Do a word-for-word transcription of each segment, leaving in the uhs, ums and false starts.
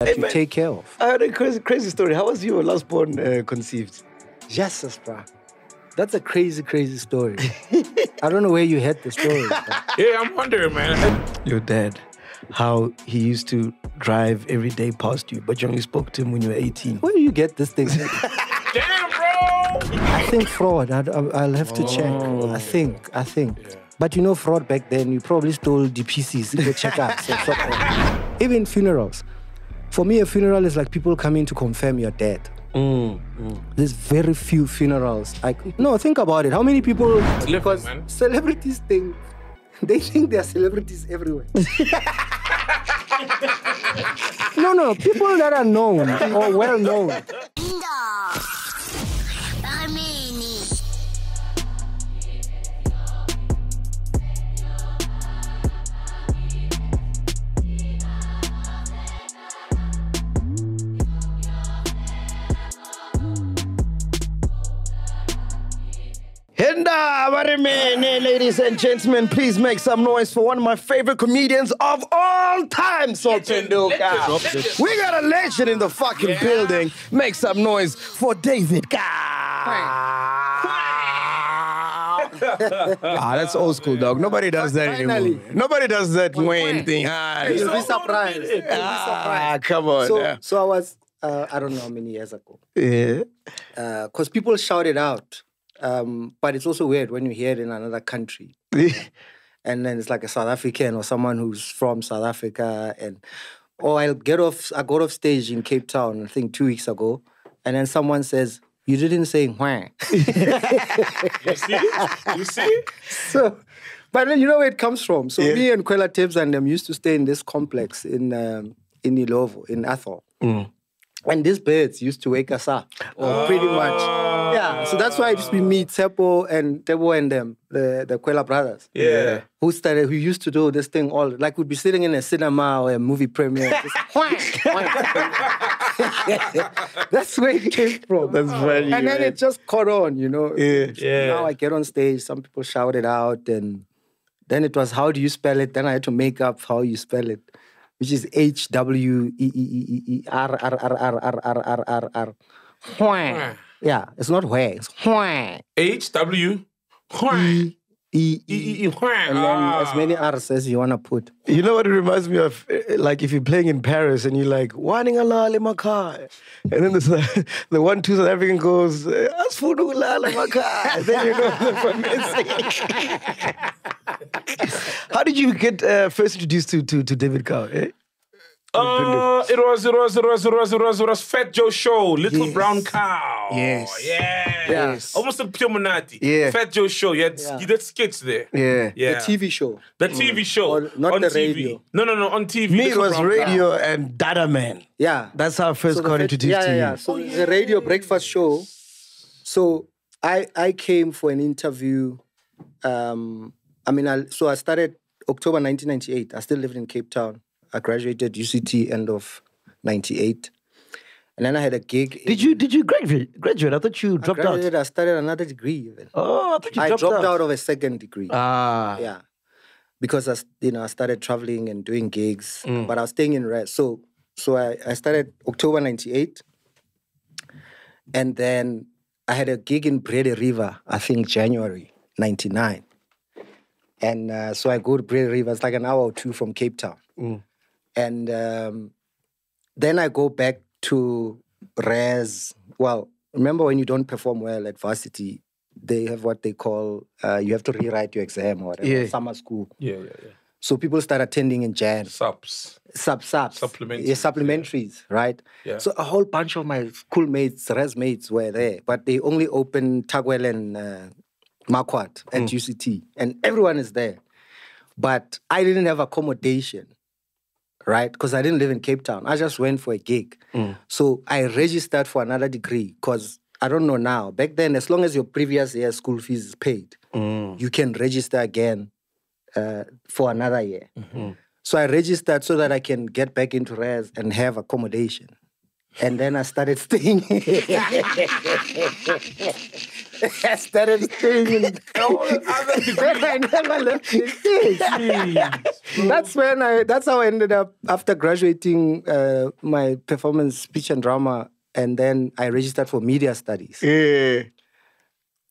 that hey, you take care of. I heard a crazy, crazy story. How was your last born uh, conceived? Yes, bro. That's a crazy, crazy story. I don't know where you heard the story. Yeah, I'm wondering, man. Your dad, how he used to drive every day past you, but you only spoke to him when you were eighteen. Where do you get this thing? Damn, bro! I think fraud. I, I, I'll have to oh, check. I think, I think. Yeah. But you know, fraud back then, you probably stole the P Cs in the checkups or something. Even funerals. For me, a funeral is like people coming to confirm you're dead. Mm, mm. There's very few funerals. Like, no, think about it. How many people? It's because living, celebrities think they think they are celebrities everywhere. No, no, people that are known or well known. Ladies and gentlemen, please make some noise for one of my favorite comedians of all time, Sultan Dilka. We got a legend in the fucking yeah. building. Make some noise for David Kau. Ah, that's old school, dog. Nobody does that Finally. anymore. Nobody does that Wayne thing. Ah, you'll so be surprised. You'll be surprised. Ah, come on. So, yeah. so I was, uh, I don't know how many years ago. Yeah. Because uh, people shouted out. Um, but it's also weird when you hear it in another country. And then it's like a South African or someone who's from South Africa. And Or I'll get off, I got off stage in Cape Town, I think two weeks ago. And then someone says, you didn't say whang. You see? You see? So, but then you know where it comes from. So yeah. me and Kwela Tips and them used to stay in this complex in um, in Ilovo, in Athol. Mm. And these birds used to wake us up, oh. pretty much. Yeah, so that's why it used to be me, Teppo, and Teppo and them, the, the Kwela brothers. Yeah. Who started, who used to do this thing all, like we'd be sitting in a cinema or a movie premiere. Just, that's where it came from. That's funny. And then man. it just caught on, you know. Yeah. yeah. Now I get on stage, some people shout it out, and then it was, how do you spell it? Then I had to make up how you spell it. Which is H W E E E E R R R R R R R R R. Huang. Yeah, it's not Huang. It's Huang. H W Huang. E E E Huang. And then as many R's as you want to put. You know what it reminds me of? Like if you're playing in Paris and you're like, Waning Allah le Makai. And then the, the one, two South African goes, Asfudu la le Makai. Then you know the fun music. How did you get uh, first introduced to, to, to David Kau? Eh? Uh, it was it was it was it was it was it was Phat Joe show, Little yes. Brown Cow. Yes. yes, yes, almost a Piomanati. Yeah, Phat Joe show. You had, yeah, you did skits there. Yeah, yeah. The T V show. The T V mm. show, or not on the T V. Radio. No, no, no, on T V. Me, it was Brown radio Cow. and Dada Man. Yeah, that's how I first so got introduced yeah, to yeah, you. Yeah, so oh, yeah. the radio breakfast show. So I I came for an interview. Um. I mean, I, so I started October nineteen ninety-eight. I still lived in Cape Town. I graduated U C T end of ninety-eight. And then I had a gig. Did you did you graduate? Graduate? I thought you dropped I graduated, out. I started another degree even. Oh, I thought you I dropped out. I dropped out of a second degree. Ah. Yeah. Because I, you know, I started traveling and doing gigs, mm. but I was staying in rest. So so I, I started October ninety-eight. And then I had a gig in Brede River, I think January ninety-nine. And uh, so I go to Brede River. It's like an hour or two from Cape Town. Mm. And um, then I go back to Res. Well, remember when you don't perform well at varsity, they have what they call, uh, you have to rewrite your exam or whatever, yeah. summer school. Yeah, yeah, yeah. So people start attending in Jan. Subs. Sub, subs. Supplementaries. Yeah, supplementaries, yeah. right? Yeah. So a whole bunch of my schoolmates, Res mates were there, but they only opened Tagwell and... Uh, Marquardt at mm. U C T, and everyone is there. But I didn't have accommodation, right? Because I didn't live in Cape Town. I just went for a gig. Mm. So I registered for another degree because I don't know now. Back then, as long as your previous year's school fees is paid, mm. you can register again uh, for another year. Mm-hmm. So I registered so that I can get back into Res and have accommodation. And then I started staying. That's that is thing. When I never left the stage. That's when I. That's how I ended up after graduating uh, my performance, speech and drama, and then I registered for media studies. Yeah.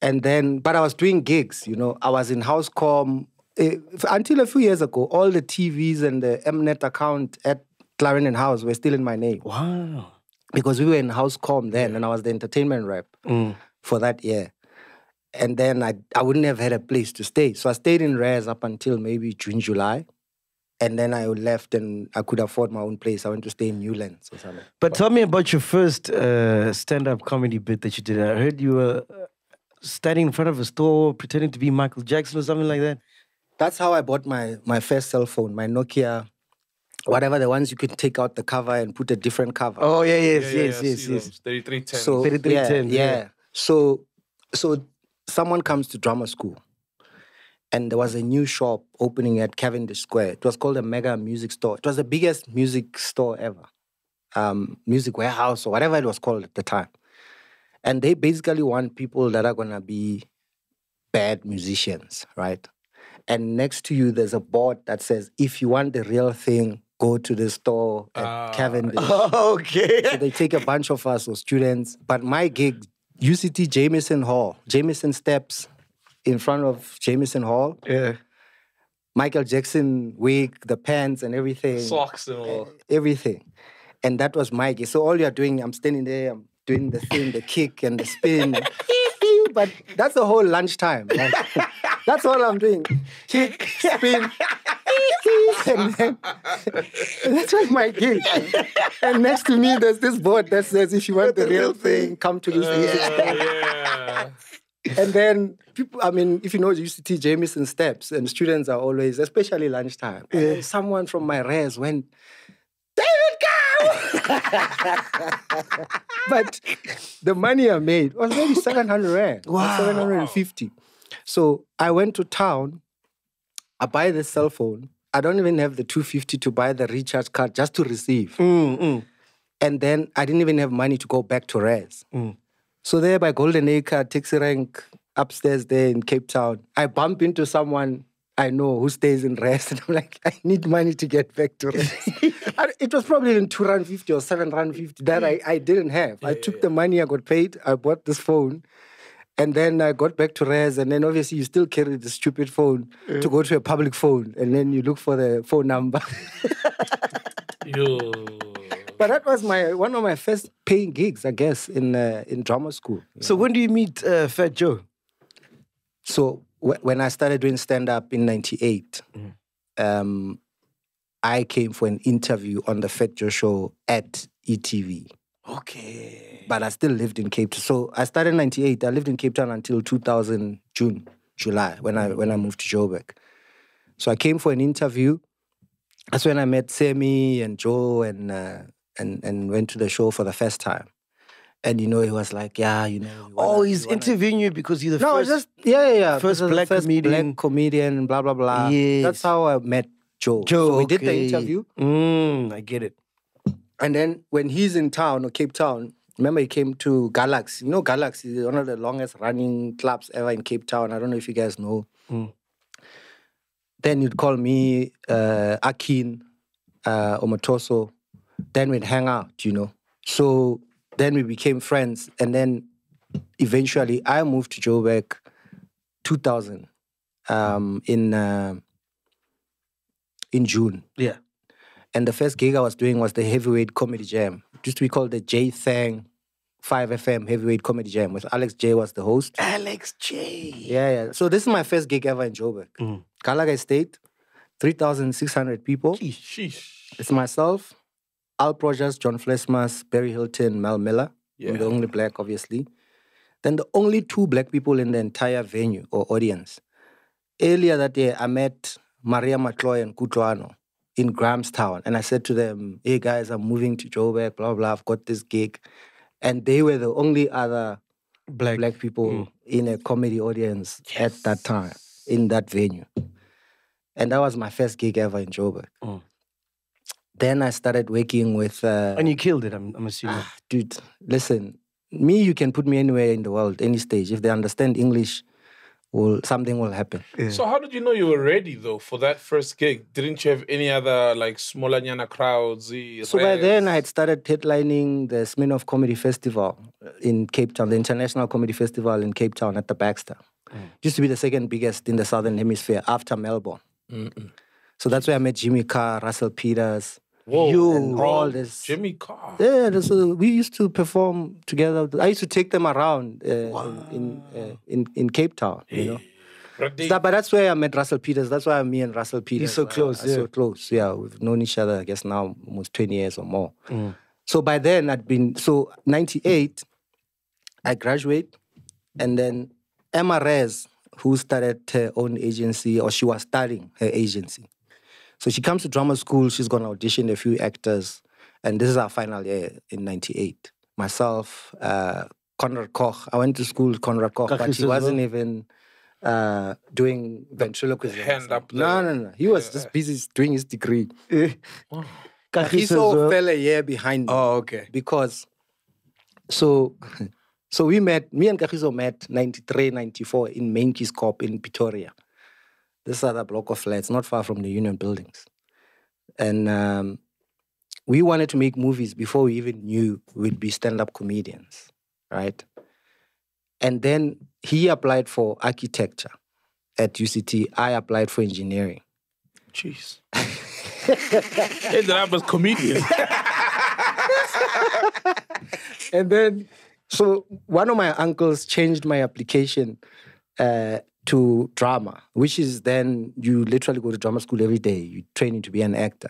And then, but I was doing gigs. You know, I was in house com uh, until a few years ago. All the T Vs and the Mnet account at Clarendon House were still in my name. Wow. Because we were in house com then, and I was the entertainment rep mm. for that year. And then I I wouldn't have had a place to stay. So I stayed in Res up until maybe June, July. And then I left and I could afford my own place. I went to stay in Newlands or something. But, but tell me about your first uh, stand-up comedy bit that you did. I heard you were standing in front of a store pretending to be Michael Jackson or something like that. That's how I bought my, my first cell phone, my Nokia... Whatever, the ones you could take out the cover and put a different cover. Oh, yeah, yes, yeah, yes, yeah, yes, yes. thirty-three ten. So, thirty-three ten, yeah, yeah. yeah. So, so someone comes to drama school and there was a new shop opening at Cavendish Square. It was called a Mega Music Store. It was the biggest music store ever. Um, music warehouse or whatever it was called at the time. And they basically want people that are going to be bad musicians, right? And next to you, there's a board that says, if you want the real thing, go to the store at uh, Cavendish. Okay. So they take a bunch of us or students. But my gig, U C T Jameson Hall, Jameson Steps in front of Jameson Hall. Yeah. Michael Jackson wig, the pants and everything. Socks and all. Everything. And that was my gig. So all you're doing, I'm standing there, I'm doing the thing, the kick and the spin. But that's the whole lunchtime. Like, that's all I'm doing. Kick, spin. And then, and that's like my gig. And next to me, there's this board that says, if you want the real thing, come to this uh, yeah. And then, people, I mean, if you know, you used to teach Jameson Steps, and students are always, especially lunchtime. Yeah. Someone from my res went, David Kau! But the money I made was maybe seven hundred rand. Wow. seven hundred fifty. So I went to town, I buy this cell phone. I don't even have the two fifty to buy the recharge card just to receive. Mm, mm. And then I didn't even have money to go back to Res. Mm. So there by Golden Acre, taxi rank, upstairs there in Cape Town, I bump into someone I know who stays in Res. And I'm like, I need money to get back to Res. It was probably in two rand fifty or seven rand fifty that I, I didn't have. Yeah, I took yeah, yeah. the money I got paid, I bought this phone. And then I got back to Res, and then obviously you still carry the stupid phone yeah. to go to a public phone, and then you look for the phone number. Yo. But that was my one of my first paying gigs, I guess, in uh, in drama school. So yeah. when do you meet uh, Phat Joe? So w when I started doing stand-up in ninety-eight, mm. um, I came for an interview on the Phat Joe show at E T V. Okay. But I still lived in Cape Town. So I started in ninety-eight. I lived in Cape Town until two thousand, June, July, when I when I moved to Joburg. So I came for an interview. That's when I met Sammy and Joe and uh, and and went to the show for the first time. And, you know, he was like, yeah, you know. You wanna, oh, he's you interviewing wanna... you because you're the no, first, just, yeah, yeah, yeah. first, black, first comedian. black comedian, blah, blah, blah. Yes. That's how I met Joe. Joe, so we okay. did the interview. Mm, I get it. And then when he's in town or Cape Town, remember he came to Galaxy. You know, Galaxy is one of the longest running clubs ever in Cape Town. I don't know if you guys know. Mm. Then you'd call me uh, Akin, uh, Omotoso. Then we'd hang out, you know. So then we became friends. And then eventually I moved to Joburg two thousand um, in, uh, in June. Yeah. And the first gig I was doing was the Heavyweight Comedy Jam. It used to be called the Jay Thang five F M Heavyweight Comedy Jam with Alex Jay was the host. Alex Jay. Yeah, yeah. So this is my first gig ever in Joburg. Mm. Galaga Estate, three thousand six hundred people. Sheesh. It's myself, Al Rogers, John Flesmas, Barry Hilton, Mal Miller. Yeah. I'm the only black, obviously. Then the only two black people in the entire venue or audience. Earlier that day, I met Maria Matloy and Kutlwano in Grahamstown. And I said to them, hey guys, I'm moving to Joburg, blah, blah, I've got this gig. And they were the only other black, black people mm. in a comedy audience yes. at that time, in that venue. And that was my first gig ever in Joburg. Mm. Then I started working with... Uh, and you killed it, I'm, I'm assuming. Ah, dude, listen, me, you can put me anywhere in the world, any stage. If they understand English, will something will happen. Yeah. So how did you know you were ready, though, for that first gig? Didn't you have any other, like, smaller nyana crowds? So by then, I had started headlining the Smirnoff Comedy Festival in Cape Town, the International Comedy Festival in Cape Town at the Baxter. Mm. Used to be the second biggest in the Southern Hemisphere after Melbourne. Mm-mm. So that's where I met Jimmy Carr, Russell Peters. Whoa, you and all this. Jimmy Carr. Yeah, so we used to perform together. I used to take them around uh, wow. in uh, in in Cape Town, you know. Hey. So, but that's where I met Russell Peters. That's why me and Russell Peters. He's so close, yeah. So close, yeah. We've known each other, I guess, now almost twenty years or more. Mm. So by then, I'd been, so ninety-eight, I graduate, and then Emma Rez, who started her own agency, or she was starting her agency. So she comes to drama school, she's going to audition a few actors, and this is our final year in ninety-eight. Myself, uh, Conrad Koch, I went to school with Conrad Koch, but he wasn't even uh, doing ventriloquism. Hand up there. No, no, no. He was just busy doing his degree. Kahiso fell a year behind me. Oh, okay. Because, so, so we met, me and Kahiso met ninety-three, ninety-four in Menkes Corp in Pretoria. This other block of flats, not far from the union buildings. And um, we wanted to make movies before we even knew we'd be stand-up comedians, right? And then he applied for architecture at U C T. I applied for engineering. Jeez. Ended up as comedian. And then, so one of my uncles changed my application uh, to drama, which is then you literally go to drama school every day. You're training to be an actor.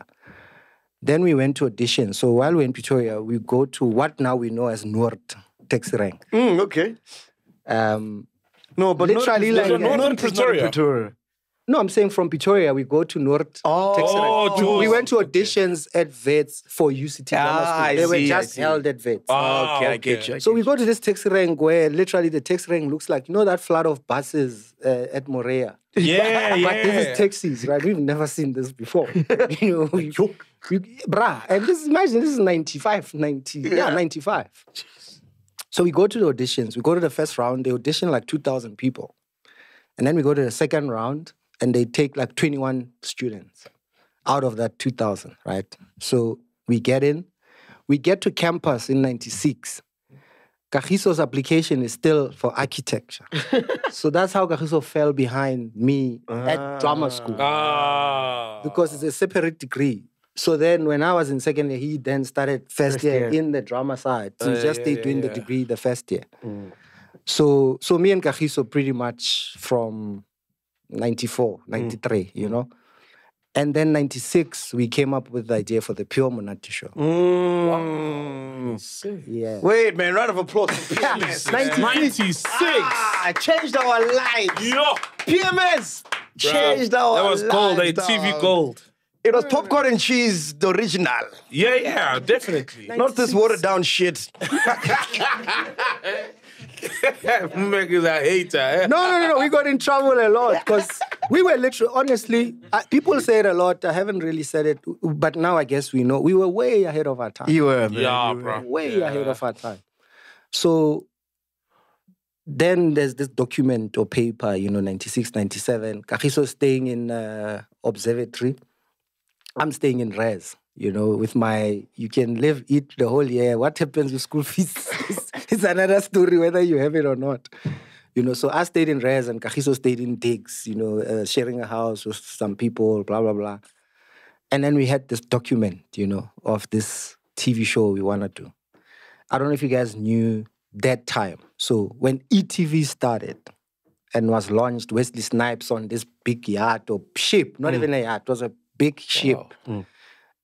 Then we went to audition. So while we're in Pretoria, we go to what now we know as Noord Taxirang. Mm, okay. Um, no, but literally not, like... Not in Pretoria. Pretoria. No, I'm saying from Pretoria, we go to Noord oh, Taxirang. Oh, we, we went to auditions at V E T S for U C T ah, drama school. I they see, were just held at V E T S. Oh, okay, okay, I get you. I so get we you. go to this Taxirang where literally the Taxirang looks like, you know that flood of buses Uh, at Morea. Yeah, but, yeah. But this is taxis, right? We've never seen this before. You know, we, we, brah. And this, imagine this is ninety-five, ninety, yeah, yeah ninety-five. Jeez. So we go to the auditions. We go to the first round. They audition like two thousand people. And then we go to the second round and they take like twenty-one students out of that two thousand, right? So we get in. We get to campus in ninety-six. Kahiso's application is still for architecture. So that's how Kahiso fell behind me ah, at drama school. Ah. Because it's a separate degree. So then when I was in second year, he then started first, first year, year in the drama side. So uh, he just yeah, stayed yeah, doing yeah. the degree the first year. Mm. So, so me and Kahiso pretty much from ninety-four, ninety-three, mm. you know. And then ninety-six, we came up with the idea for the Pure Monati show. Mm. Wow. Yeah. Wait, man, round of applause for P M S. ninety-six. Ah, changed our lives. Yo. P M S changed Bro, our lives. That was lives, gold, a T V gold. It was popcorn and cheese, the original. Yeah, yeah, definitely. ninety-six. Not this watered down shit. Making that hater. No, no, no, no. We got in trouble a lot because we were literally, honestly, uh, people say it a lot. I haven't really said it, but now I guess we know. We were way ahead of our time. You were, man. Yeah, we bro. Were way yeah. ahead of our time. So then there's this document or paper, you know, ninety-six, ninety-seven. Kahiso's staying in uh, observatory. I'm staying in res, you know, with my, you can live, eat the whole year. What happens with school fees? It's another story, whether you have it or not. You know, so I stayed in res and Kahiso stayed in digs, you know, uh, sharing a house with some people, blah, blah, blah. And then we had this document, you know, of this T V show we wanted to. I don't know if you guys knew that time. So when E T V started and was launched, Wesley Snipes on this big yacht or ship, not mm. even a yacht, it was a big ship. Wow. Mm.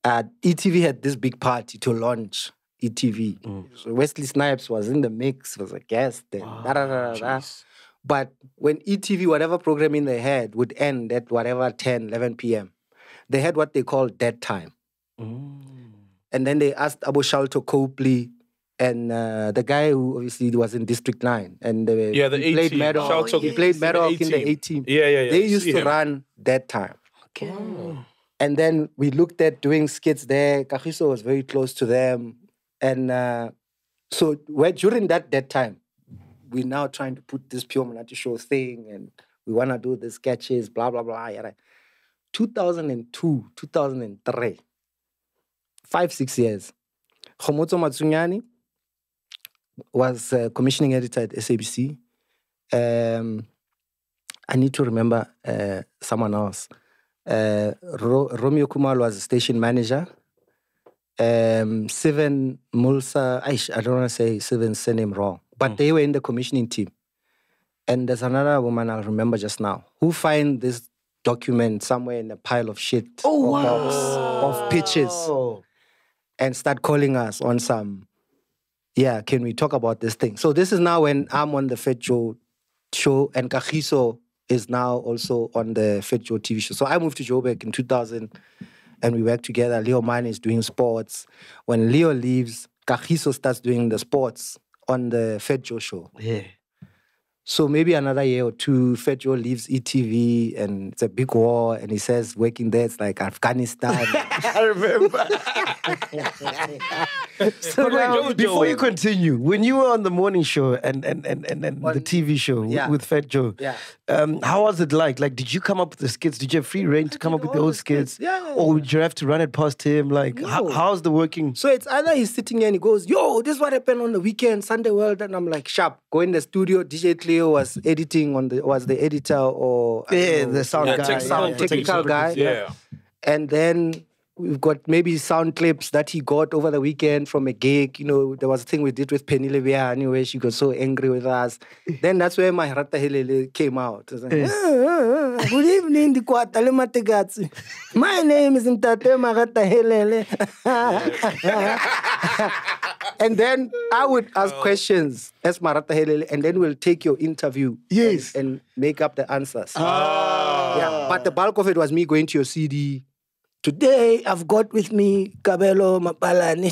Uh, E T V had this big party to launch E T V. Mm. So Wesley Snipes was in the mix, was a guest. And wow, da, da, da, da, da. But when E T V, whatever programming they had, would end at whatever ten, eleven p m, they had what they called dead time. Mm. And then they asked Abo Shalto Copley and uh, the guy who obviously was in District nine. And they were, yeah, the he, played Maddox, oh, he played Maddox in the A-Team. Yeah, yeah, yeah. They used See to him. run dead time. Okay. Oh. And then we looked at doing skits there. Kahiso was very close to them. And uh, So where during that that time, we're now trying to put this Pure Monate Show thing, and we want to do the sketches, blah, blah, blah. Yada. two thousand two, two thousand three, five, six years, Khomotso Matsunyani was uh, commissioning editor at S A B C. Um, I need to remember uh, someone else. Uh, Ro Romeo Kumal was the station manager. Um, Seven Mulsa, I don't want to say Seven's surname wrong, but mm. they were in the commissioning team. And there's another woman I'll remember just now who find this document somewhere in a pile of shit oh, wow. box of pitches and start calling us on some, yeah, can we talk about this thing? So this is now when I'm on the Phat Joe show and Kahiso is now also on the Phat Joe T V show. So I moved to Joburg in two thousand and we worked together. Leo Mane is doing sports. When Leo leaves, Kahiso starts doing the sports on the Phat Joe show. Yeah. So maybe another year or two, Phat Joe leaves E T V and it's a big war and he says working there, it's like Afghanistan. I remember. So now, before you continue, when you were on the morning show and, and, and, and, and on the T V show yeah. with Phat Joe, yeah. um, how was it like? Like, did you come up with the skits? Did you have free rein to come up with the old skits? skits. Yeah, yeah, yeah. Or would you have to run it past him? Like, no. how, how's the working? So it's either he's sitting here and he goes, yo, this is what happened on the weekend, Sunday World. And I'm like, sharp, go in the studio, D J Clear was editing on the was the editor or yeah, know, the sound yeah, guy, tech, sound yeah, technical guy. Yeah. And then we've got maybe sound clips that he got over the weekend from a gig. You know, there was a thing we did with Penny Livia anyway. She got so angry with us. Then that's where my Rata Helele came out. Like, yes. ah, ah, good evening, the Kwatale. My name is Mtate Marata Helele. And then I would ask oh. questions as Marata Helele, and then we'll take your interview yes. and, and make up the answers. Oh. Yeah. But the bulk of it was me going to your C D. Today, I've got with me Kabelo Mapalani,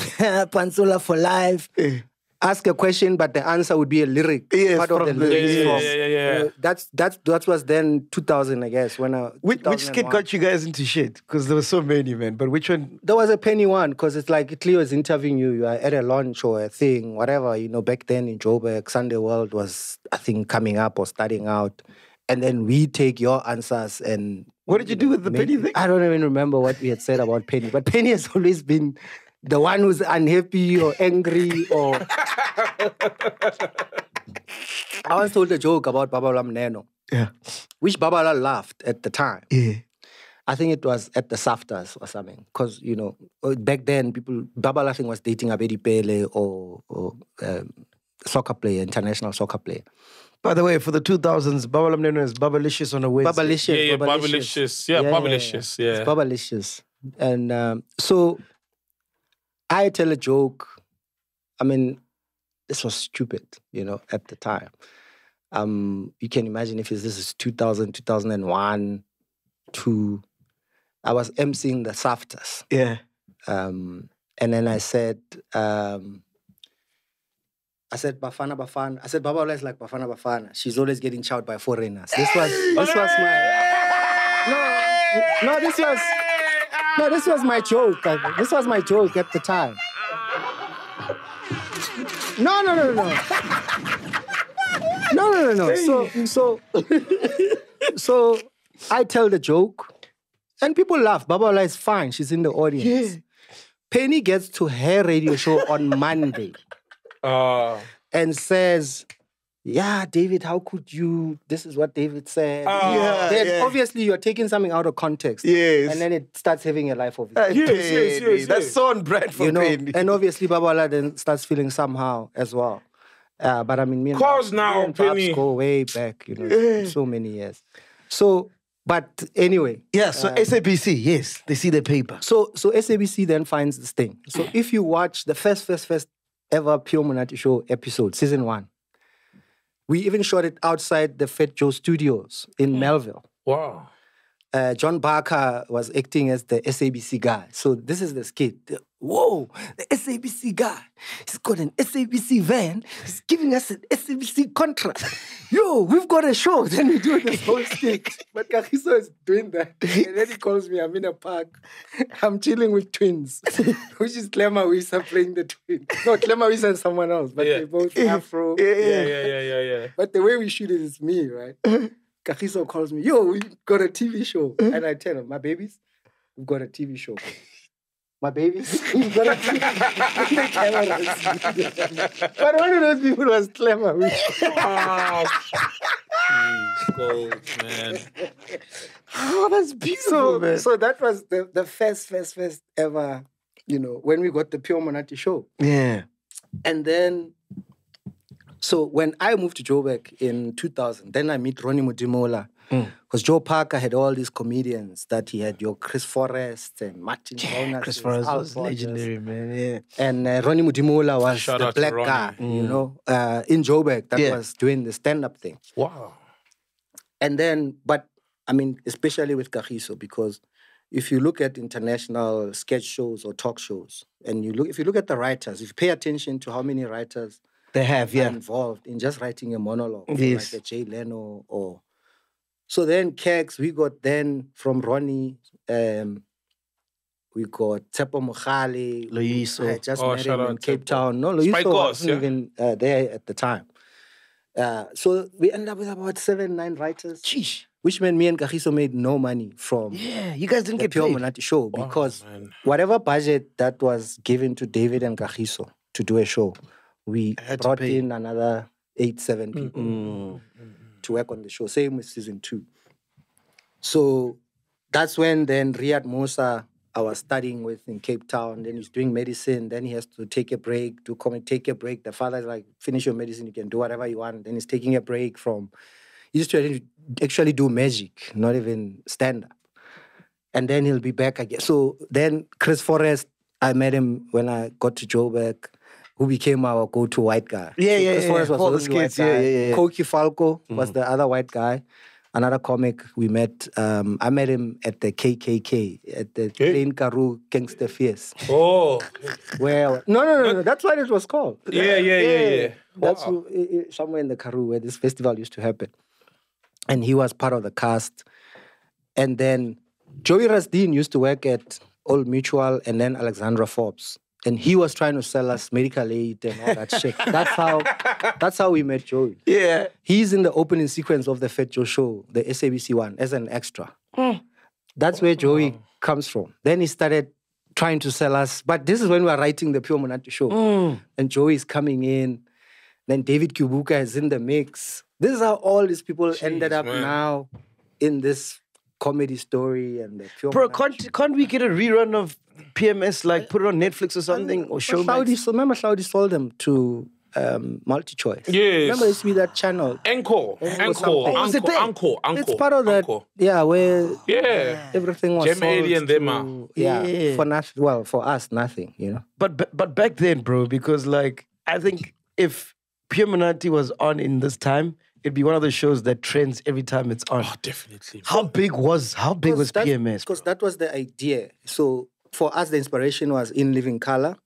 Pansola for Life. Eh. Ask a question, but the answer would be a lyric. Yes, part of the lyrics. Yeah, yeah, yeah, yeah, yeah. Uh, that's, that's, that was then two thousand, I guess. When I, which, which skit got you guys into shit? Because there were so many, man. But which one? There was a Penny one, because it's like Cleo is interviewing you. You are at a launch or a thing, whatever. You know, back then in Joburg, Sunday World was, I think, coming up or starting out. And then we take your answers and... What did you do with the Penny thing? I don't even remember what we had said about Penny. But Penny has always been... the one who's unhappy or angry or... I once told a joke about Baba Lama Nano. Yeah. Which Baba Lama laughed at the time. Yeah. I think it was at the Safters or something. Because, you know, back then, people... Baba Lama was dating Abedi Pele or, or um, soccer player, international soccer player. By the way, for the two thousands, Baba Lama Nano is Babalicious on a Wednesday. Babalicious. Yeah, yeah, Babalicious. Yeah, Babalicious. Yeah, yeah, yeah. It's Babalicious. And um, so... I tell a joke. I mean, this was stupid, you know, at the time. Um, you can imagine if this is two thousand, two thousand one, two. I was emceeing the Safters. Yeah. Um, and then I said, um, I said, Bafana, Bafana. I said, Baba always like Bafana, Bafana. She's always getting chowed by foreigners. This was, this was my... No, no, this was... No, this was my joke. Like, this was my joke at the time. No, no, no, no. No, no, no, no. So, so, so I tell the joke and people laugh. Babola is fine. She's in the audience. Yeah. Penny gets to her radio show on Monday uh. and says... Yeah, David, how could you? This is what David said. Oh, yeah, then yeah. Obviously, you're taking something out of context. Yes. And then it starts having a life of its own. Uh, yes, yes, yes, yes. That's so on brand for you know, Penny. And obviously, Babala then starts feeling somehow as well. Uh, but I mean, me and, Cause me now, and Penny. Go way back, you know, yeah. so many years. So, but anyway. Yeah, so um, S A B C, yes, they see the paper. So, so S A B C then finds this thing. So if you watch the first, first, first ever Pure Monate Show episode, season one, we even shot it outside the Phat Joe studios in mm. Melville. Wow. Uh, John Barker was acting as the S A B C guy. So this is this kid. Whoa, the S A B C guy. He's got an S A B C van. He's giving us an S A B C contract. Yo, we've got a show. Then we do this whole skit. But Kahiso is doing that. And then he calls me, I'm in a park. I'm chilling with twins. Which is Klemawisa playing the twins. No, Klemawisa and someone else. But yeah. They both Afro. Yeah, yeah, yeah, yeah, yeah, yeah. But the way we shoot it is me, right? Kahiso calls me, yo, we got a T V show. And I tell him, my babies, we've got a T V show. My babies, we've got a T V show. But one of those people was Clemmer. Wow. Jeez, gold, man. Oh, that's beautiful, so, man. So that was the, the first, first, first ever, you know, when we got the Pure Monati show. Yeah. And then... So when I moved to Joburg in two thousand, then I meet Ronnie Mudimola. Because mm. Joe Parker had all these comedians that he had, your Chris Forrest and Martin. Yeah, Chris Forrest was legendary, man. Yeah. And uh, Ronnie Mudimola was Shout the black guy, mm. you know, uh, in Joburg that yeah. was doing the stand-up thing. Wow. And then, but I mean, especially with Kahiso, because if you look at international sketch shows or talk shows, and you look, if you look at the writers, if you pay attention to how many writers They have, yeah. involved in just writing a monologue. Yes. Like a Jay Leno or... So then Kegs, we got then from Ronnie, um, we got Teppo Mukhali. Loiso. I just oh, met him in Cape Teppo. Town. No, Loiso wasn't yeah. even uh, there at the time. Uh, so we ended up with about seven, nine writers. Jeez. Which meant me and Kahiso made no money from yeah, you guys didn't the get Pure Monati show. Oh, because man. Whatever budget that was given to David and Kahiso to do a show, we brought in another eight, seven people mm-mm. to work on the show. Same with season two. So that's when then Riyad Mosa, I was studying with in Cape Town. Then he's doing medicine. Then he has to take a break, do come and take a break. The father's like, finish your medicine. You can do whatever you want. Then he's taking a break from... He used to actually do magic, not even stand-up. And then he'll be back again. So then Chris Forrest, I met him when I got to Joburg, who became our go-to white guy. Yeah, yeah, yeah. Was All those kids, yeah, yeah, yeah. Koki Falco mm. was the other white guy. Another comic we met. Um, I met him at the K K K, at the hey. Plain Karoo Gangster Fierce. Oh. Well, no, no, no, no. That's what it was called. Yeah, yeah, yeah, yeah. yeah. That's wow. who, it, it, somewhere in the Karoo where this festival used to happen. And he was part of the cast. And then Joey Rasdeen used to work at Old Mutual and then Alexandra Forbes. And he was trying to sell us medical aid and all that shit. That's how that's how we met Joey. Yeah. He's in the opening sequence of the Phat Joe show, the S A B C one, as an extra. Mm. That's where Joey wow. comes from. Then he started trying to sell us. But this is when we were writing the Pure Monati show. Mm. And Joey is coming in. Then David Kubuka is in the mix. This is how all these people Jeez, ended up man. Now in this comedy story and the Pure Bro, can't, can't we get a rerun of P M S, like put it on Netflix or something, or show. Saudi, remember Saudi sold them to um, MultiChoice. Yes. Remember it used to be that channel. Encore. Encore. Encore. Encore. It's part of that. Anchor. Yeah, where yeah. everything was Gem sold and to, them yeah, yeah, for nothing. Well, for us, nothing, you know. But, but but back then, bro, because like I think if Pure Monati was on in this time, it'd be one of the shows that trends every time it's on. Oh, definitely. Bro. How big was how big was that, P M S? Because that was the idea. So. For us, the inspiration was In Living Colour,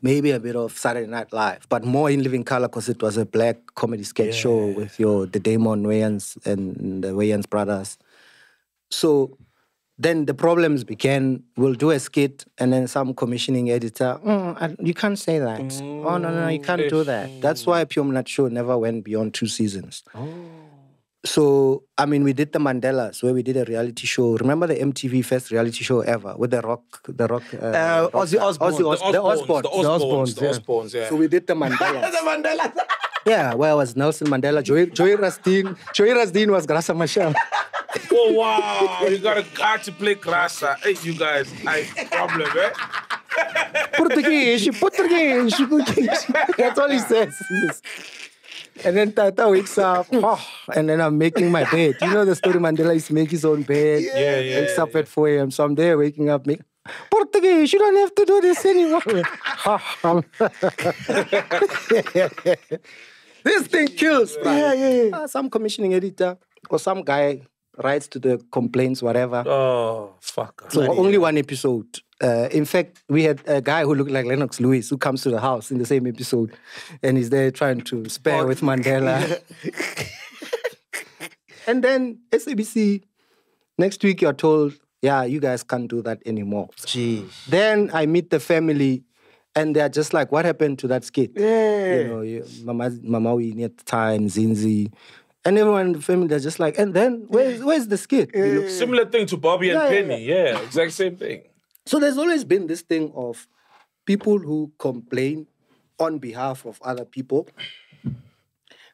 maybe a bit of Saturday Night Live, but more In Living Colour because it was a black comedy sketch yeah. show with your the Damon Wayans and the Wayans brothers. So then the problems began. We'll do a skit and then some commissioning editor, mm, I, you can't say that. Mm, oh, no, no, you can't ish. do that. That's why Pure Monati show never went beyond two seasons. Oh. So, I mean, we did the Mandelas where we did a reality show. Remember the M T V first reality show ever with the rock, the rock... Uh, uh, Ozzy Osbourne. Ozzy Osbourne. The Osbournes. The Osbournes, the Osbournes, yeah. So we did the Mandelas. The Mandelas. Yeah, where was Nelson Mandela, Joey, Joey Rasdeen. Joey Rasdeen was Grasa Machel. Oh, wow. You got a guy to play Grasa. Hey, you guys, I problem, eh? Portuguese, Portuguese, Portuguese. That's all he says. And then Tata wakes up, oh, and then I'm making my bed. You know the story, Mandela used to make his own bed. Yeah, yeah. Wakes yeah, up yeah. at four A M So I'm there waking up, make, Portuguese, you don't have to do this anymore. This thing kills, bro. Yeah, yeah, yeah. Uh, some commissioning editor or some guy rights to the complaints, whatever. Oh, fuck. So bloody only yeah. one episode. Uh, in fact, we had a guy who looked like Lennox Lewis who comes to the house in the same episode and he's there trying to spar oh. with Mandela. And then S A B C, next week you're told, yeah, you guys can't do that anymore. Jeez. Then I meet the family and they're just like, what happened to that skit? Yeah. You know, you, Mama, Mamawi at the time, Zinzi. And everyone in the family, they're just like, and then where's, where's the skit? Yeah. You know? Similar thing to Bobby and yeah, Penny. Yeah, yeah. yeah, exact same thing. So there's always been this thing of people who complain on behalf of other people,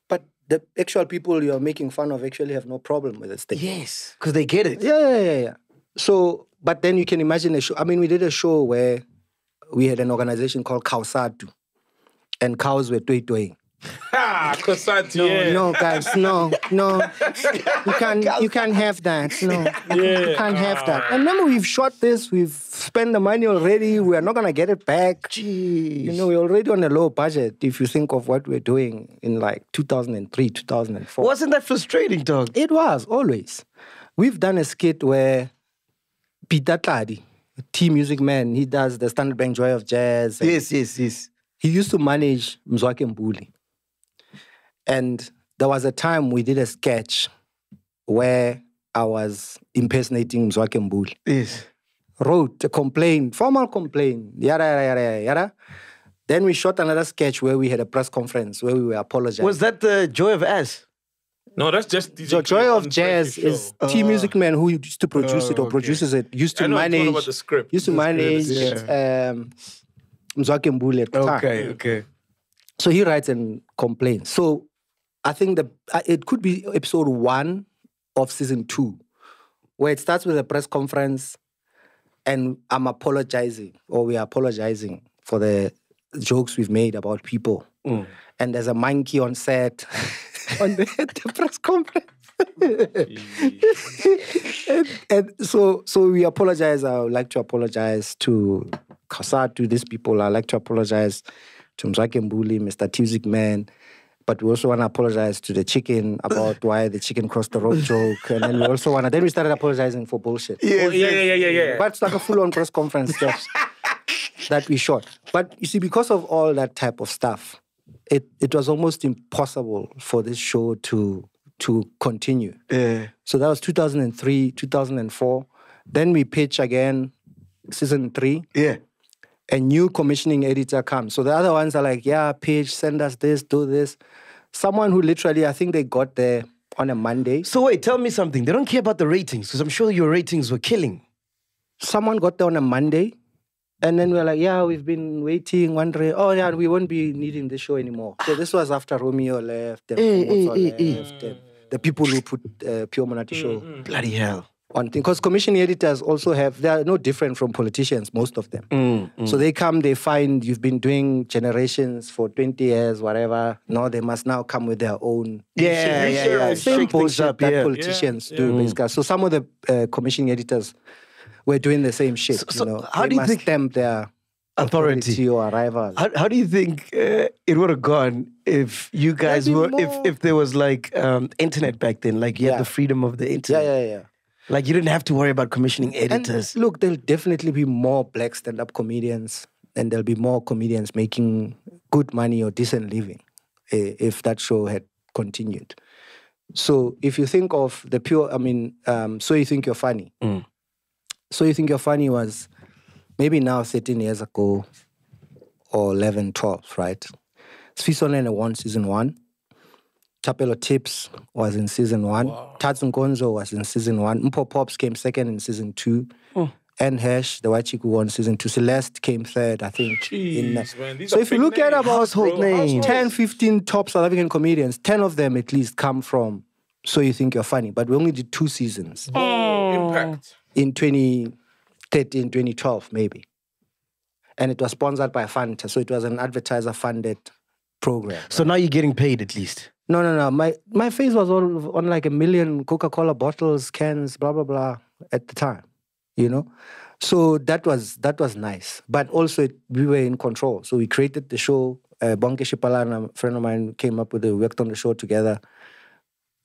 but the actual people you're making fun of actually have no problem with this thing. Yes, because they get it. Yeah, yeah, yeah, yeah. So, but then you can imagine a show. I mean, we did a show where we had an organization called Kausatu, and cows were toy toy. Ha! Kausatu, no, yeah. no, guys, no, no. You can't, you can't have that. No, you, yeah. can, you can't have that. And remember, we've shot this. We've spent the money already. We are not gonna get it back. Jeez. You know, we're already on a low budget. If you think of what we're doing in like two thousand three, two thousand four, wasn't that frustrating, dog? It was always. We've done a skit where Peter Tadi, T Music Man, he does the Standard Bank Joy of Jazz. Yes, yes, yes. He used to manage Mzwakembuli. And there was a time we did a sketch where I was impersonating Mzwakembuli. Yes. Wrote a complaint, formal complaint, yada, yada, yada, yada. Then we shot another sketch where we had a press conference where we were apologizing. Was that the Joy of Ass? No, that's just... The Joy of Jazz is uh, T Music Man who used to produce uh, it or okay. produces it, used to I know manage... I know about the script. Used to the manage yeah. um, Mzwakembuli at the time. Okay, okay. So he writes and complains. So... I think the, uh, it could be episode one of season two, where it starts with a press conference and I'm apologizing, or we are apologizing for the jokes we've made about people. Mm. And there's a monkey on set on the, the press conference. and, and so, so we apologize. I would like to apologize to Kausatu, to these people. I'd like to apologize to Mzwakembuli, Mister Music Man. But we also want to apologize to the chicken about why the chicken crossed the road joke. And then we also want to... Then we started apologizing for bullshit. Yeah, yeah, yeah, yeah, yeah. But it's like a full-on press conference stuff that we shot. But you see, because of all that type of stuff, it, it was almost impossible for this show to, to continue. Yeah. So that was two thousand three, two thousand four. Then we pitch again, season three. Yeah. A new commissioning editor comes. So the other ones are like, yeah, pitch, send us this, do this. Someone who literally, I think they got there on a Monday. So wait, tell me something. They don't care about the ratings because I'm sure your ratings were killing. Someone got there on a Monday and then we were like, yeah, we've been waiting, wondering, oh yeah, we won't be needing this show anymore. So this was after Romeo left, and eh, eh, eh, left eh. and the people who put uh, Pure Monati show. Mm-hmm. Bloody hell. On thing, because commissioning editors also have, they are no different from politicians, most of them. Mm, mm. So they come, they find you've been doing generations for twenty years, whatever. Now they must now come with their own. Yeah, yeah, yeah, yeah. Same bullshit up, that yeah. politicians yeah, do. Yeah. Basically. So some of the uh, commissioning editors were doing the same shit. So, so you know? How they do you must think stamp their authority, authority or arrival. How, how do you think uh, it would have gone if you guys were, more... if, if there was like um, internet back then, like you yeah. had the freedom of the internet? Yeah, yeah, yeah. Like, you didn't have to worry about commissioning editors. And look, there'll definitely be more black stand-up comedians and there'll be more comedians making good money or decent living eh, if that show had continued. So if you think of the pure, I mean, um, So You Think You're Funny. Mm. So You Think You're Funny was maybe now thirteen years ago or eleven, twelve, right? Swisonene won season one. Tapelo Tips was in season one. Wow. Tatsun Gonzo was in season one. Mpo Pops came second in season two. Oh. Anne Hash, the white chick who won season two. Celeste came third, I think. Jeez, in man, these so are if you look names, at about household names, ten, fifteen top South African comedians, ten of them at least come from So You Think You're Funny. But we only did two seasons. Oh. Impact. In twenty thirteen, twenty twelve, maybe. And it was sponsored by Fanta. So it was an advertiser-funded program. So right? Now you're getting paid at least. No, no, no. My my face was all on like a million Coca-Cola bottles, cans, blah, blah, blah at the time, you know? So that was that was nice. But also it, we were in control. So we created the show. Uh, Bonke Shepala and a friend of mine came up with it. We worked on the show together.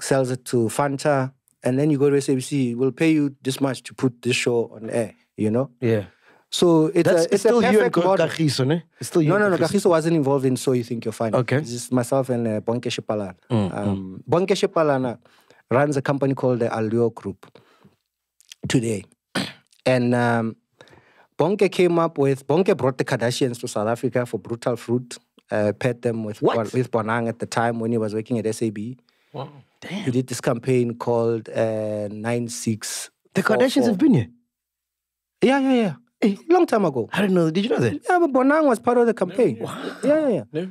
Sells it to Fanta and then you go to S A B C, we'll pay you this much to put this show on air, you know? Yeah. So it's, a, it's, it's still a perfect you and model. Kahiso, ne? It's still you no, no, no. Kahiso wasn't involved in So You Think You're Funny. Okay. It's just myself and uh, Bonke Shepala. Mm, um, mm. Bonke Shepala runs a company called the Allure Group today. And um, Bonke came up with... Bonke brought the Kardashians to South Africa for Brutal Fruit. Uh, paired them with, with Bonang at the time when he was working at S A B. Wow. Damn. He did this campaign called uh, nine six. The Kardashians have been here? Yeah, yeah, yeah. Hey. Long time ago. I didn't know. Did you know that? Yeah, but Bonang was part of the campaign. No, yeah. Wow. Yeah, yeah, yeah. No.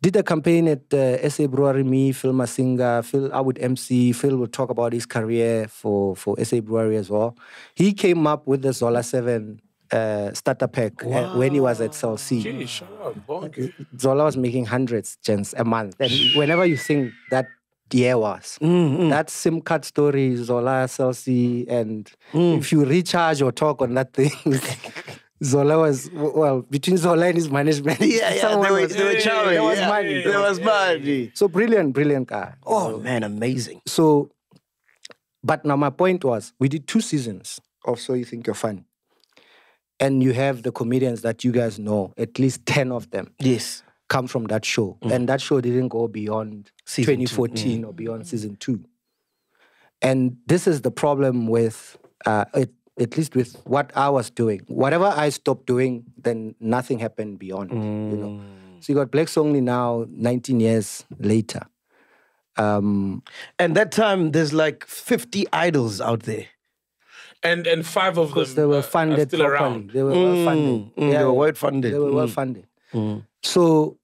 Did a campaign at uh, S A Brewery, me, Phil Masinga, Phil, I would M C, Phil would talk about his career for, for S A Brewery as well. He came up with the Zola seven uh, starter pack wow. uh, when he was at Cell C. Gee, shut up. Okay. Zola was making hundreds, gents, a month. And whenever you think that year was, mm, mm. that SIM card story, Zola, Cell C, and mm. if you recharge or talk on that thing... Zola was, well, between Zola and his management. Yeah, yeah, they were, was, they were charming. There was yeah, money. Yeah, there was yeah, money. Yeah. So brilliant, brilliant guy. Oh, so, man, amazing. So, but now my point was, we did two seasons of So You Think You're Funny. And you have the comedians that you guys know, at least ten of them. Yes. Come from that show. Mm. And that show didn't go beyond season twenty fourteen two. Or beyond season two. And this is the problem with uh, it. At least with what I was doing. Whatever I stopped doing, then nothing happened beyond, mm. you know. So you got Black Songly now, nineteen years later. Um, and that time, there's like fifty idols out there. And and five of them they were funded are still properly. Around. They were mm. well funded. Mm. Yeah, they were well funded. They were mm. well funded. Mm. So,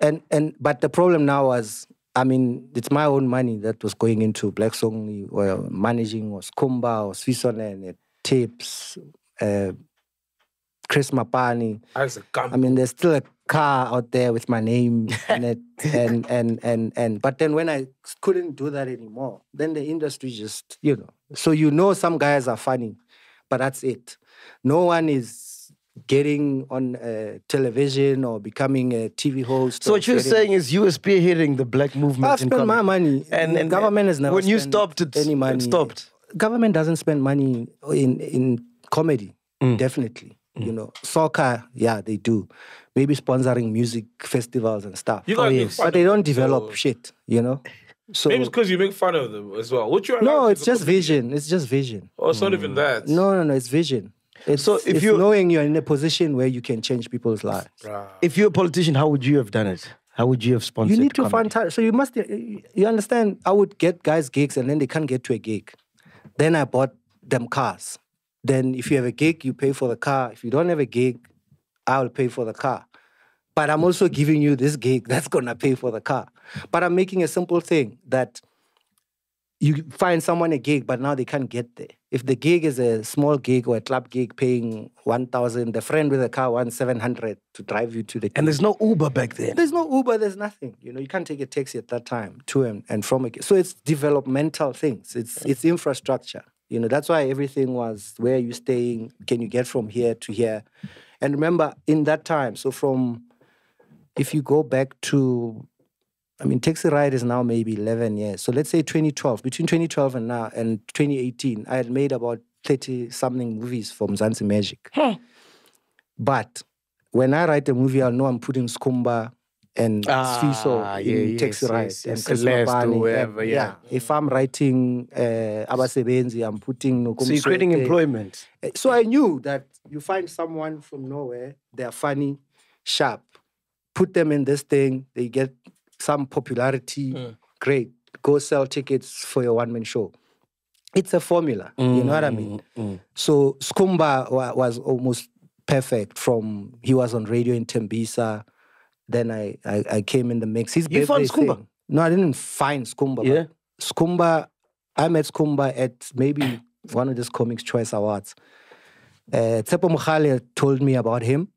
and, and, but the problem now was, I mean, it's my own money that was going into Black Songly, or managing, or Skumba, or Switzerland, Tips, uh, Chris Mapani. I mean, there's still a car out there with my name in it. And, and, and, and, but then when I couldn't do that anymore, then the industry just, you know. So you know some guys are funny, but that's it. No one is getting on uh, television or becoming a T V host. So what you're getting, saying is you were spearheading the black movement. I spent my money. And, and government has never when you stopped, it, any money. It stopped. Government doesn't spend money in, in comedy, mm. definitely. Mm. You know, soccer, yeah, they do. Maybe sponsoring music festivals and stuff. You oh, yes. But they don't develop shit, you know? So maybe it's because you make fun of them as well. Would you no, it's just vision. It's just vision. Oh, it's mm. not even that. No, no, no, it's vision. It's, so if it's you're, knowing you're in a position where you can change people's lives. Right. If you're a politician, how would you have done it? How would you have sponsored You need to find time. So you must, you understand, I would get guys gigs and then they can't get to a gig. Then I bought them cars. Then if you have a gig, you pay for the car. If you don't have a gig, I'll pay for the car. But I'm also giving you this gig that's going to pay for the car. But I'm making a simple thing that you find someone a gig, but now they can't get there. If the gig is a small gig or a club gig paying one thousand, the friend with a car wants seven hundred to drive you to the gig. And there's no Uber back then. There's no Uber, there's nothing. You know, you can't take a taxi at that time to and, and from a gig. So it's developmental things. It's, it's infrastructure. You know, that's why everything was, where are you staying? Can you get from here to here? And remember, in that time, so from, if you go back to... I mean, taxi ride is now maybe eleven years. So let's say twenty twelve, between twenty twelve and now, and twenty eighteen, I had made about thirty-something movies for Mzansi Magic. Hey. But when I write a movie, I'll know I'm putting Skumba and ah, Sfiso yeah, in yes, taxi ride. Yes, yes, and Celeste or whoever, and, yeah. yeah. If I'm writing uh, Abasebenzi, I'm putting... No, so you're creating so, employment. Uh, so I knew that you find someone from nowhere, they're funny, sharp. Put them in this thing, they get... some popularity, mm. great. Go sell tickets for your one-man show. It's a formula, mm, you know what I mean? Mm. So Skumba wa was almost perfect from, he was on radio in Tembisa, then I, I, I came in the mix. His you found Skumba? Thing, no, I didn't find Skumba. Yeah. But Skumba, I met Skumba at maybe one of these Comics Choice Awards. Uh, Teppo Mukhali told me about him,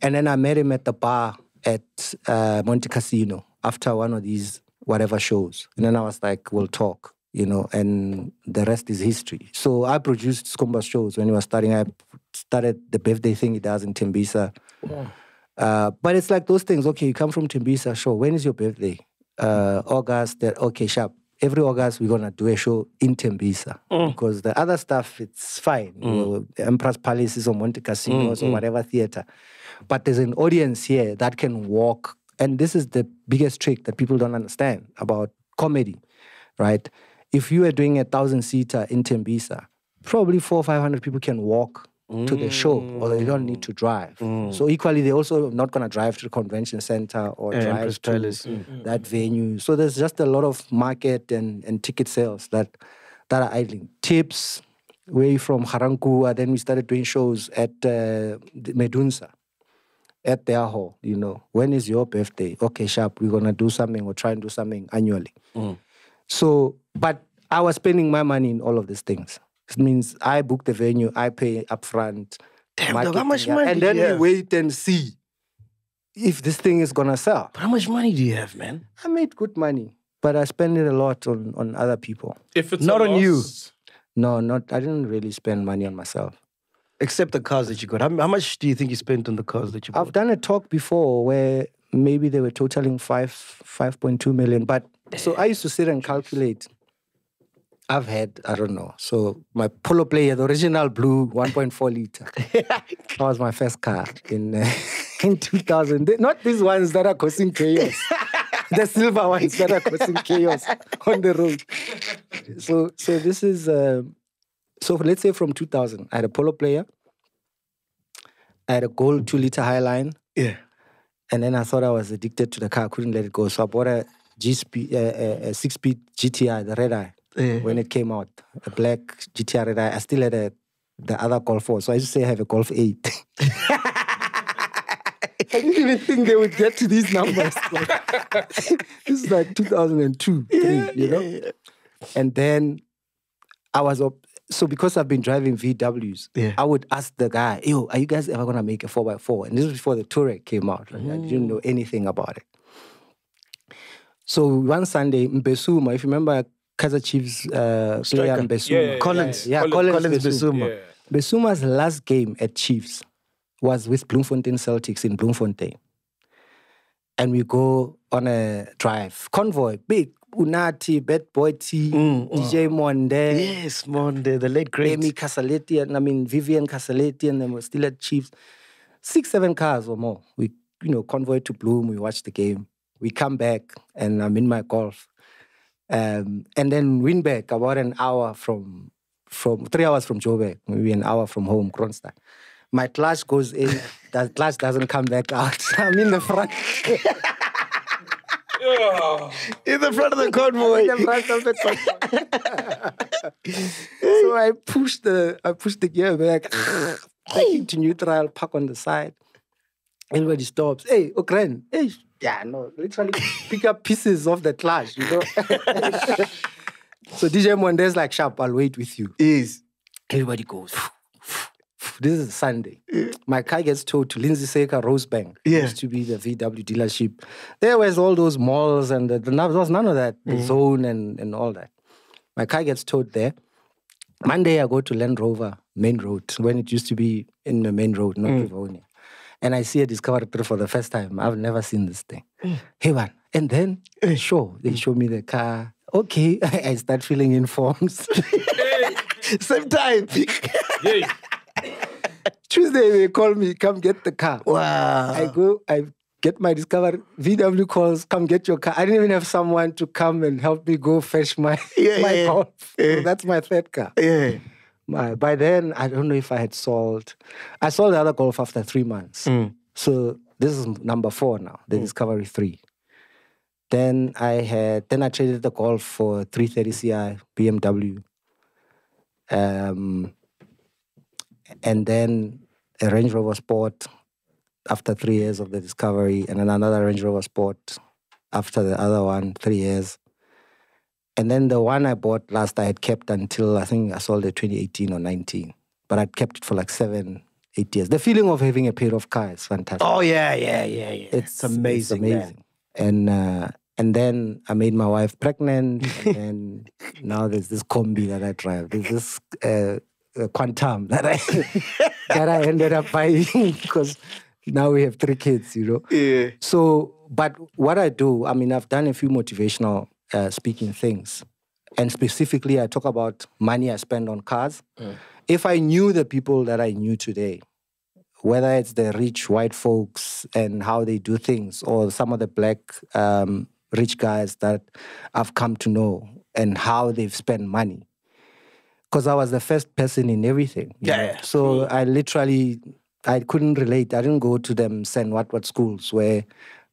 and then I met him at the bar at uh, Monte Cassino. After one of these whatever shows. And then I was like, we'll talk, you know, and the rest is history. So I produced Skumba shows when he was starting. I started the birthday thing he does in Tembisa. Yeah. Uh, but it's like those things, okay, you come from Tembisa, sure. When is your birthday? Uh, August, okay, sharp. every August, we're going to do a show in Tembisa. Mm. Because the other stuff, it's fine. Mm. You know, the Empress Palaces or Monte Casinos mm. or whatever theater. But there's an audience here that can walk. And this is the biggest trick that people don't understand about comedy, right? If you were doing a thousand-seater in Tembisa, probably four or five hundred people can walk mm. to the show, or they don't need to drive. Mm. So equally, they're also not going to drive to the convention center or and drive to mm. that venue. So there's just a lot of market and, and ticket sales that, that are idling. Tips, way from Harankua, then we started doing shows at uh, Medunsa, at their hall, you know. When is your birthday? Okay, sharp, we're going to do something or try and do something annually. Mm. So, but I was spending my money in all of these things. It means I book the venue, I pay upfront. Damn, marketing, how much money? And then you we wait and see if this thing is gonna sell. But how much money do you have, man? I made good money, but I spend it a lot on, on other people. If it's not on you. No, not I didn't really spend money on myself. Except the cars that you got. How, how much do you think you spent on the cars that you bought? I've done a talk before where maybe they were totaling five five point two million. But so I used to sit and calculate. I've had, I don't know. So my Polo Player, the original blue one point four liter. That was my first car in uh, in two thousand. Not these ones that are causing chaos. The silver ones that are causing chaos on the road. So so this is, uh, so let's say from two thousand, I had a Polo Player. I had a gold two liter Highline. Yeah. And then I thought I was addicted to the car. I couldn't let it go. So I bought a, G-speed, uh, a six-speed G T I, the red eye. Yeah. When it came out, a black G T R Red Eye. I still had a, the other Golf four, so I used to say I have a Golf eight. I didn't even think they would get to these numbers. Like, this is like two thousand two, yeah, you know? Yeah, yeah. And then I was up, so because I've been driving V Ws, yeah. I would ask the guy, yo, are you guys ever going to make a four by four? And this was before the Touareg came out. Right? Mm. I didn't know anything about it. So one Sunday, Mbesuma, if you remember, Kaizer Chiefs uh, player Mbesuma. Yeah, yeah, Collins. Yeah, yeah. yeah Collins, Collins Besuma. Besuma. Yeah. Besuma's last game at Chiefs was with Bloemfontein Celtics in Bloemfontein. And we go on a drive. Convoy, big. Unati, Bad Boy T, mm, D J wow. Monde. Yes, Monde, the late great. Amy Casaletti, and I mean Vivian Casaletti, and then we're still at Chiefs. Six, seven cars or more. We, you know, convoy to Bloom, we watch the game. We come back, and I'm in my Golf. Um, and then Windberg, about an hour from, from three hours from Joburg, maybe an hour from home, Kronstadt. My clutch goes in, that clutch doesn't come back out. I'm in the front. Yeah. In the front of the convoy. In the front of the convoy. So I push the, I push the gear back, back to neutral, park on the side. Everybody stops. Hey, Okren, hey. Yeah, no, literally pick up pieces of the clutch, you know. So D J Monde's like, sharp, I'll wait with you. Is everybody goes. This is Sunday. Yeah. My car gets towed to Lindsay Saker, Rosebank. Yeah. Used to be the V W dealership. There was all those malls and the, the, there was none of that, the mm-hmm. zone and, and all that. My car gets towed there. Monday, I go to Land Rover Main Road, when it used to be in the Main Road, not Rivonia. Mm. And I see a Discovery Three for the first time. I've never seen this thing. Mm. Hey, man. And then, mm. sure, they show me the car. Okay, I start filling in forms. Hey. Same time. Hey. Tuesday, they call me, come get the car. Wow. I go, I get my Discovery. V W calls, come get your car. I didn't even have someone to come and help me go fetch my, yeah, my yeah, car. Yeah. So that's my third car. Yeah. My, by then, I don't know if I had sold. I sold the other Golf after three months. Mm. So this is number four now, the mm. Discovery three. Then I had, then I traded the Golf for three thirty C I B M W. Um, and then a Range Rover Sport after three years of the Discovery, and then another Range Rover Sport after the other one, three years. And then the one I bought last, I had kept until, I think I sold it twenty eighteen or nineteen. But I'd kept it for like seven, eight years. The feeling of having a pair of cars is fantastic. Oh, yeah, yeah, yeah, yeah. It's, it's amazing, it's amazing. And, uh, and then I made my wife pregnant. And now there's this combi that I drive. There's this uh, uh, Quantum that I, that I ended up buying because now we have three kids, you know. Yeah. So, but what I do, I mean, I've done a few motivational Uh, speaking things. And specifically, I talk about money I spend on cars. Mm. If I knew the people that I knew today, whether it's the rich white folks and how they do things, or some of the black um, rich guys that I've come to know and how they've spent money. Because I was the first person in everything. Yeah, yeah. So I literally, I couldn't relate. I didn't go to them send what what schools where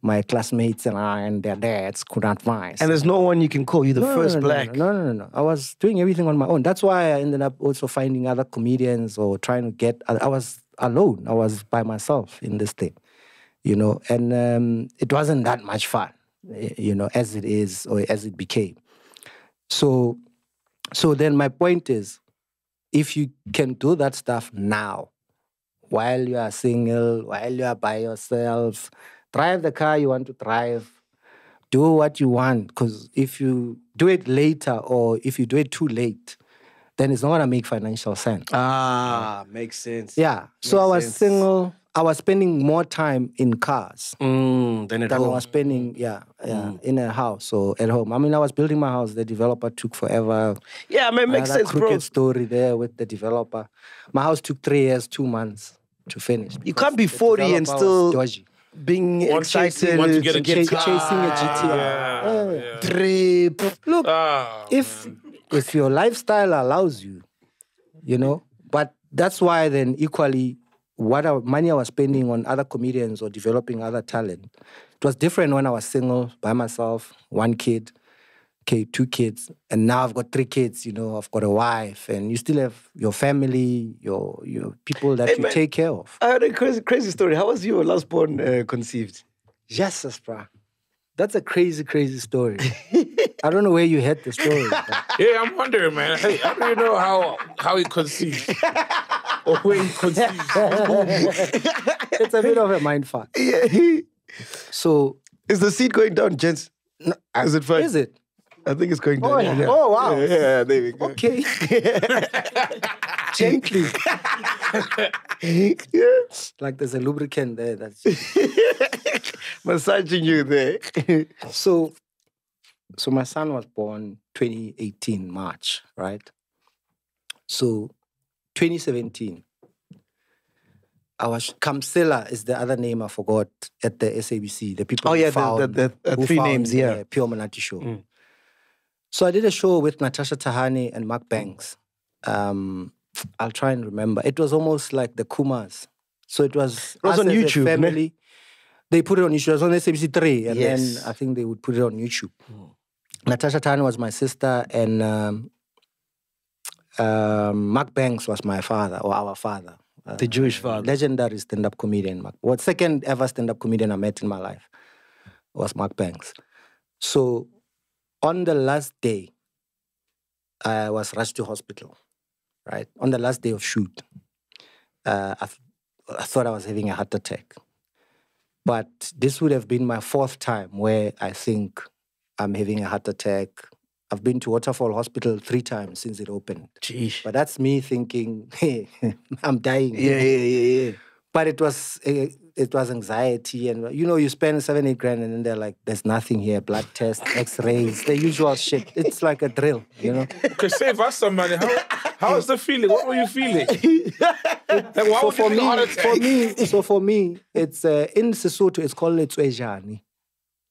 my classmates and I and their dads could advise. And there's no one you can call. You're the no, first no, no, black. No, no, no, no. I was doing everything on my own. That's why I ended up also finding other comedians or trying to get... I was alone. I was by myself in this thing, you know. And um, it wasn't that much fun, you know, as it is or as it became. So, so then my point is, if you can do that stuff now, while you are single, while you are by yourself... Drive the car you want to drive. Do what you want. Because if you do it later or if you do it too late, then it's not going to make financial sense. Ah, yeah. Makes sense. Yeah. Makes so I was sense. single. I was spending more time in cars mm, than at than home. I was spending, yeah, yeah mm. in a house or at home. I mean, I was building my house. The developer took forever. Yeah, I mean, it makes sense, bro. I had a crooked story there with the developer. My house took three years, two months to finish. You can't be forty and still... dodgy. Being want excited, want to get a G T R. Ch chasing a G T R. Yeah, oh, yeah. Trip. Look, oh, if man. if your lifestyle allows you, you know, but that's why then equally what I, money I was spending on other comedians or developing other talent, it was different when I was single, by myself, one kid, okay, two kids, and now I've got three kids, you know, I've got a wife, and you still have your family, your your people that hey, you man, take care of. I heard a crazy, crazy story. How was your last born uh, conceived? Yes, bruh. That's a crazy, crazy story. I don't know where you heard the story. Yeah, I'm wondering, man. Hey, I don't even know how, how he conceived. Or where he conceived. It's a bit of a mind fuck. Yeah. So... Is the seed going down, gents? No, is it fine? Is it? I think it's going down. Oh, yeah. Yeah. Oh wow. Yeah, yeah, there we go. Okay. Gently. Yeah. Like there's a lubricant there that's massaging you there. so so my son was born twenty eighteen, March, right? So twenty seventeen. I was Kamsela is the other name I forgot at the S A B C. The people oh, yeah, who found, the, the, the, uh, who three found names, yeah. Pure Monate show. Mm. So I did a show with Natasha Tahani and Mark Banks. Um, I'll try and remember. It was almost like the Kumas. So it was... It was on YouTube, family. They put it on YouTube. It was on S A B C three. And yes. then I think they would put it on YouTube. Mm. Natasha Tahani was my sister and um, uh, Mark Banks was my father or our father. Uh, the Jewish father. Legendary stand-up comedian. Mark. Well, second ever stand-up comedian I met in my life was Mark Banks. So... On the last day, I was rushed to hospital, right? On the last day of shoot, uh, I, th I thought I was having a heart attack. But this would have been my fourth time where I think I'm having a heart attack. I've been to Waterfall Hospital three times since it opened. Jeez. But that's me thinking, hey, I'm dying. Yeah, yeah, yeah, yeah. But it was... Uh, It was anxiety and, you know, you spend seven, eight grand and then they're like, there's nothing here. Blood tests, x-rays, the usual shit. It's like a drill, you know? Okay, save us some money. How, how was the feeling? What were you feeling? Like, why so, for me, for me, so for me, it's uh, in Sesotho, it's called Letswejani.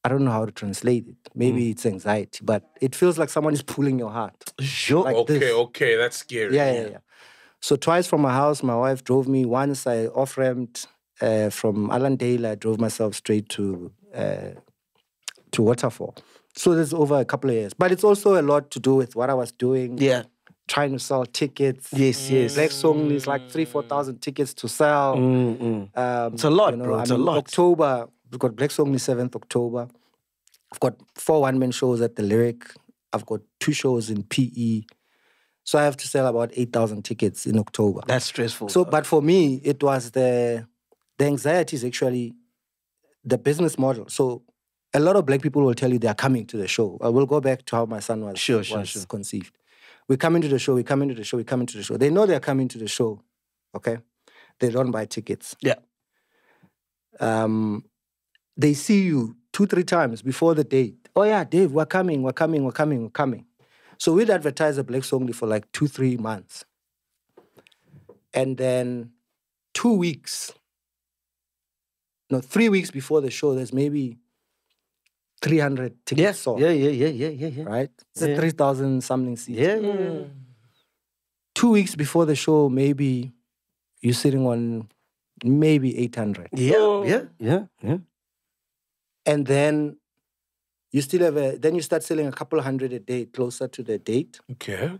I don't know how to translate it. Maybe mm. it's anxiety, but it feels like someone is pulling your heart. Sure. Like okay, this. okay, that's scary. Yeah, yeah, yeah. So twice from my house, my wife drove me. Once I off-ramped. Uh, from Allendale, I drove myself straight to uh, to Waterfall. So that's over a couple of years. But it's also a lot to do with what I was doing. Yeah. Trying to sell tickets. Yes, yes. Black Song is like three, four thousand tickets to sell. Mm, mm. Um, it's a lot, you know, bro. It's I mean, a lot. October, we've got Black Song is seventh October. I've got four one-man shows at the Lyric. I've got two shows in P E. So I have to sell about eight thousand tickets in October. That's stressful. So, though. But for me, it was the... The anxiety is actually the business model. So a lot of black people will tell you they are coming to the show. I will go back to how my son was, sure, sure, was sure. conceived. We come into the show, we come into the show, we come into the show. They know they are coming to the show, okay? They don't buy tickets. Yeah. Um, they see you two, three times before the date. Oh, yeah, Dave, we're coming, we're coming, we're coming, we're coming. So we'd advertise the blacks only for like two, three months. And then two weeks, no, three weeks before the show, there's maybe three hundred tickets sold. Yeah, yeah, yeah, yeah, yeah, yeah. Right? It's yeah. a three thousand something seats. Yeah. Mm. Two weeks before the show, maybe you're sitting on maybe eight hundred. Yeah, oh. yeah, yeah, yeah. And then you still have a, then you start selling a couple hundred a day closer to the date. Okay.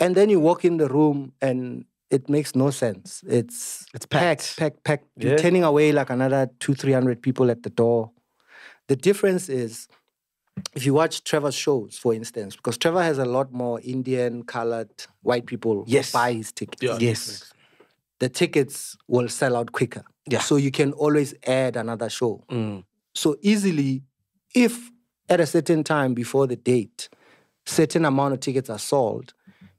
And then you walk in the room and it makes no sense. It's, it's packed, packed, packed. packed. Yeah. You're turning away like another two, three hundred people at the door. The difference is, if you watch Trevor's shows, for instance, because Trevor has a lot more Indian, colored, white people yes. who buy his tickets. Yeah, yes. The tickets will sell out quicker. Yeah. So you can always add another show. Mm. So easily, if at a certain time before the date, certain amount of tickets are sold,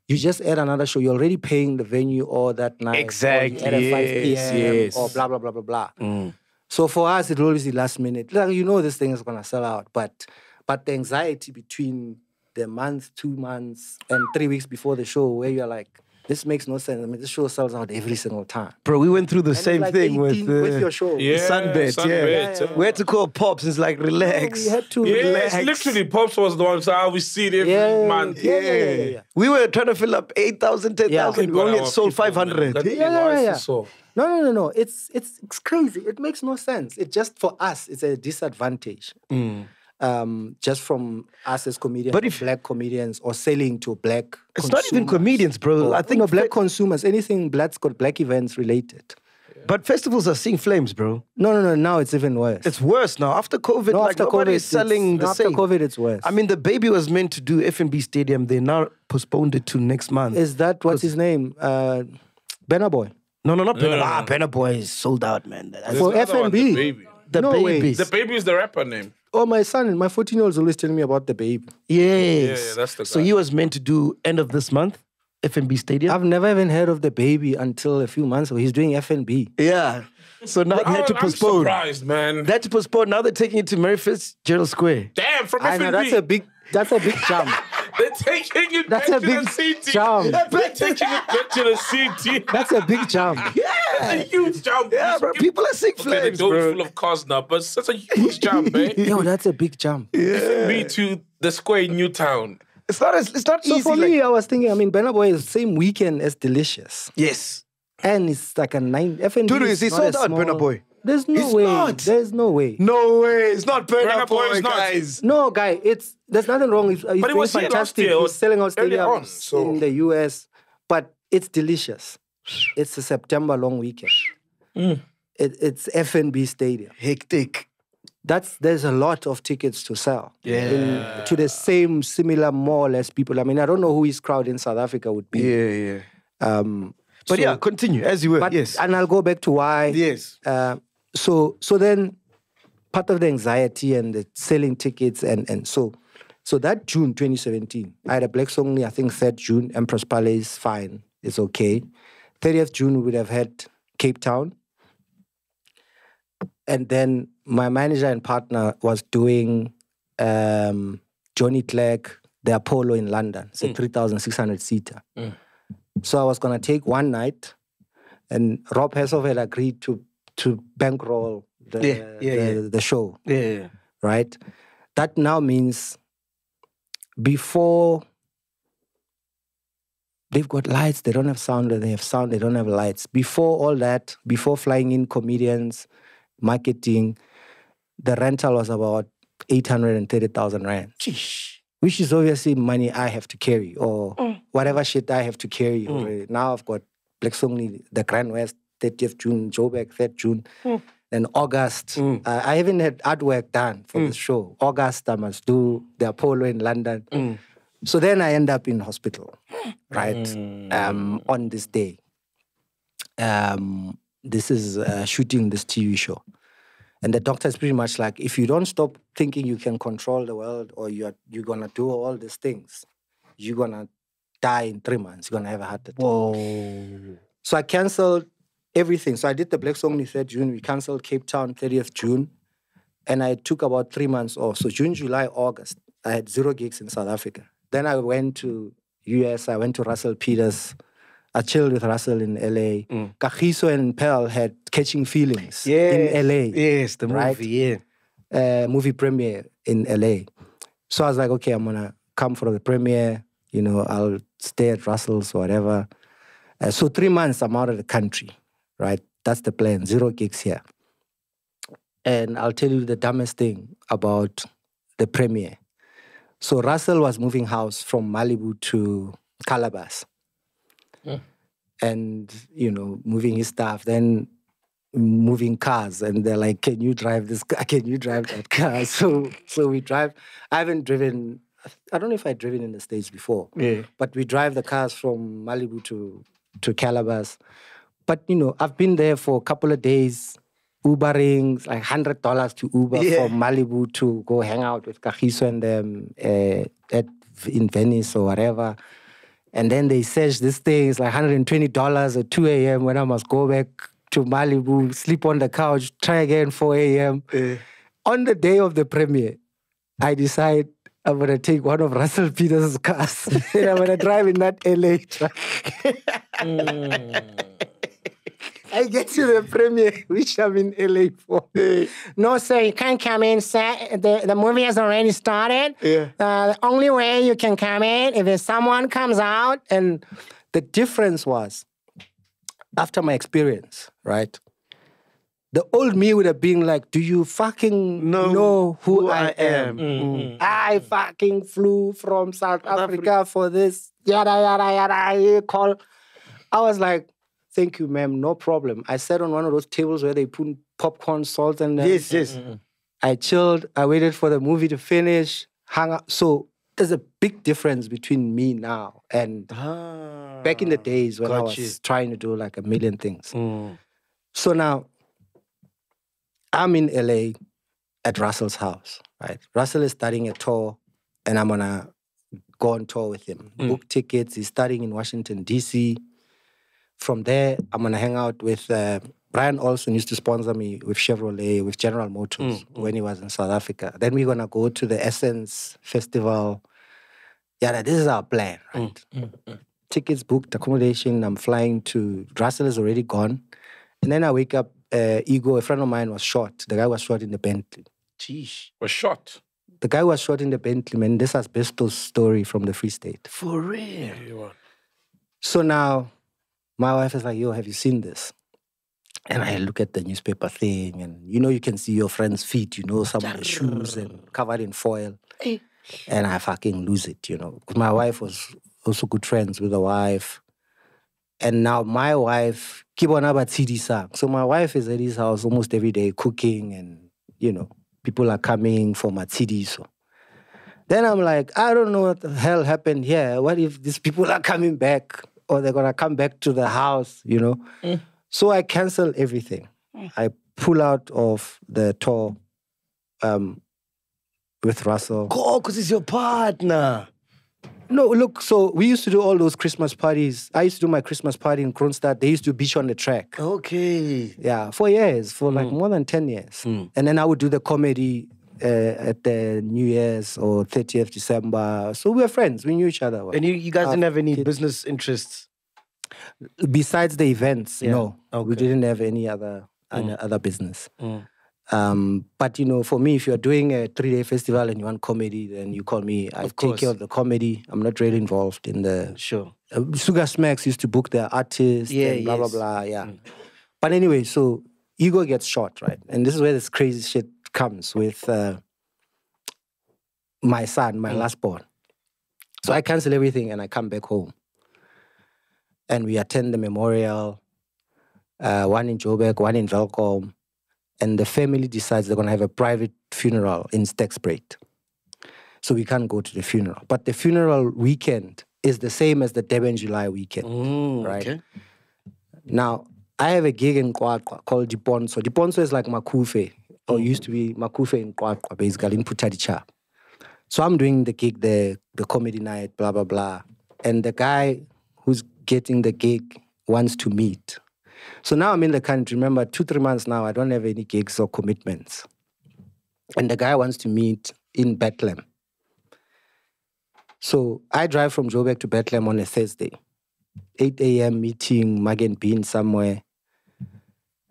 you just add another show. You're already paying the venue or that night. Exactly. Or at yes, five p m yes. or blah, blah, blah, blah, blah. Mm. So for us, it always be last minute. Like, you know this thing is going to sell out, but but the anxiety between the month, two months, and three weeks before the show where you're like, this makes no sense. I mean, this show sells out every single time. Bro, we went through the and same like thing with, uh, with your show. Yeah, Sunbet, Sunbet, yeah. yeah, yeah. We had to call Pops. It's like, relax. We had to yeah, relax. Literally, Pops was the one so I would see it every yeah, month. Yeah. Yeah, yeah, yeah, yeah. We were trying to fill up eight thousand, ten thousand. Yeah. We only had sold people, five hundred. Yeah, yeah, yeah. So. No, no, no, no. It's, it's, it's crazy. It makes no sense. It just, for us, it's a disadvantage. Mm. Um, just from us as comedians, but if, black comedians or selling to black it's consumers. Not even comedians, bro. I think no, black consumers, anything black's got black events related. Yeah. But festivals are seeing flames, bro. No, no, no. Now it's even worse. It's worse now. After COVID, no, like after nobody's COVID, selling the after same. After COVID, it's worse. I mean, the baby was meant to do F N B Stadium. They now postponed it to next month. Is that, what's his name? Uh, Banner Boy. No, no, not Banner Boy. Ah, Banner Boy is sold out, man. For F N B. The no Baby. The Baby is the rapper name. Oh, my son, my fourteen-year-old is always telling me about The Baby. Yes. Yeah, yeah, that's the guy. So he was meant to do end of this month, F N B Stadium. I've never even heard of The Baby until a few months ago. He's doing F N B. Yeah. So now they had to postpone. I'm surprised, man. They had to postpone. Now they're taking it to Mary Fitzgerald Square. Damn, from F N B. I know, that's a big, that's a big jump. They're taking it back to the city. They're taking it back to the city. That's a big jump. Yeah, it's a huge jump. Yeah, bro. People are sick flames, okay, the dome's full of cars now, but that's a huge jump, man. Yo, that's a big jump. Yeah. Me to the square in Newtown. It's not, as, it's not so easy. So for like... me, I was thinking, I mean, Banner Boy is the same weekend as Delicious. Yes. And it's like a nine... F N B Dude, is he sold out, Banner Boy? There's no it's way. Not. There's no way. No way. It's not Burner Boy, Boy guys. Not. No, guy. It's there's nothing wrong. It's, it's but it was fantastic. It's selling out stadiums on, so. In the U S, but it's Delicious. It's a September long weekend. Mm. It, it's F N B Stadium. Hectic. That's there's a lot of tickets to sell. Yeah. In, to the same similar more or less people. I mean, I don't know who his crowd in South Africa would be. Yeah, yeah. Um, but so, yeah, continue as you were. But, yes. And I'll go back to why. Yes. Uh, So so then part of the anxiety and the selling tickets and, and so so that June twenty seventeen, I had a black song only, I think third June, Empress Palace, fine, it's okay. thirtieth June we would have had Cape Town. And then my manager and partner was doing um, Johnny Clegg, the Apollo in London. It's a mm. three thousand six hundred seater. Mm. So I was gonna take one night and Rob Hesselhoff had agreed to to bankroll the, yeah, yeah, the, yeah. the show, yeah, yeah. right? That now means before they've got lights, they don't have sound, they have sound, they don't have lights. Before all that, before flying in comedians, marketing, the rental was about eight hundred thirty thousand rand. Sheesh. Which is obviously money I have to carry or mm. whatever shit I have to carry. Mm. Now I've got Blacksong, the Grand West, thirtieth June, Joburg, third June, mm. and August. Mm. Uh, I haven't had artwork done for mm. the show. August, I must do the Apollo in London. Mm. So then I end up in hospital, right, mm. um, on this day. Um, this is uh, shooting this T V show. And the doctor is pretty much like, if you don't stop thinking you can control the world or you're, you're going to do all these things, you're going to die in three months. You're going to have a heart attack. Whoa. So I cancelled everything. So I did the Black Song third June. We cancelled Cape Town thirtieth June. And I took about three months off. So June, July, August, I had zero gigs in South Africa. Then I went to U S, I went to Russell Peters. I chilled with Russell in L A. Mm. Kahiso and Pearl had Catching Feelings yes. in L A. Yes, the movie, right? yeah. Uh, movie premiere in L A. So I was like, okay, I'm going to come for the premiere. You know, I'll stay at Russell's or whatever. Uh, so three months, I'm out of the country, right? That's the plan, zero gigs here. And I'll tell you the dumbest thing about the premiere. So Russell was moving house from Malibu to Calabas. Yeah. And, you know, moving his stuff, then moving cars. And they're like, can you drive this car? Can you drive that car? So so we drive. I haven't driven, I don't know if I've driven in the States before. Yeah. But we drive the cars from Malibu to, to Calabas. But, you know, I've been there for a couple of days, Ubering, like one hundred dollars to Uber yeah. from Malibu to go hang out with Kahiso and them uh, at, in Venice or whatever. And then they search this thing, it's like one hundred twenty dollars at two A M when I must go back to Malibu, sleep on the couch, try again four A M Yeah. On the day of the premiere, I decide I'm going to take one of Russell Peters' cars and I'm going to drive in that L A truck. mm. I get to the premiere, which I'm in L A for. Yeah. No, sir, you can't come in, sir. The, the movie has already started. Yeah. Uh, the only way you can come in if someone comes out. And the difference was, after my experience, right, the old me would have been like, do you fucking know, know who, who I, I am? am. Mm-hmm. I fucking flew from South Africa Afri for this. Yada, yada, yada, you call. I was like, thank you, ma'am. No problem. I sat on one of those tables where they put popcorn, salt, and... Uh, yes, yes. Mm-hmm. I chilled. I waited for the movie to finish. Hung up. So there's a big difference between me now and ah, back in the days when I was you. trying to do like a million things. Mm. So now, I'm in L A at Russell's house, right? Russell is starting a tour, and I'm going to go on tour with him. Mm. Book tickets. He's starting in Washington, D C From there, I'm going to hang out with... Uh, Brian Olsen used to sponsor me with Chevrolet, with General Motors mm, mm. when he was in South Africa. Then we're going to go to the Essence Festival. Yeah, this is our plan, right? Mm, mm, mm. Tickets booked, accommodation. I'm flying to... Russell is already gone. And then I wake up. Uh, Ego, a friend of mine, was shot. The guy was shot in the Bentley. Jeez. Was shot? The guy was shot in the Bentley, man. This is Besto's story from the Free State. For real? So now... My wife is like, yo, have you seen this? And I look at the newspaper thing and, you know, you can see your friend's feet, you know, someone's shoes and covered in foil. And I fucking lose it, you know. My wife was also good friends with the wife. And now my wife, so my wife is at his house almost every day cooking and, you know, people are coming for matsidi, so. Then I'm like, I don't know what the hell happened here. What if these people are coming back? Or they're going to come back to the house, you know. Mm. So I cancel everything. Mm. I pull out of the tour um, with Russell. Oh, because he's your partner. No, look, so we used to do all those Christmas parties. I used to do my Christmas party in Kronstadt. They used to beach on the track. Okay. Yeah, for years, for like mm. more than ten years. Mm. And then I would do the comedy Uh, at the New Year's or thirtieth of December. So we were friends. We knew each other. And you, you guys didn't have any business interests? Besides the events, yeah. no. Okay. We didn't have any other mm. other business. Mm. Um, but, you know, for me, if you're doing a three-day festival and you want comedy, then you call me. I take care of the comedy. I'm not really involved in the... Sure. Uh, Sugar Smacks used to book their artists yeah, and blah, yes. blah, blah. Yeah. Mm. But anyway, so Ego gets shot, right? And this is where this crazy shit comes with uh, my son, my mm. last born. So I cancel everything and I come back home. And we attend the memorial, uh, one in Joburg, one in Welkom. And the family decides they're going to have a private funeral in Sterkspruit. So we can't go to the funeral. But the funeral weekend is the same as the Durban July weekend, mm, right? Okay. Now, I have a gig in Qwaqwa called Diponso. Diponso is like Makufe. Or used to be Makufe in Qwaqwa, basically, in Putadicha. So I'm doing the gig there, the comedy night, blah, blah, blah. And the guy who's getting the gig wants to meet. So now I'm in the country. Remember, two, three months now, I don't have any gigs or commitments. And the guy wants to meet in Bethlehem. So I drive from Joburg to Bethlehem on a Thursday. eight a m meeting, mug and bean somewhere.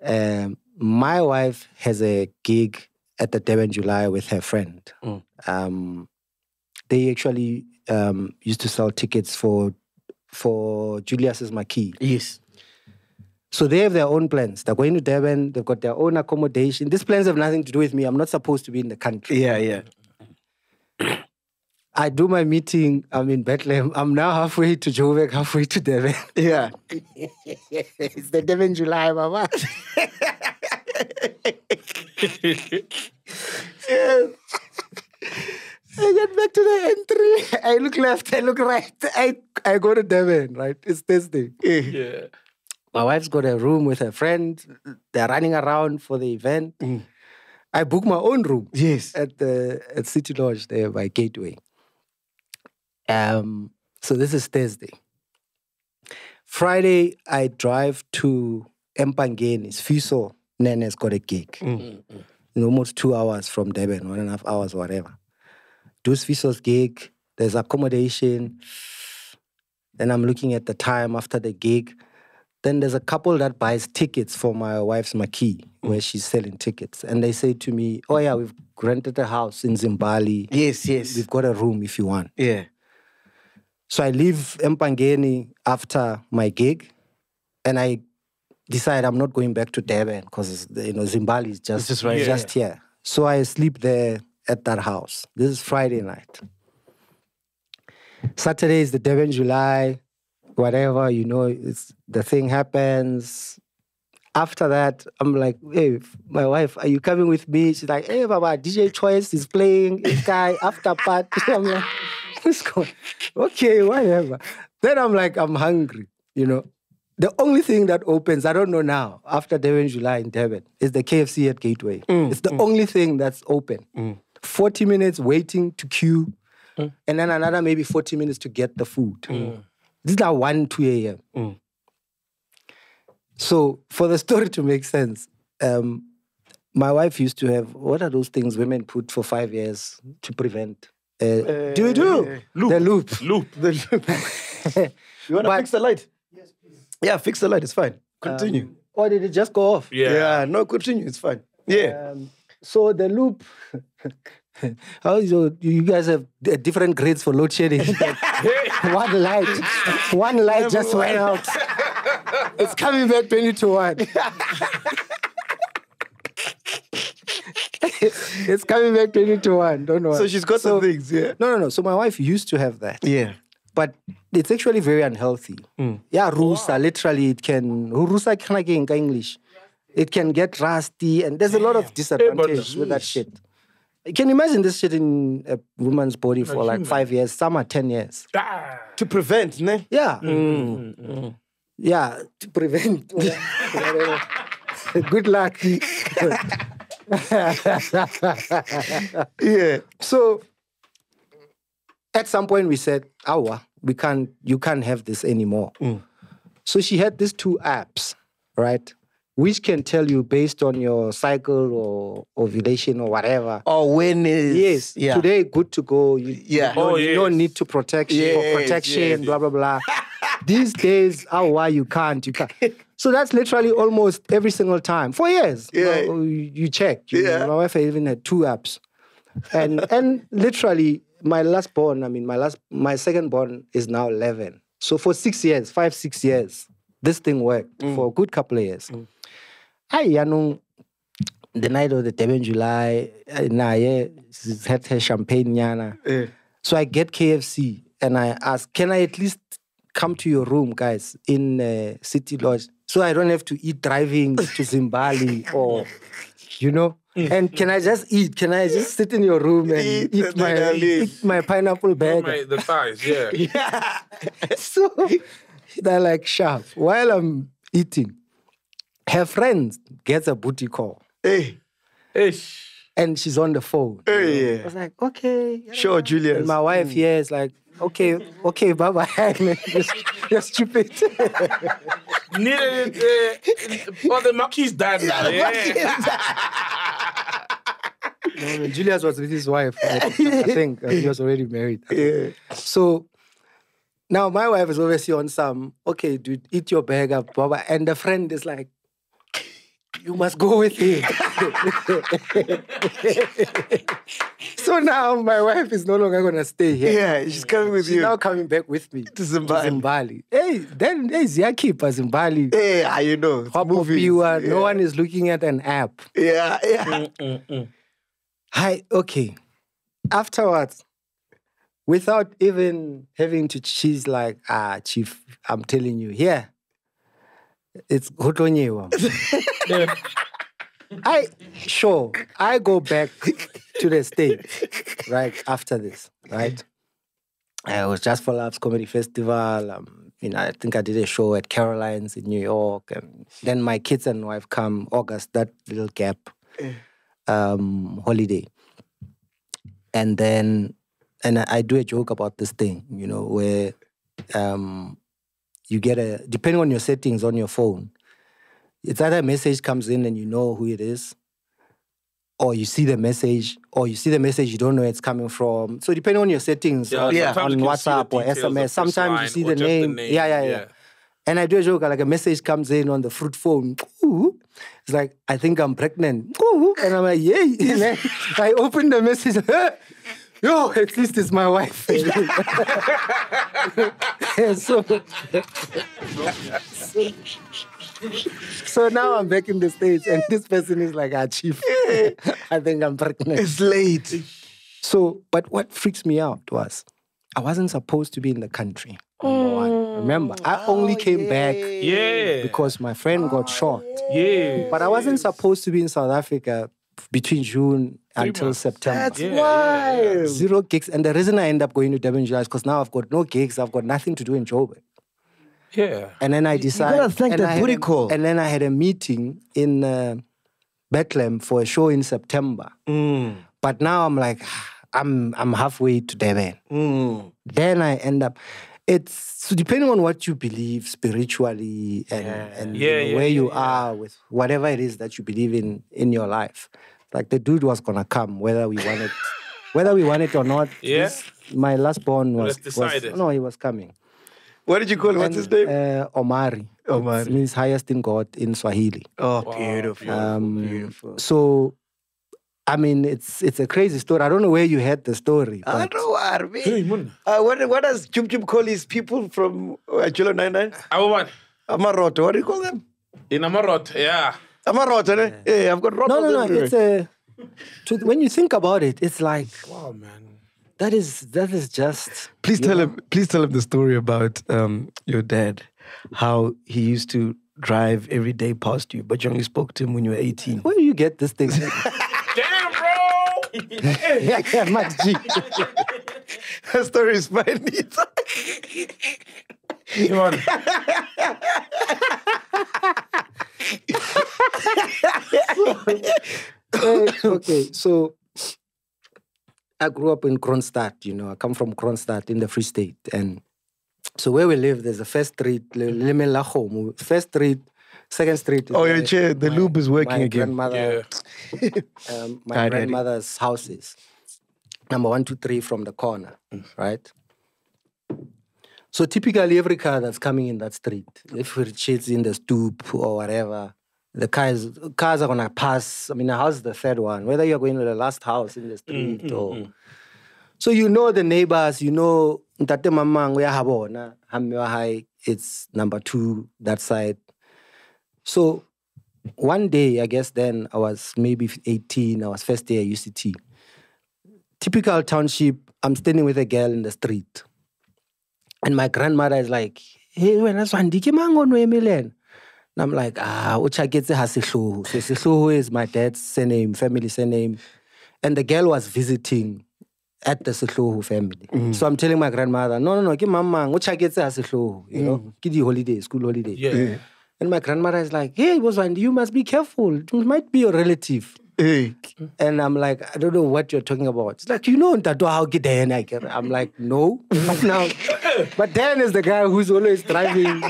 Um, my wife has a gig at the Durban July with her friend. Mm. Um, they actually um, used to sell tickets for for Julius's Marquee. Yes. So they have their own plans. They're going to Durban. They've got their own accommodation. These plans have nothing to do with me. I'm not supposed to be in the country. Yeah, yeah. I do my meeting. I'm in Bethlehem. I'm now halfway to Joburg, halfway to Durban. Yeah. It's the Durban July, mama. I get back to the entry. I look left. I look right. I, I go to Durban, right? It's Thursday. Yeah. My wife's got a room with her friend. They're running around for the event. Mm. I book my own room. Yes. At the at City Lodge there by Gateway. Um, so this is Thursday. Friday, I drive to Empangeni. Fiso Nene's got a gig. Mm. Mm. In almost two hours from Durban, one and a half hours, whatever. Do Fiso's gig. There's accommodation. Then I'm looking at the time after the gig. Then there's a couple that buys tickets for my wife's marquee, where she's selling tickets. And they say to me, oh yeah, we've rented a house in Zimbali. Yes, yes. We've got a room if you want. Yeah. So I leave Empangeni after my gig, and I decide I'm not going back to Durban because, you know, Zimbali is just, just, right. yeah. just here. So I sleep there at that house. This is Friday night. Saturday is the Durban July. Whatever, you know, it's, the thing happens. After that, I'm like, hey, my wife, are you coming with me? She's like, hey, Baba, D J Choice is playing, this guy, after part. I'm like, what's going on? Okay, whatever. Then I'm like, I'm hungry, you know. The only thing that opens, I don't know now, after Durban July in Durban, is the K F C at Gateway. Mm, it's the mm. only thing that's open. Mm. forty minutes waiting to queue, mm. and then another maybe forty minutes to get the food. Mm. This is like one, two a m Mm. So for the story to make sense, um, my wife used to have, what are those things women put for five years to prevent? Uh, uh, do you do? Loop. The loop. Loop. The loop. You want to fix the light? Yes, please. Yeah, fix the light. It's fine. Continue. Um, or did it just go off? Yeah. Yeah, no, continue. It's fine. Yeah. Um, so the loop... How is your, you guys have different grades for load shedding. one light, one light Never just went out. It's coming back twenty to one. It's coming back twenty to one. Don't know. So she's got so, some things, yeah. No, no, no. So my wife used to have that. Yeah. But it's actually very unhealthy. Mm. Yeah, Rusa, wow. Literally, it can. Rusa can again English. It can get rusty, and there's a lot of disadvantages with that shit. Can you imagine this shit in a woman's body for like five years, some are ten years? Ah, to prevent, ne? Yeah. Mm. Mm. Yeah, to prevent. Good luck. Yeah. So at some point we said, awa, we can't, you can't have this anymore. Mm. So she had these two apps, right? Which can tell you based on your cycle or ovulation or whatever. Or when is... Yes. Yeah. Today, good to go. You, yeah. you, don't, oh, yes. you don't need to protection, yes, or protection, yes, yes. blah, blah, blah. These days, oh, why you can't, you can't. So that's literally almost every single time. For years. Yeah. You, know, you check. You yeah. know, my wife even had two apps. And and literally, my last born, I mean, my last, my second born is now eleven. So for six years, five, six years, this thing worked mm. for a good couple of years. Mm. I, you know, the night of the Durban July, nah, yeah, she's had her champagne, yana. Yeah. So I get K F C and I ask, can I at least come to your room, guys, in uh, City Lodge, so I don't have to eat driving to Zimbali or, you know? And can I just eat? Can I just sit in your room and eat, eat, my, eat my pineapple bag? My, the thighs, yeah. Yeah. So they're like, sharp. While I'm eating, her friend gets a booty call. Hey. Hey. And she's on the phone. Hey. I was like, okay. Sure, Julius. And my wife mm. here is like, okay, okay, bye-bye. You're, you're stupid. Needed it. Oh, the monkey's dad now. Yeah. No, Julius was with his wife. I, I think he was already married. Yeah. So now my wife is obviously on some, okay, dude, eat your bag up, Baba. And the friend is like, you must go with it. So now my wife is no longer going to stay here. Yeah, she's coming with she's you. She's now coming back with me. To Zimbali. Zimbali. Hey, then there's Yakipa, Zimbali. Hey, you know, Hopopiwa, yeah. No one is looking at an app. Yeah, yeah. Mm -mm -mm. Hi, okay. Afterwards, without even having to, she's like, ah, chief, I'm telling you, here, it's Hotonyewa. I, sure, I go back to the state, right, after this, right? I was just for Laughs Comedy Festival. Um, you know, I think I did a show at Caroline's in New York. And then my kids and wife come August, that little gap, um, holiday. And then, and I, I do a joke about this thing, you know, where um, you get a, depending on your settings on your phone, it's either a message comes in and you know who it is, or you see the message, or you see the message, you don't know where it's coming from. So depending on your settings, yeah, on, yeah, on WhatsApp or S M S, sometimes you see the name. the name. Yeah, yeah, yeah, yeah. And I do a joke, like a message comes in on the fruit phone. Ooh. It's like, I think I'm pregnant. Ooh. And I'm like, yay. And I, I open the message. Yo, at least it's my wife. so, so, so now I'm back in the States and this person is like, ah, chief, I think I'm pregnant. It's late. So, but what freaks me out was I wasn't supposed to be in the country. Number one. Remember, I oh, only came yeah. back yeah. because my friend got oh, shot. Yeah. But I wasn't supposed to be in South Africa between June Three until months. September. That's yeah. wild. Zero gigs. And the reason I end up going to Durban July is because now I've got no gigs. I've got nothing to do in Joburg. Yeah. And then I decided... You gotta thank that booty call. And then I had a meeting in uh, Bethlehem for a show in September. Mm. But now I'm like, I'm, I'm halfway to Durban. Mm. Then I end up... It's so depending on what you believe spiritually and, yeah. and yeah, you know, yeah, where yeah, you yeah. are with whatever it is that you believe in in your life. Like the dude was gonna come whether we wanted, whether we wanted or not. Yeah. This, my last born was, was no, he was coming. What did you call him? What's his name? Uh, Omari. Omari it means highest in God in Swahili. Oh, wow. Beautiful, um, beautiful. So. I mean, it's it's a crazy story. I don't know where you heard the story. But... I don't know. Uh, what, what does Jum Jum call his people from uh, July ninety-nine? Our one. Amaroto. What do you call them? In Amaroto, yeah. Amaroto, eh? Yeah. Yeah, I've got roto. No, no, no. It's a, to, when you think about it, it's like... Wow, man. That is, that is just... Please tell, him, please tell him the story about um, your dad, how he used to drive every day past you, but you only spoke to him when you were eighteen. Where do you get this thing? yeah, yeah, Max G. That story is funny. Come on. uh, okay, so I grew up in Kronstadt, you know. I come from Kronstadt in the Free State. And so where we live, there's a first street, Lemelahomu, first street. Second Street. Oh, your chair, the lube is working again. My grandmother, yeah. um, my grandmother's house is number one, two, three from the corner, mm. right? So typically every car that's coming in that street, if it it's in the stoop or whatever, the cars, cars are going to pass. I mean, the house is the third one, whether you're going to the last house in the street mm, or... Mm, mm. So you know the neighbors, you know, it's number two, that side. So one day, I guess then I was maybe eighteen, I was first day at U C T. Typical township, I'm standing with a girl in the street. And my grandmother is like, hey, when that's one, and I'm like, ah, Uchaketse Hasishohu. So Sishohu is my dad's surname, family surname. And the girl was visiting at the Sishohu family. Mm. So I'm telling my grandmother, no, no, no, give mama, Uchaketse Hasishohu, you know, kidi holiday, school holiday. Yeah. Yeah. And my grandmother is like, hey, Boswandi, you must be careful. It might be your relative. Hey. And I'm like, I don't know what you're talking about. It's like, you know, I'm like, no. But now, but Dan is the guy who's always driving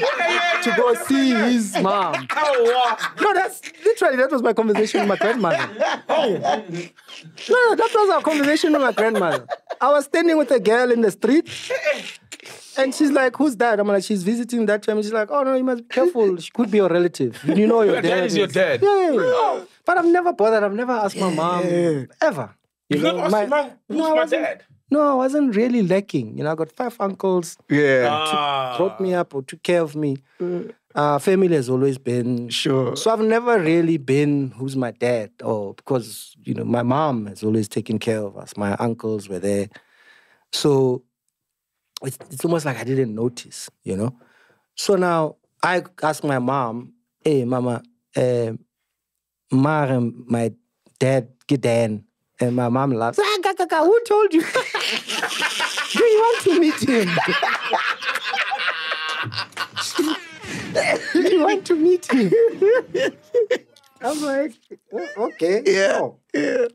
to go see his mom. No, that's literally, that was my conversation with my grandmother. No, no, that was our conversation with my grandmother. I was standing with a girl in the street. And she's like, who's that? I'm like, she's visiting that family. She's like, oh, no, you must be careful. She could be your relative. You know your dad. Your dad is your dad. Yeah. But I've never bothered. I've never asked my mom, yeah. ever. You, you know, never asked my, your mom, who's no, my dad? No, I wasn't really lacking. You know, I got five uncles. Yeah. Ah. Brought me up or took care of me. Mm. Uh, family has always been... Sure. So I've never really been, who's my dad? Or because, you know, my mom has always taken care of us. My uncles were there. So... It's, it's almost like I didn't notice, you know. So now I asked my mom, hey, mama, uh, ma, my dad, Gideon. And my mom laughs, ah, kakaka, who told you? Do you want to meet him? Do you want to meet him? I'm like, oh, okay. Yeah, oh. yeah.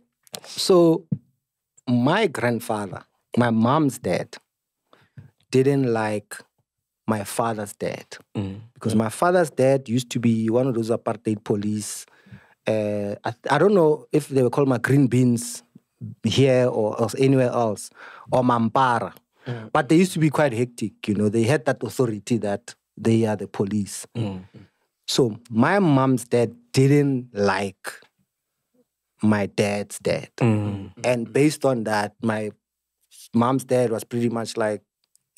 So my grandfather, my mom's dad, didn't like my father's dad. Mm. Because mm. my father's dad used to be one of those apartheid police. Uh, I, I don't know if they were called my green beans here or, or anywhere else, or Mampara. Mm. But they used to be quite hectic, you know. They had that authority that they are the police. Mm. So my mom's dad didn't like my dad's dad. Mm. And based on that, my mom's dad was pretty much like,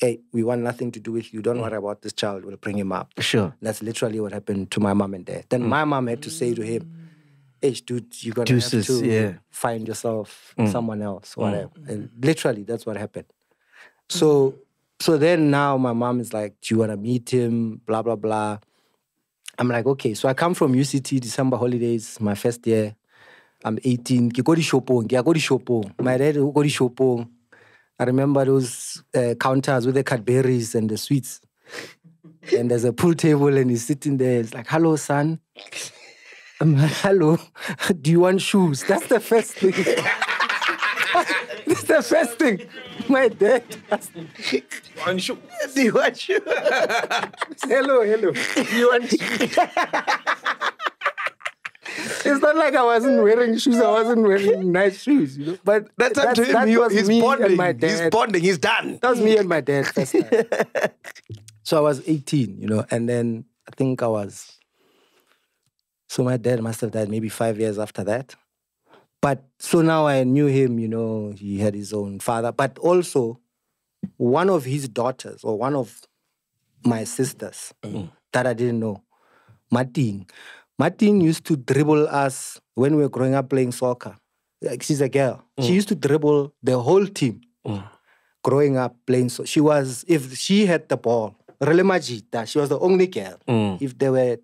hey, we want nothing to do with you. Don't mm. worry about this child. We'll bring him up. Sure. That's literally what happened to my mom and dad. Then mm. my mom had to say to him, hey, dude, you're going to have to yeah. find yourself mm. someone else. Whatever. Mm. And literally, that's what happened. So, so then now my mom is like, do you want to meet him? Blah, blah, blah. I'm like, okay. So I come from U C T, December holidays, my first year. I'm eighteen. I go to Shopong. I go to Shopong. My dad go to Shopong. I remember those uh, counters with the Cadbury's and the sweets. And there's a pool table and he's sitting there. It's like, hello, son. I'm like, hello. Do you want shoes? That's the first thing. That's the first thing. My dad. Want shoes? Do you want shoes? Hello, hello. Do you want shoes? It's not like I wasn't wearing shoes. I wasn't wearing nice shoes, you know. But that's up to him. That he, was he's me bonding. And my dad. He's bonding. He's done. That was me and my dad first time. So I was eighteen, you know, and then I think I was. So my dad must have died maybe five years after that. But so now I knew him, you know. He had his own father, but also one of his daughters or one of my sisters mm. that I didn't know, Martin. Martin used to dribble us when we were growing up playing soccer. Like she's a girl. Mm. She used to dribble the whole team mm. growing up playing soccer. She was, if she had the ball, Relemajita, she was the only girl. Mm. If there were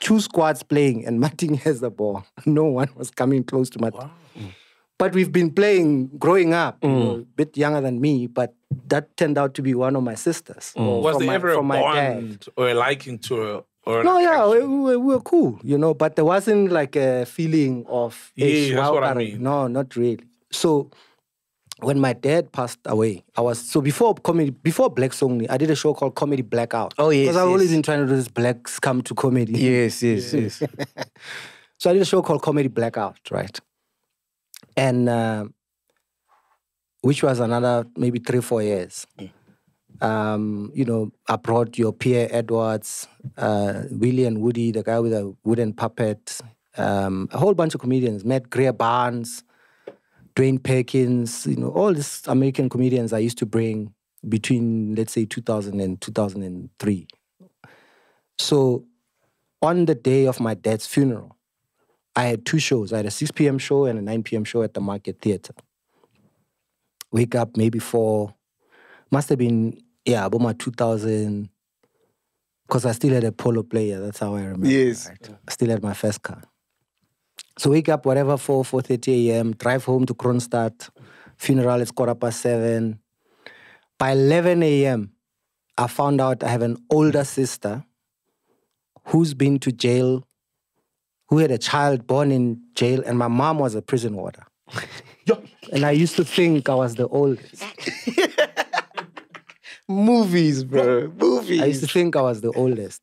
two squads playing and Martin has the ball, no one was coming close to Martin. Wow. Mm. But we've been playing growing up, mm. you know, a bit younger than me, but that turned out to be one of my sisters. Mm. Was there my, ever a bond or a liking to her? Or no, yeah, we, we, we were cool, you know, but there wasn't like a feeling of... Yeah, that's what I mean. No, not really. So when my dad passed away, I was... So before comedy, before Blacks Only, I did a show called Comedy Blackout. Oh, yes, Because I've yes. always been trying to do this Blacks come to comedy. Yes, yes, yes. yes. So I did a show called Comedy Blackout, right? And... Uh, which was another maybe three, four years. Mm. Um, you know, I brought your Pierre Edwards, uh, Willie and Woody, the guy with a wooden puppet, um, a whole bunch of comedians, Matt Greer Barnes, Dwayne Perkins, you know, all these American comedians I used to bring between, let's say, two thousand and two thousand three. So on the day of my dad's funeral, I had two shows. I had a six p m show and a nine p m show at the Market Theatre. Wake up maybe for, must have been... Yeah, about my two thousand, because I still had a Polo Player. That's how I remember. Yes. Right? Yeah. I still had my first car. So wake up, whatever, four, four thirty a m, drive home to Kronstadt. Funeral is quarter past seven. By eleven a m, I found out I have an older sister who's been to jail, who had a child born in jail, and my mom was a prison warder. And I used to think I was the oldest. Movies, bro. Movies. I used to think I was the oldest,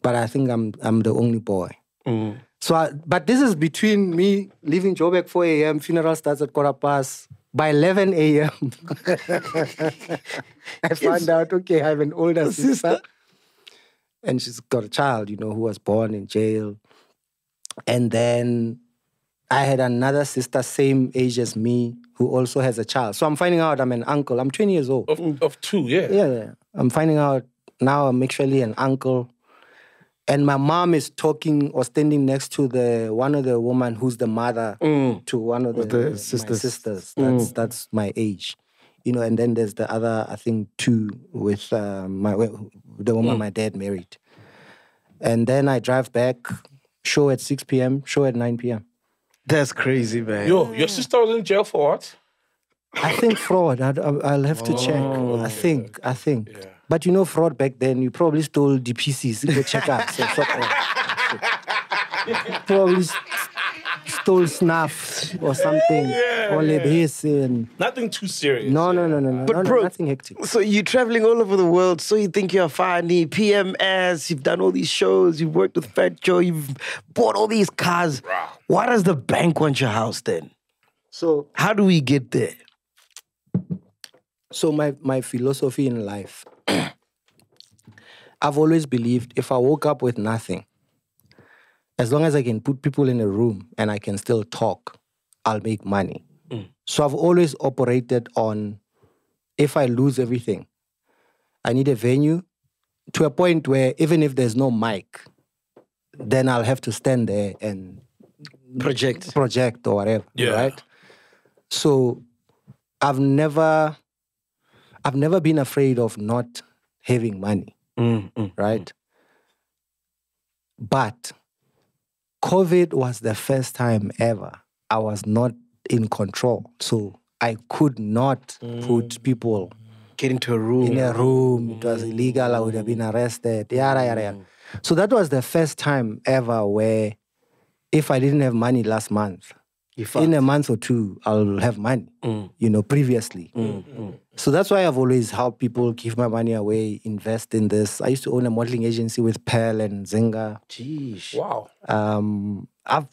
but I think I'm I'm the only boy. Mm. So, I, but this is between me leaving Joburg four a m. Funeral starts at quarter past. by eleven A M I found out, okay, I have an older sister. And she's got a child, you know, who was born in jail. And then I had another sister, same age as me, who also has a child. So I'm finding out I'm an uncle. I'm twenty years old. Of, of two, yeah. Yeah. I'm finding out now I'm actually an uncle. And my mom is talking or standing next to the one of the women who's the mother mm. to one of the, the sisters. My sisters. Mm. That's, that's my age. You know, and then there's the other, I think, two with uh, my the woman mm. my dad married. And then I drive back, show at six P M, show at nine P M. That's crazy, man. Yo, your sister was in jail for what? I think fraud. I, I, I'll have to oh, check. I think, I think. Yeah. But you know, fraud back then, you probably stole the P Cs in the checkouts. Probably st stole snuff or something. Yeah, or yeah. this and nothing too serious. No, yeah. no, no, no, no. But no, bro, nothing hectic. So you're traveling all over the world, so you think you're funny, P M S, you've done all these shows, you've worked with Phat Joe, you've bought all these cars. Wow. Why does the bank want your house then? So how do we get there? So my, my philosophy in life, I've always believed if I woke up with nothing, as long as I can put people in a room and I can still talk, I'll make money. Mm. So I've always operated on, if I lose everything, I need a venue to a point where even if there's no mic, then I'll have to stand there and project, project or whatever, yeah. right? So I've never, I've never been afraid of not having money, mm, mm, right? Mm. But COVID was the first time ever I was not in control. So I could not mm. put people... Get into a room. In a room. Mm. It was illegal. I would have been arrested. Yada, yada, yada. Mm. So that was the first time ever where if I didn't have money last month, in a month or two, I'll have money, mm. you know, previously. Mm. Mm. So that's why I've always helped people give my money away, invest in this. I used to own a modeling agency with Pearl and Zinga. Jeez. Wow. Um, I've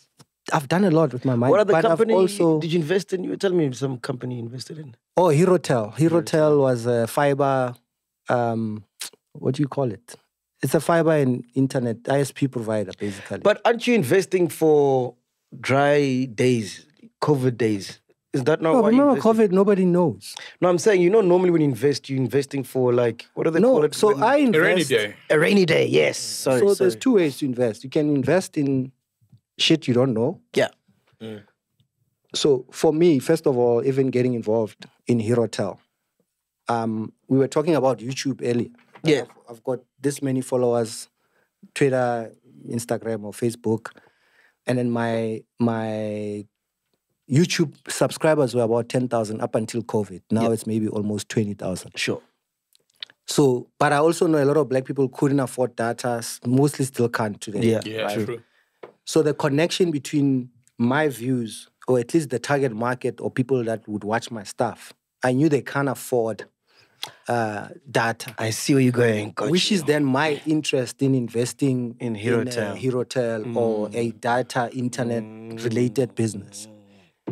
I've done a lot with my money. What other company also, did you invest in? You were telling me some company you invested in. Oh, Herotel. Herotel was a fiber, um, what do you call it? It's a fiber and internet I S P provider, basically. But aren't you investing for... dry days, COVID days? Is that not no, why you No, COVID, nobody knows. No, I'm saying, you know, normally when you invest, you're investing for like, what do they no, call it? So I invest... A rainy day. A rainy day, yes. Sorry, so sorry. There's two ways to invest. You can invest in shit you don't know. Yeah. Mm. So for me, first of all, even getting involved in Herotel, um, we were talking about YouTube earlier. Yeah. I've, I've got this many followers, Twitter, Instagram or Facebook. And then my my YouTube subscribers were about ten thousand up until COVID. Now yep. it's maybe almost twenty thousand. Sure. So, but I also know a lot of black people couldn't afford data, mostly still can't today. Yeah, yeah right? true. So the connection between my views, or at least the target market or people that would watch my stuff, I knew they can't afford uh, data. I see where you're going. Got which you. Is then my interest in investing in Herotel, in Herotel mm. or a data internet mm. related business.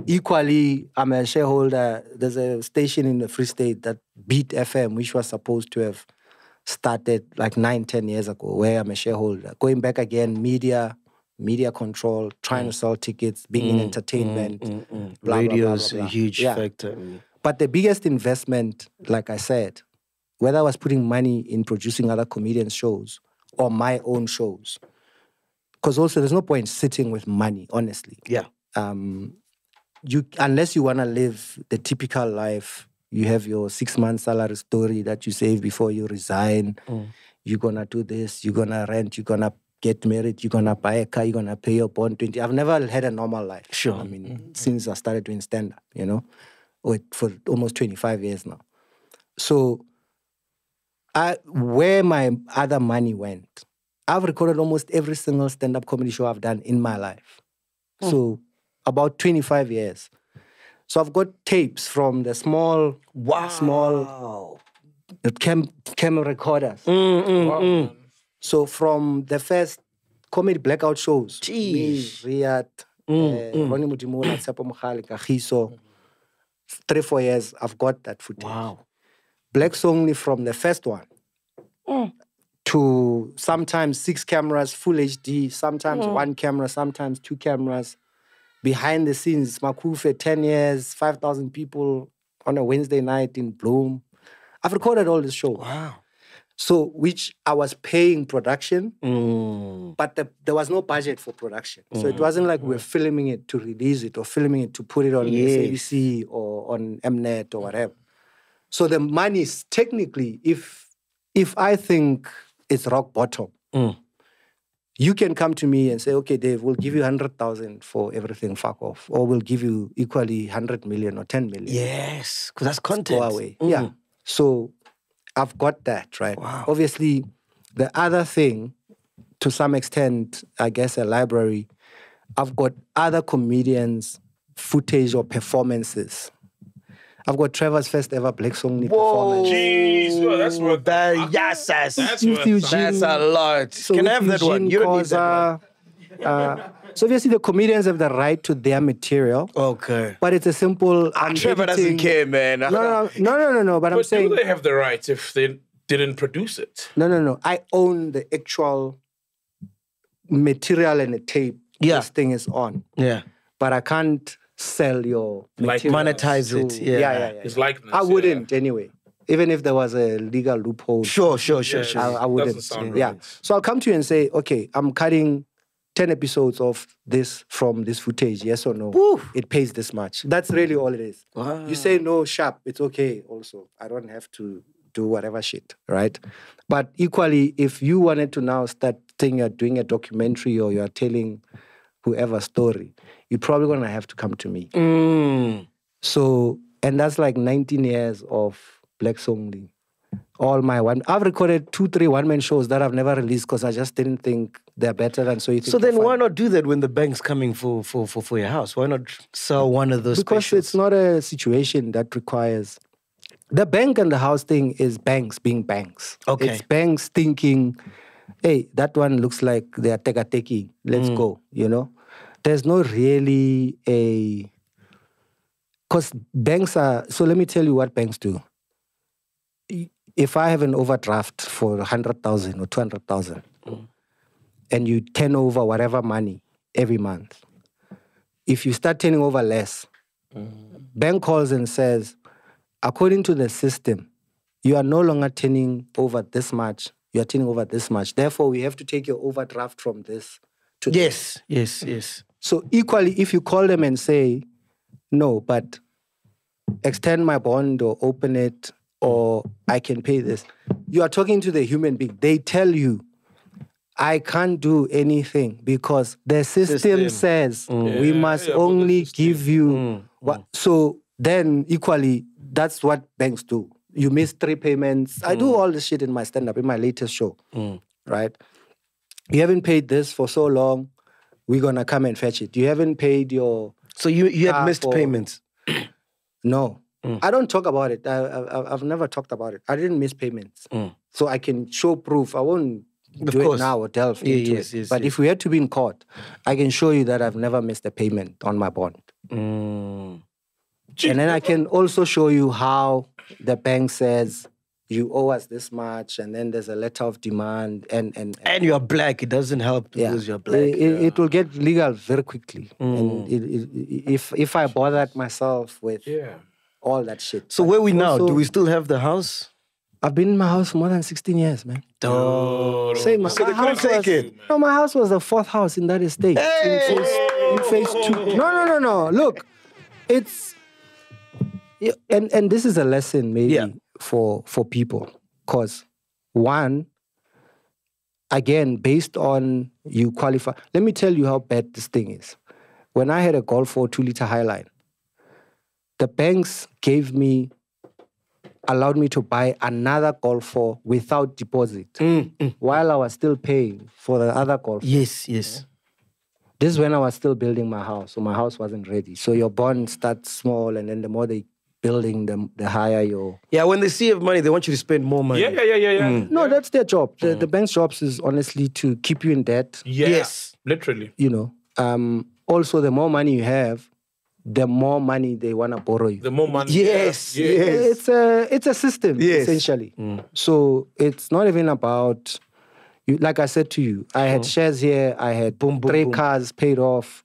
Equally, I'm a shareholder. There's a station in the Free State that Beat F M, which was supposed to have started like nine, ten years ago, where I'm a shareholder. Going back again, media, media control, trying mm. to sell tickets, being mm. in entertainment. Mm. Mm. Mm. Blah, radio blah, blah, is blah, blah. a huge yeah. factor. Mm. But the biggest investment, like I said, whether I was putting money in producing other comedians' shows or my own shows, because also there's no point sitting with money, honestly. Yeah. Um, you unless you want to live the typical life, you have your six-month salary story that you save before you resign. Mm. You're going to do this. You're going to rent. You're going to get married. You're going to buy a car. You're going to pay your bond. twenty I've never had a normal life. Sure. I mean, mm-hmm. since I started doing stand-up, you know. For almost twenty-five years now. So I, where my other money went, I've recorded almost every single stand-up comedy show I've done in my life. Mm. So about twenty-five years. So I've got tapes from the small, wow. small cam, camera recorders. Mm, mm, wow. mm. So from the first comedy blackout shows, Jeez. me, Riyad, mm, uh, mm. Ronnie Mudimola, Teppo Mukhali, Kahiso, three, four years, I've got that footage. Wow. Blacks only from the first one mm. to sometimes six cameras, full H D, sometimes mm. one camera, sometimes two cameras. Behind the scenes, Makufe, ten years, five thousand people on a Wednesday night in Bloom. I've recorded all this show. Wow. So, which I was paying production, mm. but the, there was no budget for production. Mm. So it wasn't like mm. we were filming it to release it or filming it to put it on yes. S A B C or on M net or whatever. So the money is technically, if, if I think it's rock bottom, mm. you can come to me and say, okay, Dave, we'll give you one hundred thousand for everything, fuck off. Or we'll give you equally one hundred million or ten million. Yes, because that's content. Go away. Mm. Yeah. So I've got that, right? Wow. Obviously, the other thing, to some extent, I guess a library, I've got other comedians' footage or performances. I've got Trevor's first ever Black Songly performance. Jeez, well, that's worth that. Yes, that's, that's, worth Eugene, that's a lot. So can I have Eugene that one? You don't need that one. Uh, so obviously the comedians have the right to their material. Okay. But it's a simple... Ah, Trevor doesn't care, man. No, no, no, no, no, no but, but I'm saying... But do they have the rights if they didn't produce it? No, no, no. I own the actual material and the tape yeah. this thing is on. Yeah. But I can't sell your material. Like monetize it. To, yeah. Yeah, yeah, yeah. It's likeness. I wouldn't yeah. anyway. Even if there was a legal loophole. Sure, sure, sure, yeah, sure. I, I wouldn't. Yeah. Right. yeah. So I'll come to you and say, okay, I'm cutting... ten episodes of this from this footage, yes or no? Woof. It pays this much. That's really all it is. Wow. You say no, sharp, it's okay also. I don't have to do whatever shit, right? But equally, if you wanted to now start saying you're doing a documentary or you're telling whoever's story, you're probably going to have to come to me. Mm. So, and that's like nineteen years of Black Songly. All my one, I've recorded two, three one-man shows that I've never released because I just didn't think they're better than So You Think. So then why not do that when the bank's coming for, for, for, for your house? Why not sell one of those Because specials? It's not a situation that requires... The bank and the house thing is banks being banks. Okay. It's banks thinking, hey, that one looks like they're teka-teki. Let's mm. go, you know? There's no really a... Because banks are... So let me tell you what banks do. If I have an overdraft for one hundred thousand or two hundred thousand mm. and you turn over whatever money every month, if you start turning over less, mm. bank calls and says, according to the system, you are no longer turning over this much, you are turning over this much. Therefore, we have to take your overdraft from this to yes, this. Yes, yes, yes. So equally, if you call them and say, no, but extend my bond or open it, or I can pay this. You are talking to the human being. They tell you, I can't do anything because the system, system. says mm. yeah, we must yeah, only give you... Mm. What, so then, equally, that's what banks do. You miss three payments. Mm. I do all this shit in my stand-up, in my latest show, mm. right? You haven't paid this for so long, we're going to come and fetch it. You haven't paid your... So you, you had missed or, payments? No. Mm. I don't talk about it. I, I, I've never talked about it. I didn't miss payments. Mm. So I can show proof. I won't of do course. it now or delve yeah, into yes, it. Yes, but yes. if we had to be in court, I can show you that I've never missed a payment on my bond. Mm. And then I can also show you how the bank says, you owe us this much, and then there's a letter of demand. And and, and, and you're black. It doesn't help because yeah. you're black. It, yeah. it will get legal very quickly. Mm. And it, it, if, if I bothered myself with... Yeah. All that shit. So where are we now? Also, do we still have the house? I've been in my house for more than sixteen years, man. Dude. Same. So they couldn't take it. No, my house was the fourth house in that estate. Hey! In, phase, in phase two. No, no, no, no. Look, it's... And, and this is a lesson maybe yeah. for, for people. Because one, again, based on you qualify... Let me tell you how bad this thing is. When I had a Golf four two-litre Highline, the banks gave me, allowed me to buy another Golf four without deposit mm, mm. while I was still paying for the other Golf four. Yes, yes. This is when I was still building my house, so my house wasn't ready. So your bond starts small and then the more they building, the, the higher your... Yeah, when they see you have money, they want you to spend more money. Yeah, yeah, yeah, yeah. yeah. Mm. No, that's their job. The, mm. the bank's job is honestly to keep you in debt. Yeah, yes. Literally. You know, um, also the more money you have, the more money they want to borrow you. The more money. Yes. Yeah. Yes. yes. It's a, it's a system, yes. essentially. Mm. So it's not even about, you, like I said to you, I had oh. shares here, I had boom, boom, three boom. cars paid off,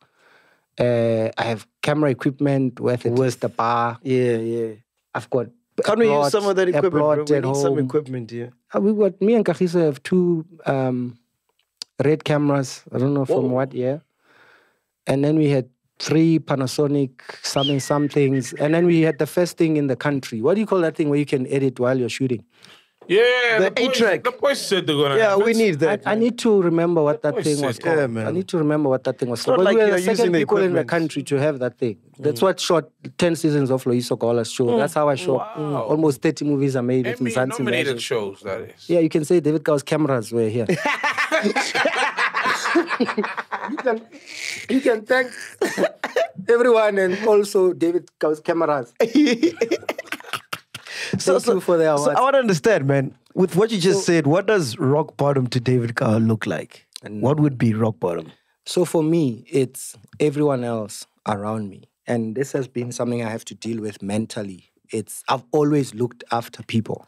uh, I have camera equipment worth it. Where's the bar? Yeah, yeah. I've got... Can we use some of that equipment, bro? We need some equipment here. Yeah. Uh, we got, me and Kahiso have two um, red cameras. I don't know from Whoa. what year. And then we had three Panasonic something somethings. And then we had the first thing in the country. What do you call that thing where you can edit while you're shooting? Yeah, the, the eight track. The boys said they're gonna. Yeah, we need that. I, I need to remember what that thing was called. Yeah, man. I need to remember what that thing was called. But like we were the second people in the country to have that thing. That's mm. what shot ten seasons of Loiso Kola's show. Mm. That's how I shot. Wow. Mm. Almost thirty movies are made with Mzansi. Nominated shows, that is. Yeah, you can say David Kau's cameras were here. you can, you can thank everyone and also David Kau's cameras. So, so, for their so I want to understand, man, with what you just so, said, what does rock bottom to David Carr look like? And what would be rock bottom? So for me, it's everyone else around me. And this has been something I have to deal with mentally. It's I've always looked after people,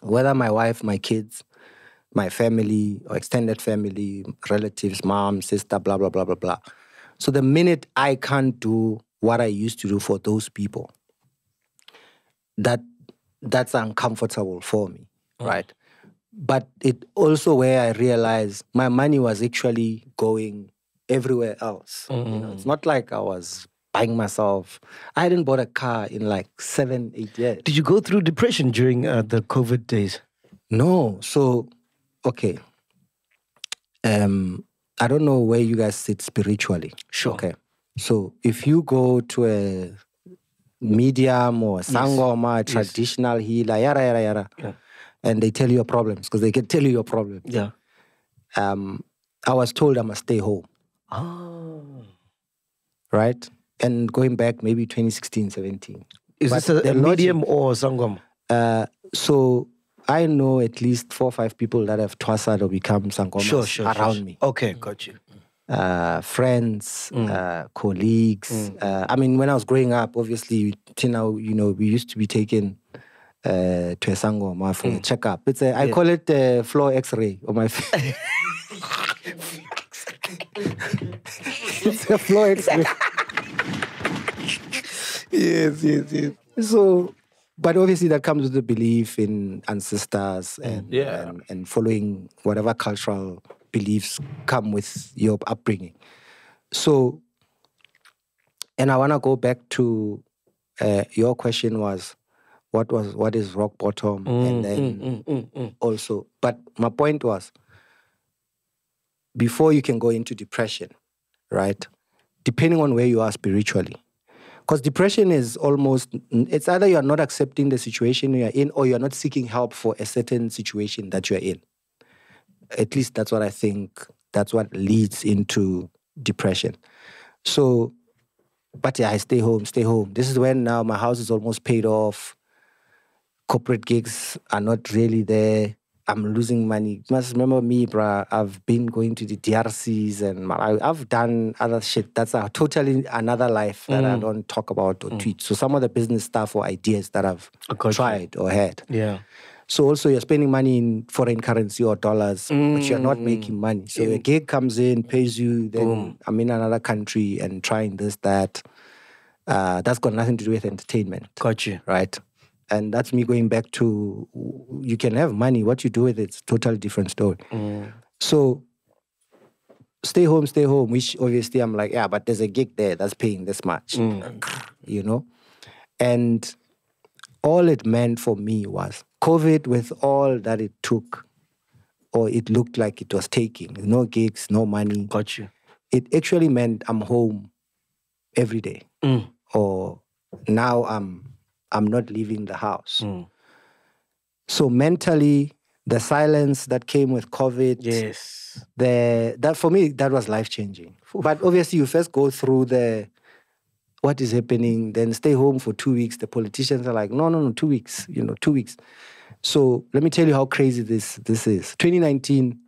whether my wife, my kids, my family, or extended family, relatives, mom, sister, blah, blah, blah, blah, blah. So the minute I can't do what I used to do for those people, that that's uncomfortable for me, mm. right? But it also where I realized my money was actually going everywhere else. Mm. You know, it's not like I was buying myself. I hadn't bought a car in like seven, eight years. Did you go through depression during uh, the COVID days? No. So, okay. Um, I don't know where you guys sit spiritually. Sure. Okay. So if you go to a medium or sangoma, yes. traditional yes. healer, yara, yara, yara. Yeah. And they tell you your problems because they can tell you your problems. Yeah. Um, I was told I must stay home. Oh. Right? And going back maybe twenty sixteen, seventeen. Is but this a, a medium logic, or sangoma? Uh, so I know at least four or five people that have twasad or become sangomas sure, sure, around sure. me. Okay, got you. Uh, friends, mm. uh, colleagues. Mm. Uh, I mean, when I was growing up, obviously, till now, you know, we used to be taken uh, to a sangoma for mm. a checkup. It's a, yeah. I call it a floor X-ray on my face. It's a floor X-ray. Yes, yes, yes. So, but obviously, that comes with the belief in ancestors and yeah. and, and following whatever cultural beliefs come with your upbringing. So, and I want to go back to uh, your question was, what was what is rock bottom? Mm, and then mm, mm, mm, mm. also, but my point was, before you can go into depression, right? Depending on where you are spiritually. Because depression is almost, it's either you're not accepting the situation you're in or you're not seeking help for a certain situation that you're in. At least that's what I think, that's what leads into depression. So, but yeah, I stay home, stay home. This is when now my house is almost paid off. Corporate gigs are not really there. I'm losing money. You must remember me, bruh. I've been going to the D R Cs and Malawi. I've done other shit. That's a totally another life that mm. I don't talk about or mm. tweet. So some of the business stuff or ideas that I've tried or had. Yeah. So also you're spending money in foreign currency or dollars, mm. but you're not making money. So mm. a gig comes in, pays you, then Boom. I'm in another country and trying this, that. Uh, that's got nothing to do with entertainment. Got you. Right? And that's me going back to, you can have money. What you do with it, it's a totally different story. Mm. So stay home, stay home, which obviously I'm like, yeah, but there's a gig there that's paying this much, mm. you know? And all it meant for me was COVID with all that it took, or it looked like it was taking. No gigs, no money. Got you. It actually meant I'm home every day. Mm. Or now I'm, I'm not leaving the house. Mm. So mentally, the silence that came with COVID, yes, the that for me, that was life-changing. But obviously, you first go through the what is happening, then stay home for two weeks. The politicians are like, no, no, no, two weeks, you know, two weeks. So let me tell you how crazy this this is. twenty nineteen,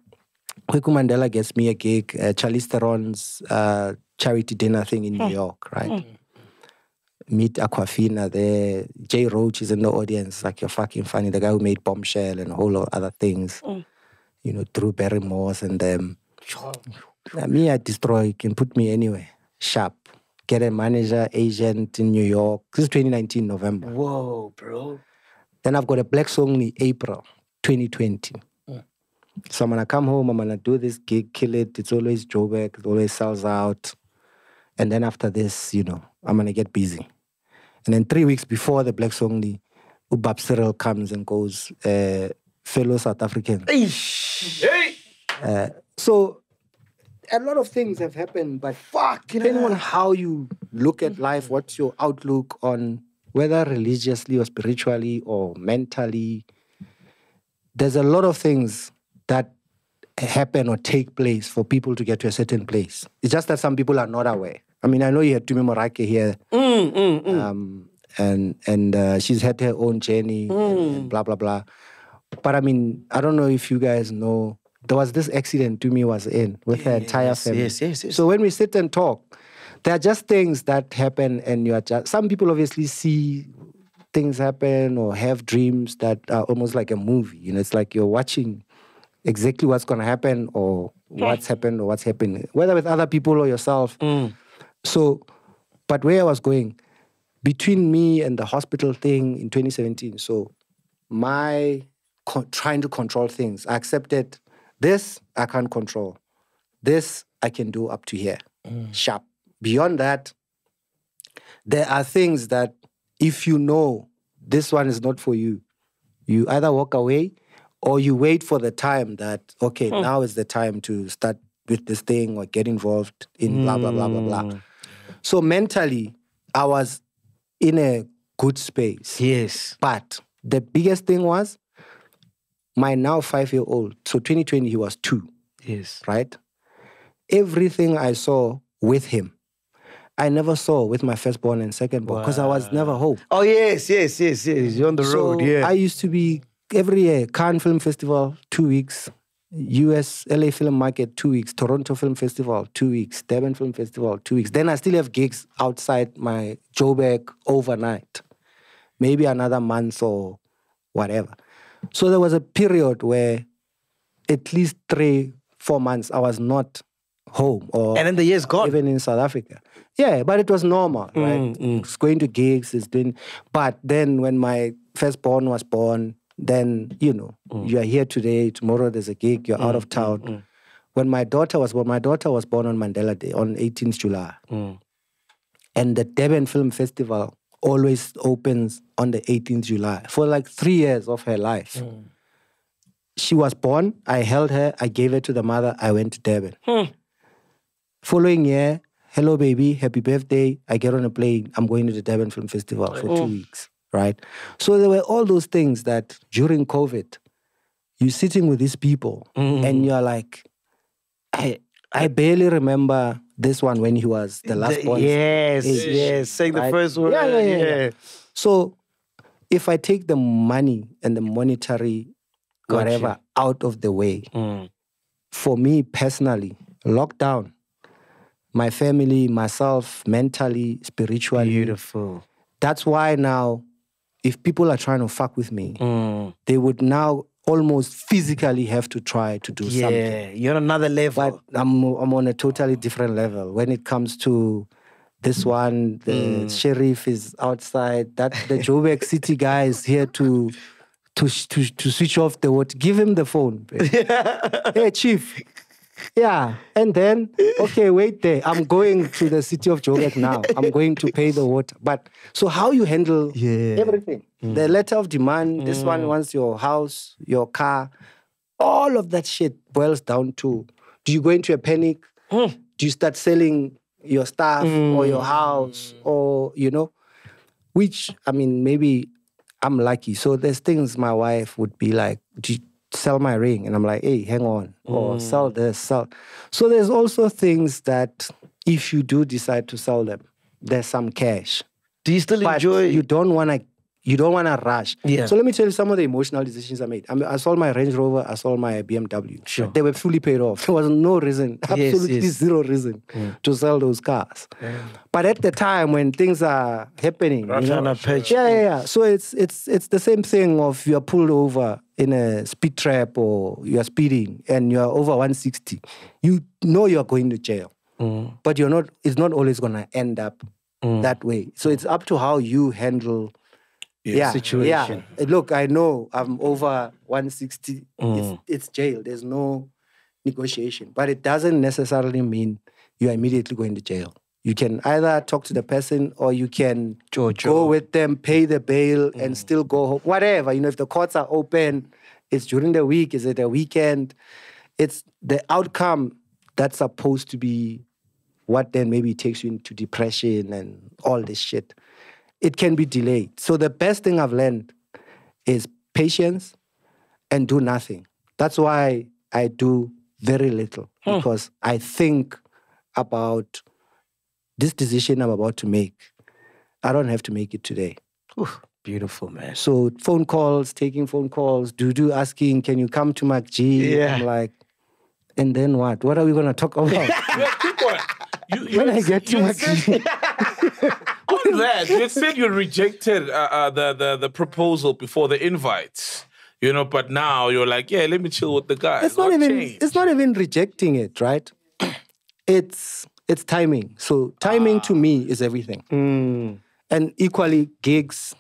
Kweku Mandela gets me a gig, uh, Charlize Theron's uh, charity dinner thing in New York, right? Mm. meet Aquafina there. Jay Roach is in the audience, like you're fucking funny. The guy who made Bombshell and a whole lot of other things. Mm. You know, Drew Barrymore's and them. Now, me, I destroy. You can put me anywhere. Sharp. Get a manager, agent in New York. This is twenty nineteen, November. Whoa, bro. Then I've got a black song in April, twenty twenty. Mm. So I'm going to come home, I'm going to do this gig, kill it. It's always Joburg, it always sells out. And then after this, you know, I'm going to get busy. And then three weeks before the black song, Ubab Cyril comes and goes, uh, fellow South Africans. Hey. Uh, so... a lot of things have happened, but fuck, you know, depending on how you look at life, what's your outlook on whether religiously or spiritually or mentally, there's a lot of things that happen or take place for people to get to a certain place. It's just that some people are not aware. I mean, I know you had Tumi Morake here, mm, mm, mm. Um, and, and uh, she's had her own journey, mm. and, and blah, blah, blah. But I mean, I don't know if you guys know, there was this accident Tumi was in with yes, her entire family. Yes, yes, yes. So when we sit and talk, there are just things that happen and you are just... Some people obviously see things happen or have dreams that are almost like a movie. You know, it's like you're watching exactly what's going to happen or what's happened or what's happening, whether with other people or yourself. Mm. So, but where I was going, between me and the hospital thing in twenty seventeen, so my con trying to control things, I accepted... This, I can't control. This, I can do up to here. Mm. Sharp. Beyond that, there are things that if you know this one is not for you, you either walk away or you wait for the time that, okay, mm. now is the time to start with this thing or get involved in blah, blah, blah, blah, blah. So mentally, I was in a good space. Yes. But the biggest thing was, my now five-year-old, so twenty twenty, he was two. Yes. Right? Everything I saw with him, I never saw with my firstborn and secondborn because wow. I was never home. Oh, yes, yes, yes, yes. You're on the so road, yeah. I used to be, every year, Cannes Film Festival, two weeks. U S, L A Film Market, two weeks. Toronto Film Festival, two weeks. Durban Film Festival, two weeks. Then I still have gigs outside my Joburg overnight. Maybe another month or whatever. So there was a period where at least three, four months I was not home. Or and then the year's gone. Even in South Africa. Yeah, but it was normal, mm, right? Mm. It's going to gigs, it's doing... But then when my firstborn was born, then, you know, mm. you're here today, tomorrow there's a gig, you're mm, out of town. Mm, mm. When my daughter was born, my daughter was born on Mandela Day, on eighteenth July. Mm. And the Durban Film Festival always opens on the eighteenth July. For like three years of her life. Mm. She was born, I held her, I gave her to the mother, I went to Durban. Mm. Following year, hello baby, happy birthday, I get on a plane, I'm going to the Durban Film Festival for oh. two weeks, right? So there were all those things that during COVID, you're sitting with these people mm. and you're like, I, I barely remember this one when he was the last the, born. Yes, age, yes. Saying right? the first word. Yeah, yeah, yeah, yeah. yeah. So if I take the money and the monetary gotcha. whatever out of the way, mm. for me personally, lockdown, my family, myself, mentally, spiritually. Beautiful. That's why now, if people are trying to fuck with me, mm. they would now... almost physically have to try to do yeah, something. Yeah, you're on another level. But I'm, I'm on a totally different level. When it comes to this one, the mm. sheriff is outside, that the Joburg City guy is here to to, to to switch off the water. Give him the phone. Hey, chief. Yeah. And then, okay, wait there. I'm going to the city of Joburg now. I'm going to pay the water. But so how you handle yeah. everything? Mm. The letter of demand, mm. this one wants your house, your car. All of that shit boils down to, do you go into a panic? Mm. Do you start selling your stuff mm. or your house or, you know? Which, I mean, maybe I'm lucky. So there's things my wife would be like, do you sell my ring? And I'm like, hey, hang on. Mm. Or sell this, sell. So there's also things that if you do decide to sell them, there's some cash. Do you still but enjoy? You don't want to you don't want to rush. Yeah. So let me tell you some of the emotional decisions I made. I, mean, I sold my Range Rover, I sold my B M W. Sure. They were fully paid off. There was no reason, absolutely yes, yes. zero reason mm. to sell those cars. Yeah. But at the time when things are happening, you know, yeah, yeah, yeah. So it's it's it's the same thing of you're pulled over in a speed trap or you're speeding and you're over one sixty. You know you're going to jail. Mm. But you're not, it's not always gonna end up mm. that way. So it's up to how you handle Yes. Yeah, situation. Yeah. Look, I know I'm over one sixty. Mm. It's, it's jail. There's no negotiation. But it doesn't necessarily mean you're immediately going to jail. You can either talk to the person or you can Joe, Joe. go with them, pay the bail mm. and still go home. Whatever. You know, if the courts are open, it's during the week, is it a weekend? It's the outcome that's supposed to be what then maybe takes you into depression and all this shit. It can be delayed. So the best thing I've learned is patience and do nothing. That's why I do very little hmm. because I think about this decision I'm about to make. I don't have to make it today. Whew. Beautiful, man. So phone calls, taking phone calls, Dudu asking, can you come to Mac G? Yeah. I'm like, and then what? What are we going to talk about? you, you, when I get to Mac G... On that, you said you rejected uh, uh, the, the the proposal before the invites, you know. But now you're like, yeah, let me chill with the guy. It's not even change? It's not even rejecting it, right? It's it's timing. So timing ah. to me is everything, mm. and equally gigs,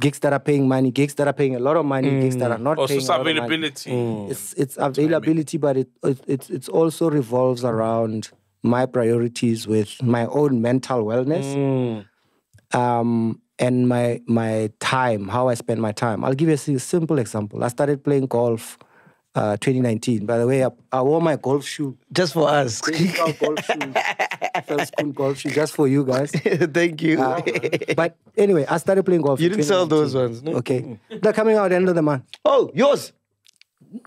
gigs that are paying money, gigs that are paying a lot of money, mm. gigs that are not. Also, paying it's availability. Mm. It's it's availability, timing. But it it it also revolves around my priorities with my own mental wellness mm. um, and my my time, how I spend my time. I'll give you a simple example. I started playing golf uh, twenty nineteen. By the way, I, I wore my golf shoe. Just for us. golf shoe. First school golf shoe, just for you guys. Thank you. Uh, but anyway, I started playing golf. You didn't sell those ones, no? Okay. They're coming out at the end of the month. Oh, yours?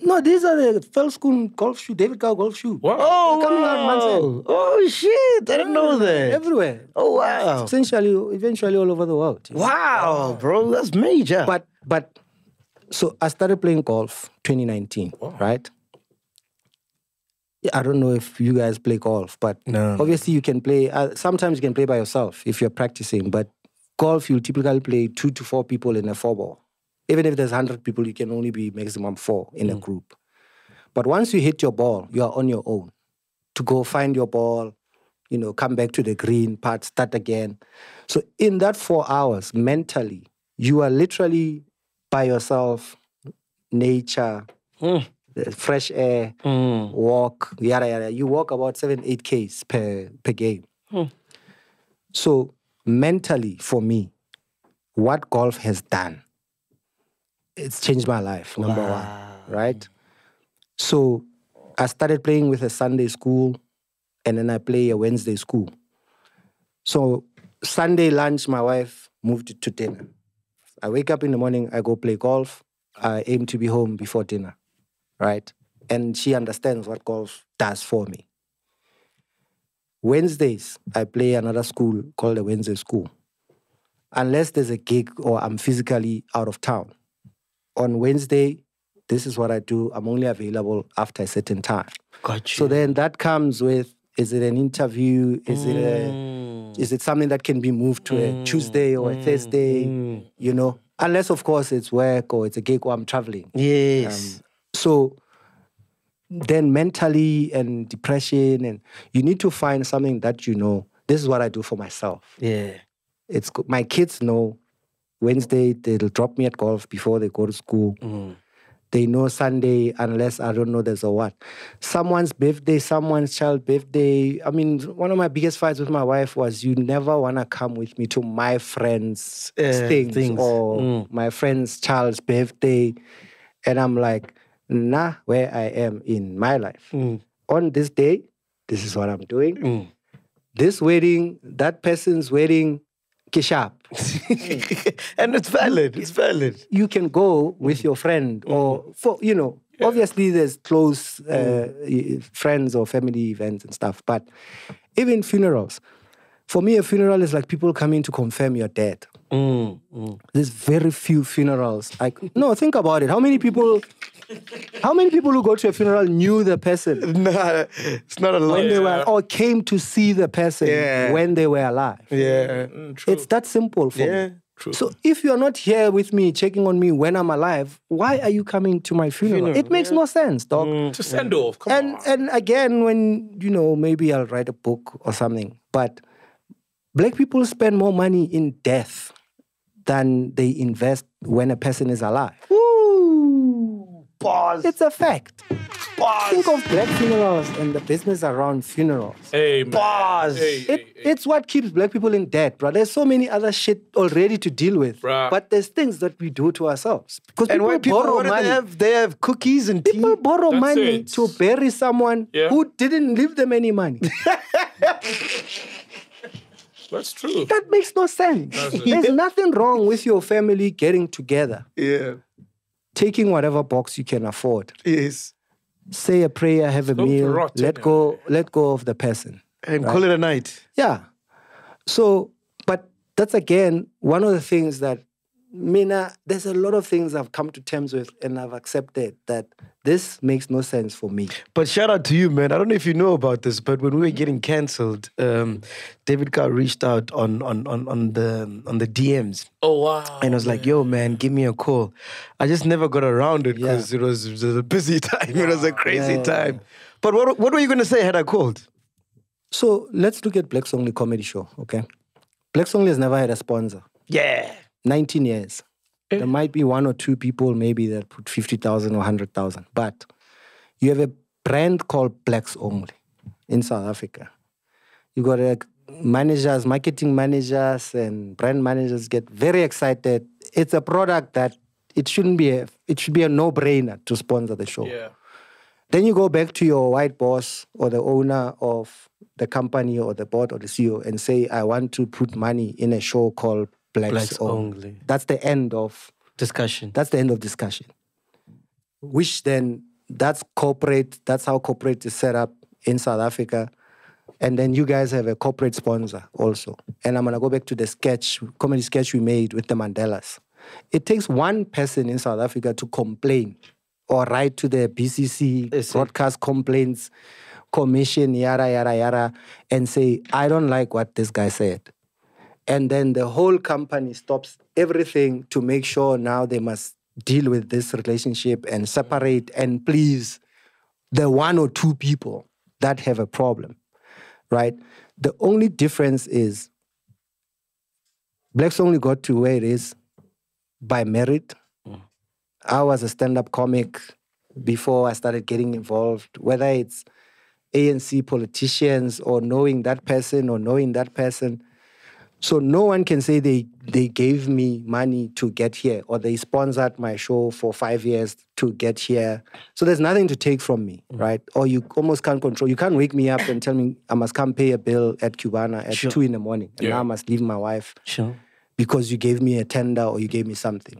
No, these are the Felskun golf shoe, David Kau golf shoe. Wow. Oh, wow. Oh, shit. I didn't know that. Everywhere. Oh, wow. Essentially, eventually all over the world. Wow, wow, bro. That's major. But, but, so I started playing golf twenty nineteen, wow. right? I don't know if you guys play golf, but no. obviously you can play, uh, sometimes you can play by yourself if you're practicing, but golf, you typically play two to four people in a four ball. Even if there's one hundred people, you can only be maximum four in mm. a group. But once you hit your ball, you are on your own to go find your ball, you know, come back to the green part, start again. So in that four hours, mentally, you are literally by yourself, nature, mm. the fresh air, mm. walk, yada, yada. You walk about seven, eight Ks per, per game. Mm. So mentally, for me, what golf has done, it's changed my life, number wow. one, right? So I started playing with a Sunday school and then I play a Wednesday school. So Sunday lunch, my wife moved to dinner. I wake up in the morning, I go play golf. I aim to be home before dinner, right? And she understands what golf does for me. Wednesdays, I play another school called the Wednesday school. Unless there's a gig or I'm physically out of town. On Wednesday, this is what I do. I'm only available after a certain time. Gotcha. So then that comes with, is it an interview? Is, mm. it, a, is it something that can be moved to mm. a Tuesday or mm. a Thursday? Mm. You know, unless, of course, it's work or it's a gig or I'm traveling. Yes. Um, so then mentally and depression, and you need to find something that you know, this is what I do for myself. Yeah. It's my kids know Wednesday, they'll drop me at golf before they go to school. Mm. They know Sunday, unless I don't know there's a what. Someone's birthday, someone's child's birthday. I mean, one of my biggest fights with my wife was, you never want to come with me to my friend's uh, things, things or mm. my friend's child's birthday. And I'm like, nah, where I am in my life. Mm. On this day, this is what I'm doing. Mm. This wedding, that person's wedding, Kishap. And it's valid. It's valid. You can go with mm. your friend or, for you know, yeah. obviously there's close uh, mm. friends or family events and stuff, but even funerals. For me, a funeral is like people coming to confirm you're dead. Mm, mm. There's very few funerals. Like, no, think about it. How many people... How many people who go to a funeral knew the person? No, it's not a lot. When they were, or came to see the person yeah. when they were alive. Yeah, true. It's that simple for yeah, me. True. So if you're not here with me, checking on me when I'm alive, why are you coming to my funeral? funeral it makes yeah. no sense, dog. Mm. To send off, come and, on. And again, when, you know, maybe I'll write a book or something, but black people spend more money in death than they invest when a person is alive. Pause. It's a fact. Pause. Think of black funerals and the business around funerals. Hey, Pause. Hey, it, hey, it's hey. what keeps black people in debt, bro. There's so many other shit already to deal with. Bruh. But there's things that we do to ourselves. Because people and people, borrow money. They have, they have cookies and people tea. People borrow That's money it. to bury someone yeah. who didn't leave them any money. That's true. That makes no sense. There's nothing wrong with your family getting together. Yeah. Taking whatever box you can afford. Yes. Say a prayer, have a Stop meal, let go, let go of the person. And right? call it a night. Yeah. So, but that's again, one of the things that, Mina, there's a lot of things I've come to terms with and I've accepted that this makes no sense for me. But shout out to you, man. I don't know if you know about this, but when we were getting cancelled, um, David Kau reached out on, on on on the on the D Ms. Oh, wow. And I was like, yo, man, give me a call. I just never got around it because yeah. it, was, it was a busy time. Wow. It was a crazy yeah. time. But what, what were you going to say had I called? So let's look at Black's Only Comedy Show, okay? Black's Only has never had a sponsor. Yeah. nineteen years. Eh. There might be one or two people maybe that put fifty thousand or one hundred thousand. But you have a brand called Blacks Only in South Africa. You got uh, managers, marketing managers and brand managers get very excited. It's a product that it shouldn't be a, it should be a no-brainer to sponsor the show. Yeah. Then you go back to your white boss or the owner of the company or the board or the C E O and say, I want to put money in a show called Blacks, Blacks only. only. That's the end of... Discussion. That's the end of discussion. Which then, that's corporate, that's how corporate is set up in South Africa. And then you guys have a corporate sponsor also. And I'm going to go back to the sketch, comedy sketch we made with the Mandelas. It takes one person in South Africa to complain or write to the B C C, yes, broadcast complaints, commission, yada, yada, yada, and say, I don't like what this guy said. And then the whole company stops everything to make sure now they must deal with this relationship and separate and please the one or two people that have a problem, right? The only difference is Blacks Only got to where it is by merit. Mm. I was a stand-up comic before I started getting involved, whether it's A N C politicians or knowing that person or knowing that person. So no one can say they, they gave me money to get here or they sponsored my show for five years to get here. So there's nothing to take from me, mm. right? Or you almost can't control. You can't wake me up and tell me I must come pay a bill at Cubana at sure. two in the morning and yeah. now I must leave my wife sure. because you gave me a tender or you gave me something,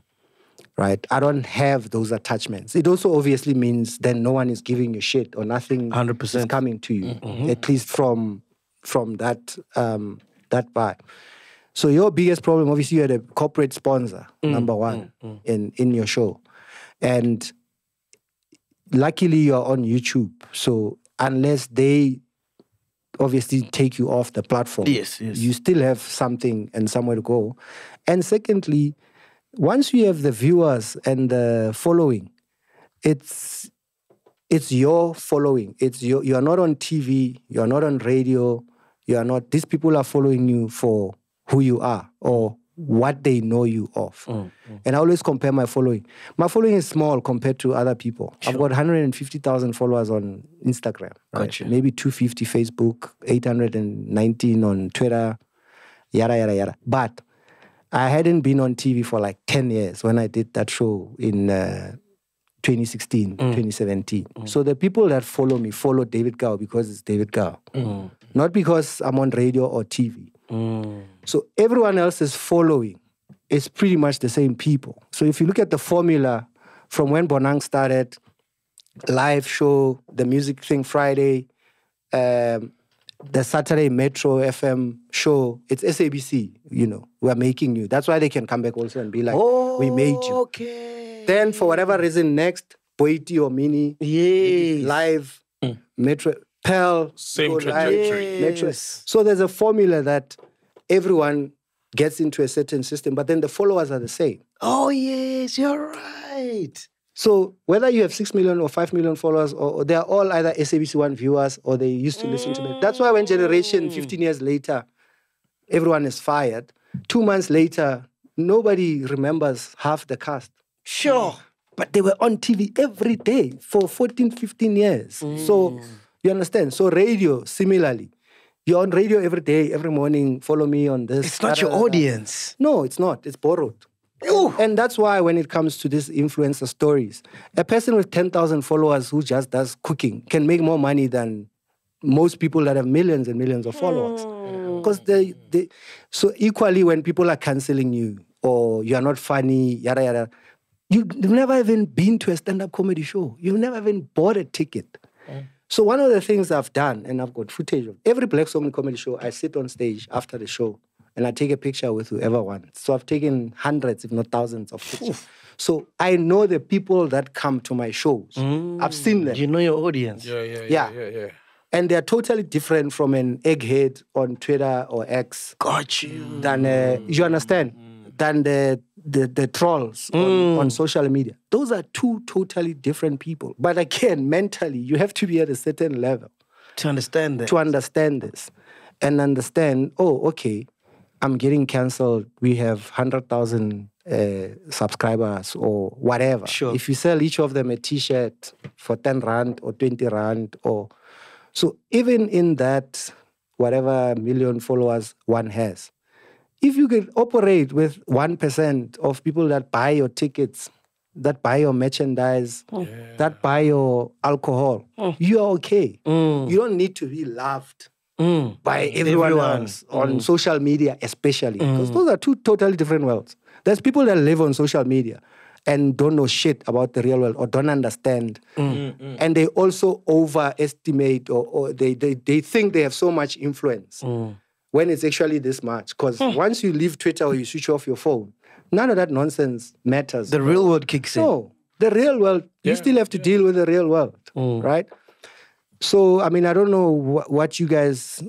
right? I don't have those attachments. It also obviously means then no one is giving you shit or nothing one hundred percent. Is coming to you, mm-hmm. at least from, from that... Um, that bad. So your biggest problem, obviously you had a corporate sponsor, mm, number one, mm, mm. in, in your show. And luckily you're on YouTube. So unless they obviously take you off the platform, yes, yes. you still have something and somewhere to go. And secondly, once you have the viewers and the following, it's it's your following. It's your, you're not on T V, you're not on radio, you are not, these people are following you for who you are or what they know you of. Mm, mm. And I always compare my following. My following is small compared to other people. Sure. I've got one hundred fifty thousand followers on Instagram. Right? Gotcha. Maybe two hundred fifty Facebook, eight hundred nineteen on Twitter, yada, yada, yada. But I hadn't been on T V for like ten years when I did that show in uh, twenty sixteen, mm. twenty seventeen. Mm. So the people that follow me follow David Kau because it's David Kau. Mm. Not because I'm on radio or T V. Mm. So everyone else is following. It's pretty much the same people. So if you look at the formula from when Bonang started, live show, the music thing Friday, um, the Saturday Metro F M show, it's S A B C, you know, we're making you. That's why they can come back also and be like, oh, we made you. Okay. Then for whatever reason, next, Boiti or Mini, yes. Live, mm. Metro, Pearl. Same trajectory. Live, Metro. Yes. So there's a formula that everyone gets into a certain system, but then the followers are the same. Oh, yes, you're right. So whether you have six million or five million followers, or, or they are all either S A B C one viewers or they used to mm. listen to them. That's why when Generation fifteen years later, everyone is fired. Two months later, nobody remembers half the cast. Sure. But they were on T V every day for fourteen, fifteen years. Mm. So you understand? So radio, similarly. You're on radio every day, every morning, follow me on this. It's not your audience. No, it's not. It's borrowed. Ooh. And that's why when it comes to these influencer stories, a person with ten thousand followers who just does cooking can make more money than most people that have millions and millions of followers. Because mm. they, they... So equally, when people are cancelling you or you're not funny, yada, yada, you've never even been to a stand-up comedy show. You've never even bought a ticket. Mm. So one of the things I've done, and I've got footage of every Black Someone comedy show, I sit on stage after the show and I take a picture with whoever wants. So I've taken hundreds, if not thousands, of pictures. Oof. So I know the people that come to my shows. Mm. I've seen them. You know your audience. Yeah, yeah, yeah, yeah, yeah, yeah. And they're totally different from an egghead on Twitter or X. Got you. Than uh, you understand? Mm. Than the the, the trolls mm. on, on social media. Those are two totally different people. But again, mentally, you have to be at a certain level to understand that. To understand this, and understand. Oh, okay. I'm getting cancelled, we have one hundred thousand uh, subscribers or whatever. Sure. If you sell each of them a T-shirt for ten rand or twenty rand or... So even in that, whatever million followers one has, if you can operate with one percent of people that buy your tickets, that buy your merchandise, oh. yeah. that buy your alcohol, oh. you're okay. Mm. You don't need to be loved. Mm. By everyone, everyone. else, on mm. social media especially. Because mm. those are two totally different worlds. There's people that live on social media and don't know shit about the real world or don't understand. Mm. Mm. And they also overestimate or, or they, they, they think they have so much influence mm. when it's actually this much. Because mm. once you leave Twitter or you switch off your phone, none of that nonsense matters. The real world kicks in. No, the real world, yeah, you still have to yeah. deal with the real world, mm. right? So, I mean, I don't know wh what you guys,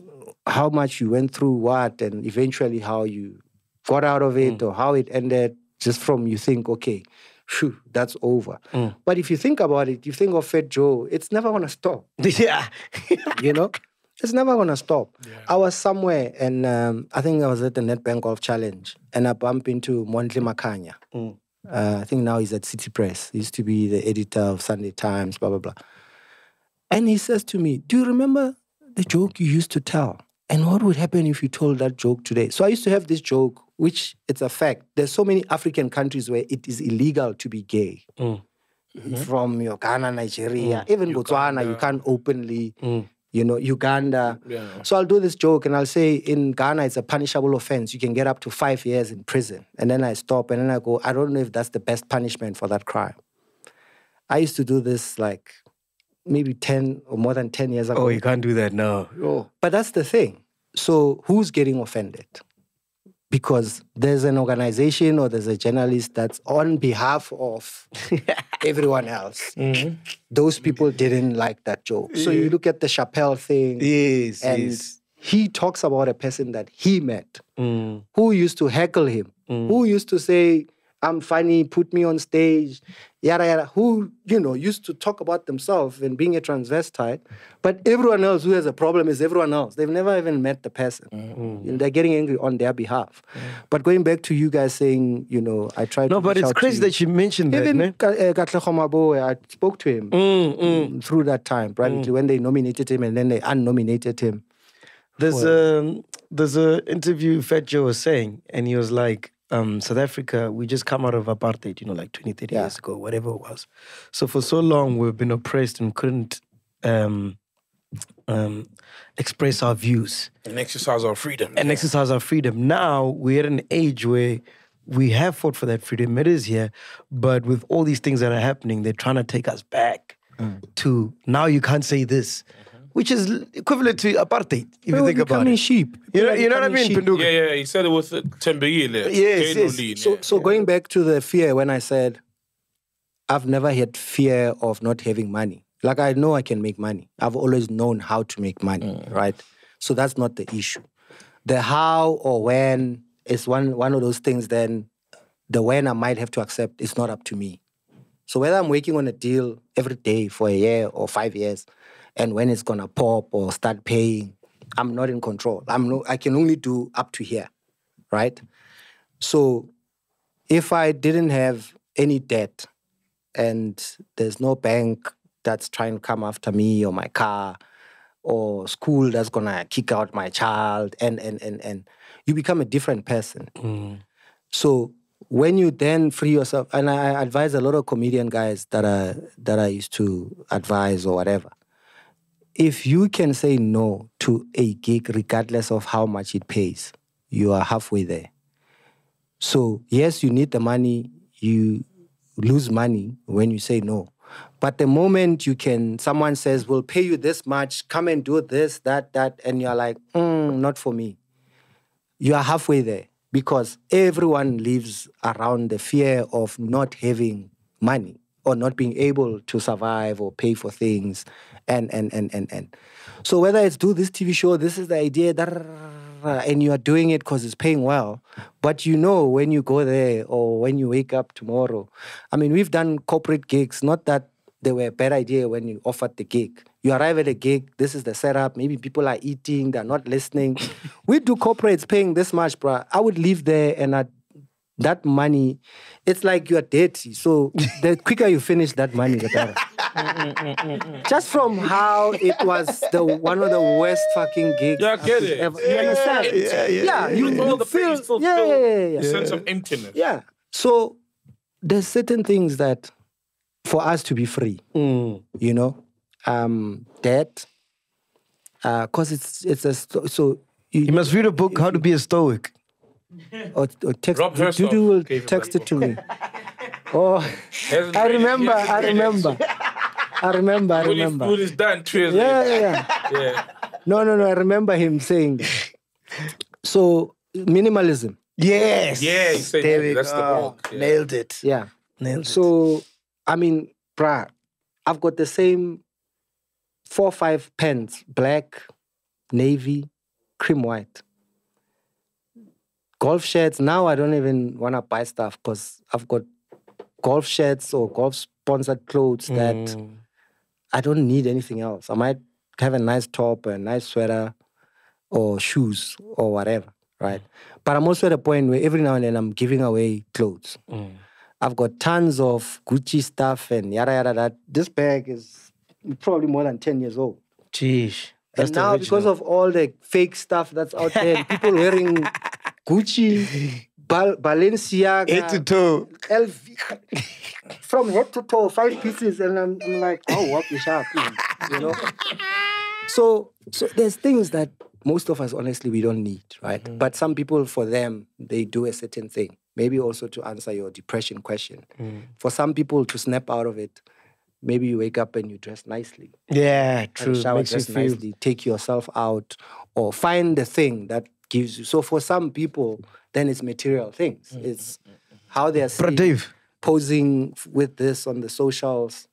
how much you went through what and eventually how you got out of it mm. or how it ended just from you think, okay, phew, that's over. Mm. But if you think about it, you think of Phat Joe, it's never going to stop. Yeah. You know? It's never going to stop. Yeah. I was somewhere and um, I think I was at the NetBank Golf Challenge and I bumped into Montle Makanya. Mm. Uh, I think now he's at City Press. He used to be the editor of Sunday Times, blah, blah, blah. And he says to me, do you remember the joke you used to tell? And what would happen if you told that joke today? So I used to have this joke, which it's a fact. There's so many African countries where it is illegal to be gay. Mm. Mm-hmm. From your Ghana, Nigeria, mm. even Uganda. Botswana, you can't openly, mm. you know, Uganda. Yeah. So I'll do this joke and I'll say in Ghana, it's a punishable offense. You can get up to five years in prison. And then I stop and then I go, I don't know if that's the best punishment for that crime. I used to do this like, maybe ten or more than ten years ago. Oh, you can't do that now. Oh. But that's the thing. So who's getting offended? Because there's an organization or there's a journalist that's on behalf of everyone else. Mm-hmm. Those people didn't like that joke. Yeah. So you look at the Chappelle thing. Yes, and yes. he talks about a person that he met mm. who used to heckle him, mm. who used to say, I'm funny, put me on stage, yada, yada, who, you know, used to talk about themselves and being a transvestite. But everyone else who has a problem is everyone else. They've never even met the person. Mm-hmm. And they're getting angry on their behalf. Mm-hmm. But going back to you guys saying, you know, I tried no, to... No, but it's crazy you. that you mentioned that, Even uh, I spoke to him mm-hmm. through that time, privately, mm-hmm. when they nominated him and then they unnominated him. There's an there's a interview Phat Joe was saying, and he was like, Um, South Africa, we just come out of apartheid, you know, like twenty, thirty yeah. years ago, whatever it was. So for so long, we've been oppressed and couldn't um, um, express our views. And exercise our freedom. And yeah. exercise our freedom. Now, we're at an age where we have fought for that freedom. It is here. But with all these things that are happening, they're trying to take us back mm. to, now you can't say this. Mm-hmm. which is equivalent to apartheid, if you think about it. Sheep. You know, you know what I mean, Penduka? Yeah, yeah, he said it was ten billion. Yes, yes. So, so going back to the fear, when I said, I've never had fear of not having money. Like, I know I can make money. I've always known how to make money, mm. right? So that's not the issue. The how or when is one, one of those things then, the when I might have to accept, it's not up to me. So whether I'm working on a deal every day for a year or five years, and when it's gonna pop or start paying, I'm not in control. I'm no, I can only do up to here, right? So if I didn't have any debt and there's no bank that's trying to come after me or my car or school that's gonna kick out my child, and, and, and, and you become a different person. Mm. So when you then free yourself, and I advise a lot of comedian guys that I, that I used to advise or whatever, if you can say no to a gig regardless of how much it pays, you are halfway there. So yes, you need the money, you lose money when you say no. But the moment you can, someone says, we'll pay you this much, come and do this, that, that, and you're like, mm, not for me. You are halfway there because everyone lives around the fear of not having money or not being able to survive or pay for things, and, and, and, and, and. So whether it's do this T V show, this is the idea, and you are doing it because it's paying well, but you know when you go there or when you wake up tomorrow. I mean, we've done corporate gigs, not that they were a bad idea when you offered the gig. You arrive at a gig, this is the setup, maybe people are eating, they're not listening. We do corporates paying this much, bruh. I would leave there and I'd that money, it's like you're dirty. So the quicker you finish that money, the better. Just from how it was the one of the worst fucking gigs. Yeah, I get it. Ever. Yeah, you understand? Yeah, yeah, yeah. yeah you, you know, the feel, feel yeah, yeah, yeah, yeah. a sense of emptiness. Yeah. So there's certain things that, for us to be free, mm. you know, um, debt, because uh, it's it's a so you, you must read a book, How to Be a Stoic. Or, or text, Dudu will text it to me. Oh, I remember, I remember, I remember, I remember. Food is done, Tuesday. Yeah, yeah, yeah. No, no, no, I remember him saying that. So, minimalism. Yes. Yes. David, that's the walk. Yeah. Nailed it. Yeah. Nailed so, it. I mean, bruh, I've got the same four or five pens, black, navy, cream white. Golf shirts, now I don't even want to buy stuff because I've got golf shirts or golf-sponsored clothes mm. that I don't need anything else. I might have a nice top, a nice sweater, or shoes, or whatever, right? Mm. But I'm also at a point where every now and then I'm giving away clothes. Mm. I've got tons of Gucci stuff and yada, yada, yada. This bag is probably more than ten years old. Jeez. That's and now, original. Because of all the fake stuff that's out there, people wearing Gucci, Bal Balenciaga, head to toe, L V, from head to toe, five pieces, and I'm, I'm like, oh, what is happening? You know. So, so there's things that most of us, honestly, we don't need, right? Mm. But some people, for them, they do a certain thing. Maybe also to answer your depression question. Mm. For some people, to snap out of it, maybe you wake up and you dress nicely. Yeah, true. And shower, Makes dress you feel... nicely, take yourself out, or find the thing that gives you. So for some people, then it's material things. It's how they are seen, posing with this on the socials.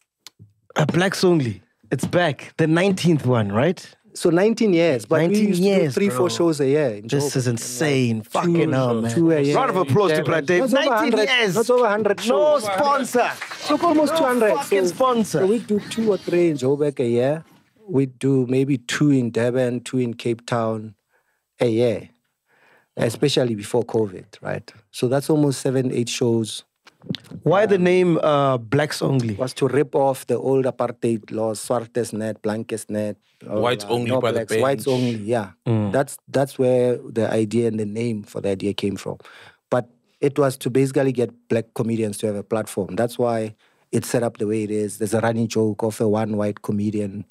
Uh, blacks only. It's back. The nineteenth one, right? So nineteen years. But nineteen we used years, to do three, bro. four shows a year. This is insane. Like, fucking hell, man. Two a year. Round of applause to Phat Joe. nineteen years. Not over one hundred shows. No sponsor. Look, almost no two hundred. Fucking so, sponsor. So we do two or three in Joburg a year. We do maybe two in Durban, two in Cape Town. A year, especially before COVID, right? So that's almost seven, eight shows. Why um, the name uh, Blacks Only? Was to rip off the old apartheid laws, Swartes Net, Blankes Net. Or, Whites uh, Only no by blacks, the bench. Whites Only, yeah. Mm. That's, that's where the idea and the name for the idea came from. But it was to basically get black comedians to have a platform. That's why it's set up the way it is. There's a running joke of a one white comedian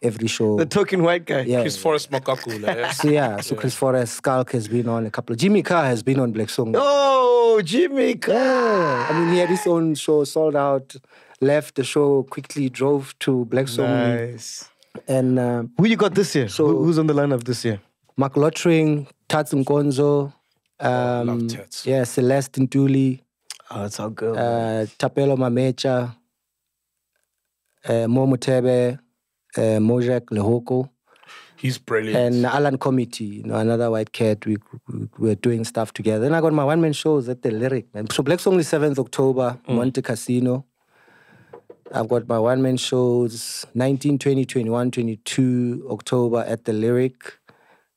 every show. The token white guy. Yeah. Chris Forrest Mokakula. Yeah. So yeah, so yeah. Chris Forrest, Skalk has been on a couple of... Jimmy Carr has been on Black Song. Oh, Jimmy Carr! Yeah. I mean, he had his own show, sold out, left the show quickly, drove to Black Song. Nice. And uh, who you got this year? So who, who's on the lineup this year? Mark Lottering, Tats Nkonzo, um, love Tats. Yeah, Celeste Ntuli. Oh, that's all good. Uh, Tapelo Mamecha, uh, Mo Mutebe, uh, Mojek Lehoko. He's brilliant. And Alan Committee, you know, another white cat. We, we were doing stuff together. Then I got my one-man shows at the Lyric, man. So Black's only seventh October, mm. Monte Casino. I've got my one-man shows, nineteen, twenty, twenty-one, twenty-two October at the Lyric.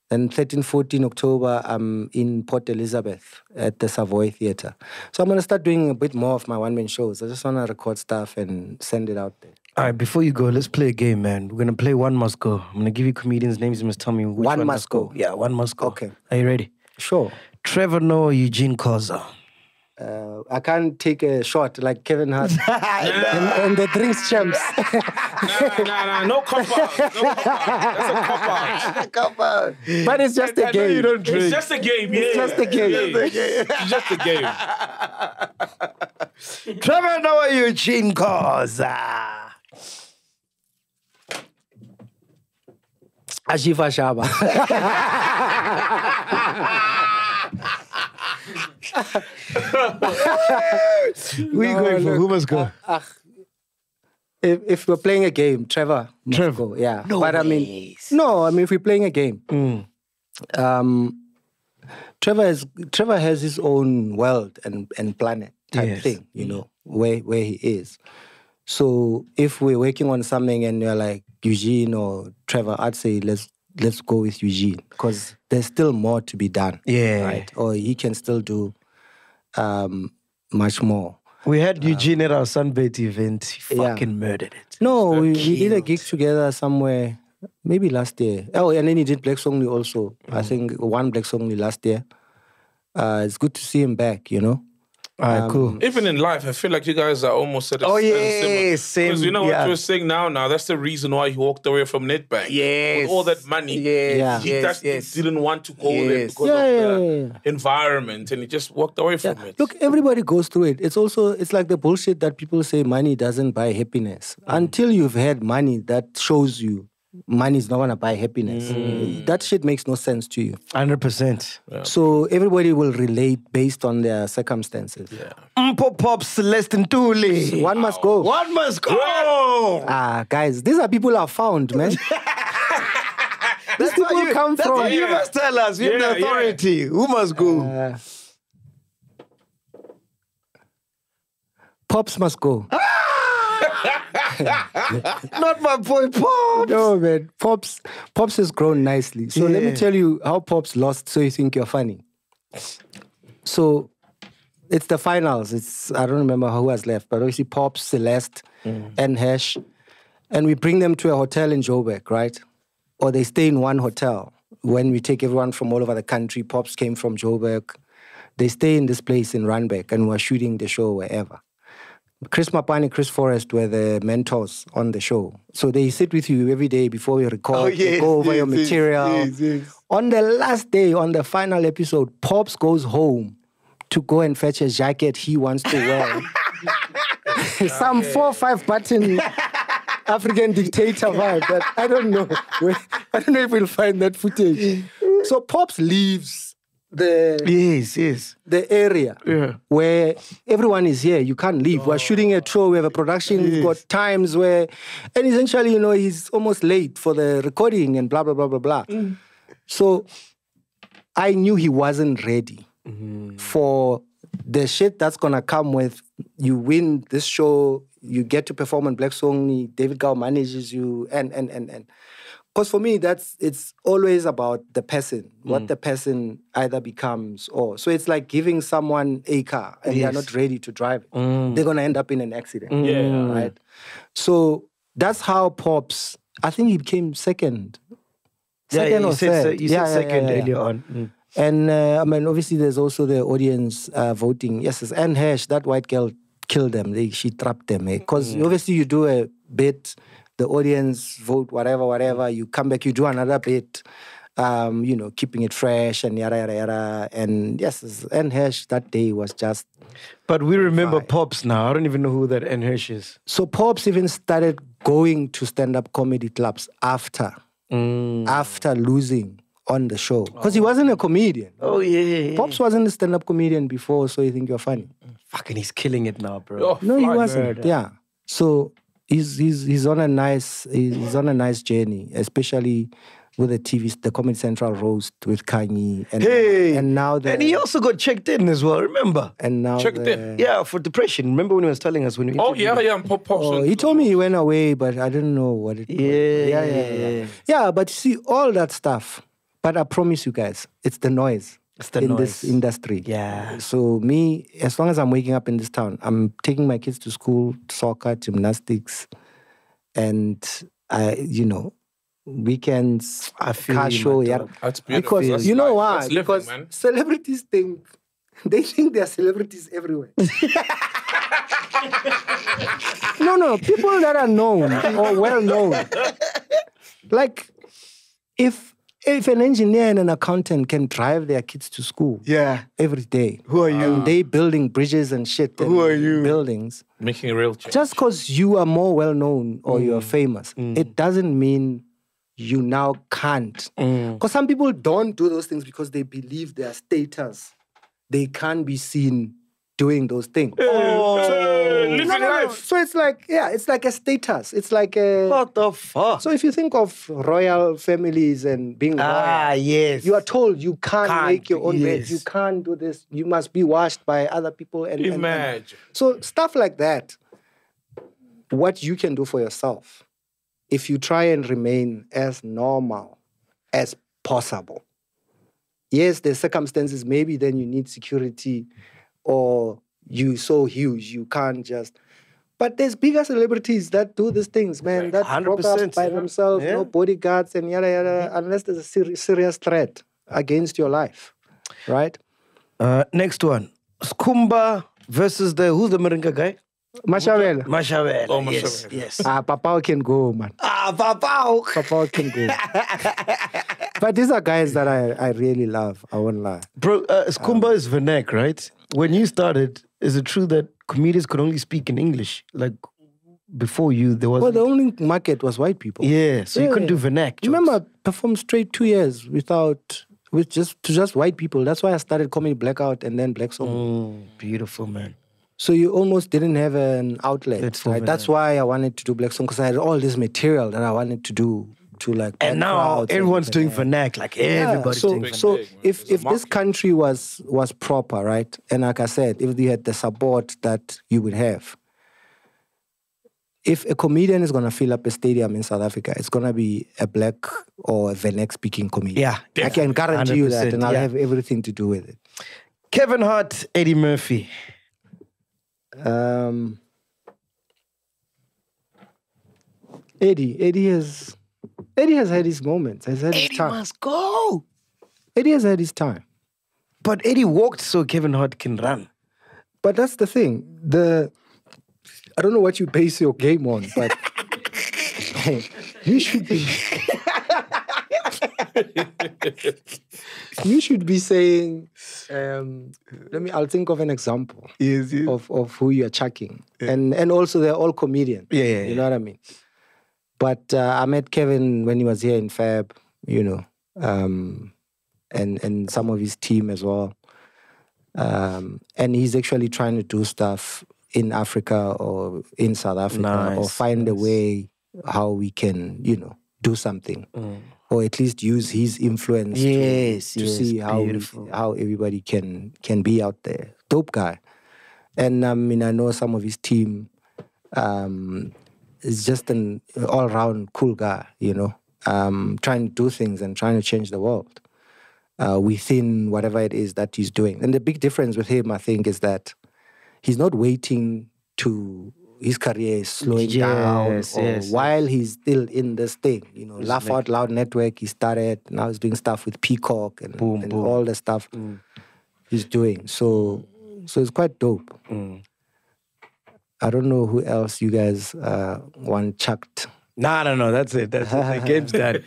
And thirteen, fourteen October, I'm in Port Elizabeth at the Savoy Theatre. So I'm going to start doing a bit more of my one-man shows. I just want to record stuff and send it out there. All right, before you go, let's play a game, man. We're going to play One Must Go. I'm going to give you comedians' names. You must tell me which one, one must go. go. Yeah, One Must Go. Okay. Are you ready? Sure. Trevor Noah, Eugene Cosa. Uh, I can't take a shot like Kevin Hart and, and the drinks champs. Nah, nah, nah, no cop-out. No cop-out. That's a cop-out. But it's just I, a I game. Know you don't drink. It's just a game. Yeah. It's just a game. Yeah. It's just a game. Just a game. Trevor Noah, Eugene Cosa. Ashifa Shaba. Who are you no, going for? Look, who must go? Uh, uh, if, if we're playing a game, Trevor must Trevor. go. Yeah. No but ways. I mean, no, I mean, if we're playing a game, mm. um, Trevor has Trevor has his own world and, and planet type yes. thing, you know, where where he is. So if we're working on something and you're like Eugene or Trevor, I'd say let's let's go with Eugene because there's still more to be done. Yeah, right. Or he can still do um, much more. We had Eugene um, at our Sunbait event. He yeah. fucking murdered it. No, we, we did a gig together somewhere, maybe last year. Oh, and then he did Black Songly also. Mm. I think one Black Songly last year. Uh, it's good to see him back, you know. Alright, um, cool. Even in life, I feel like you guys are almost at a oh, yeah, similar. same. Because you know what yeah. you're saying now, now that's the reason why he walked away from Nedbank. Yes. With all that money. Yes. Yeah. He yes, just yes. didn't want to go yes. there because yeah, of yeah, the yeah. environment and he just walked away from yeah. it. Look, everybody goes through it. It's also, it's like the bullshit that people say money doesn't buy happiness. Mm. Until you've had money that shows you money's not going to buy happiness. Mm. That shit makes no sense to you. one hundred percent. Yeah. So everybody will relate based on their circumstances. Yeah. Mpo Pops, Celeste Ntuli. One wow. must go. One must go. Ah, guys, these are people I found, man. These people you, come that's from. What you yeah. must tell us. You yeah, have the authority. Yeah. Who must go? Uh, Pops must go. Not my boy Pops. No, man. Pops Pops has grown nicely. So yeah. let me tell you how Pops lost So You Think You're Funny. So it's the finals. It's I don't remember who was left, but obviously Pops, Celeste, mm. Anne Hash. And we bring them to a hotel in Joburg, right? Or they stay in one hotel. When we take everyone from all over the country, Pops came from Joburg. They stay in this place in Randburg and we're shooting the show wherever. Chris Mapani and Chris Forrest were the mentors on the show. So they sit with you every day before we record. Oh, yes, they go over yes, your material. Yes, yes. On the last day, on the final episode, Pops goes home to go and fetch a jacket he wants to wear. Some okay. four or five button African dictator vibe. But I don't know. I don't know if we'll find that footage. So Pops leaves. The, yes, yes. the area yeah. where everyone is here. You can't leave. Oh. We're shooting a show. We have a production. Yes. We've got times where... And essentially, you know, he's almost late for the recording and blah, blah, blah, blah, blah. Mm. So I knew he wasn't ready mm-hmm. for the shit that's going to come with you win this show, you get to perform on Black Songly, David Kau manages you, and, and, and, and. Because for me, that's it's always about the person, what mm. the person either becomes or... So it's like giving someone a car and yes. they're not ready to drive it. Mm. They're going to end up in an accident. Mm. Yeah. Right? So that's how Pops... I think he became second. Second yeah, you or said, third. So, you yeah, said yeah, second yeah, yeah, yeah. earlier on. Mm. And uh, I mean, obviously there's also the audience uh, voting. Yes, it's Anne Hash, that white girl killed them. They, she trapped them. Because eh? mm. obviously you do a bit... The audience vote, whatever, whatever. You come back, you do another bit. um, you know, keeping it fresh and yada, yada, yada. And yes, Anne Hash that day was just... But we remember five. Pops now. I don't even know who that Anne Hash is. So Pops even started going to stand-up comedy clubs after, mm. after losing on the show. Because oh. he wasn't a comedian. Oh, yeah, yeah, yeah. Pops wasn't a stand-up comedian before, so you think you're funny. Fucking, he's killing it now, bro. Oh, no, he wasn't. Murder. Yeah. So... He's, he's, he's on a nice he's on a nice journey, especially with the T V, the Comedy Central roast with Kanye. And, hey, and now the, and he also got checked in as well. Remember? And now checked the, in. Yeah, for depression. Remember when he was telling us when we? Oh yeah, him? yeah. Pop, pop, oh, he told me he went away, but I didn't know what it. Yeah, was. Yeah, yeah, yeah, yeah. Yeah, but you see all that stuff. But I promise you guys, it's the noise. It's the in noise. This industry. Yeah. So me, as long as I'm waking up in this town, I'm taking my kids to school, soccer, gymnastics, and I, you know, weekends, I feel car show. Yeah. That's beautiful. Because that's you know why? Living, because man. Celebrities think they think they are celebrities everywhere. no, no, people that are known or well known, like if. If an engineer and an accountant can drive their kids to school yeah. every day. Who are you? And they building bridges and shit. And Who are you? Buildings. Making a real change. Just because you are more well-known or mm. you are famous, mm. it doesn't mean you now can't. Because mm. some people don't do those things because they believe their status. They can't be seen doing those things. Oh. So, living no, no, no. life. So it's like, yeah, it's like a status. It's like a... What the fuck? So if you think of royal families and being ah, royal, yes. you are told you can't, can't make your own bed. Yes. You can't do this. You must be washed by other people. And, Imagine. And, and. So stuff like that, what you can do for yourself, if you try and remain as normal as possible. Yes, the circumstances, maybe then you need security... or you so huge, you can't just... But there's bigger celebrities that do these things, man, that rock up by yeah. themselves, yeah. no bodyguards and yada, yada, yeah. unless there's a ser serious threat against your life, right? Uh, next one. Skumba versus the... Who's the Moringa guy? Mashavela. Mashavela, oh, Mashavela. yes, yes. Ah, Papao can go, man. Ah, Papao. Papao can go. But these are guys that I, I really love, I won't lie. Bro, uh, Skumba um, is Vanek, right? When you started, is it true that comedians could only speak in English? Like, before you, there was... Well, the only market was white people. Yeah, so yeah, you couldn't yeah. do Vanek. Remember, I performed straight two years without... with just to just white people. That's why I started comedy Blackout and then Black Song. Oh, beautiful, man. So you almost didn't have an outlet, beautiful, right? Man. That's why I wanted to do Black Song, because I had all this material that I wanted to do. To like and now everyone's and doing Vanek, like everybody's yeah. so, doing So Vanek, if, if this country was was proper, right? And like I said, if you had the support that you would have, if a comedian is going to fill up a stadium in South Africa, it's going to be a black or a Vanek speaking comedian. Yeah, definitely. I can guarantee you that, and I'll yeah. have everything to do with it. Kevin Hart, Eddie Murphy. Um, Eddie, Eddie is... Eddie has had his moments. Has had Eddie his time. must go. Eddie has had his time. But Eddie walked so Kevin Hart can run. But that's the thing. The I don't know what you base your game on, but you should be you should be saying, um, let me I'll think of an example yes, yes. of of who you're chucking. Yeah. And and also they're all comedians. Yeah, yeah, yeah. You know what I mean? But uh, I met Kevin when he was here in Fab, you know, um, and, and some of his team as well. Um, and he's actually trying to do stuff in Africa or in South Africa nice, or find nice. a way how we can, you know, do something. Mm. Or at least use his influence yes, to, to yes, see how we, how everybody can, can be out there. Dope guy. And I mean, I know some of his team... Um, It's just an all-round cool guy, you know, um, trying to do things and trying to change the world uh, within whatever it is that he's doing. And the big difference with him, I think, is that he's not waiting to his career is slowing yes, down yes, or yes. while he's still in this thing. You know, it's Laugh Out Loud Network, he started, now he's doing stuff with Peacock and, boom, and boom. all the stuff mm. he's doing. So, so it's quite dope. Mm. I don't know who else you guys uh, want chucked. No, no, no, that's it. That's it. The game's done.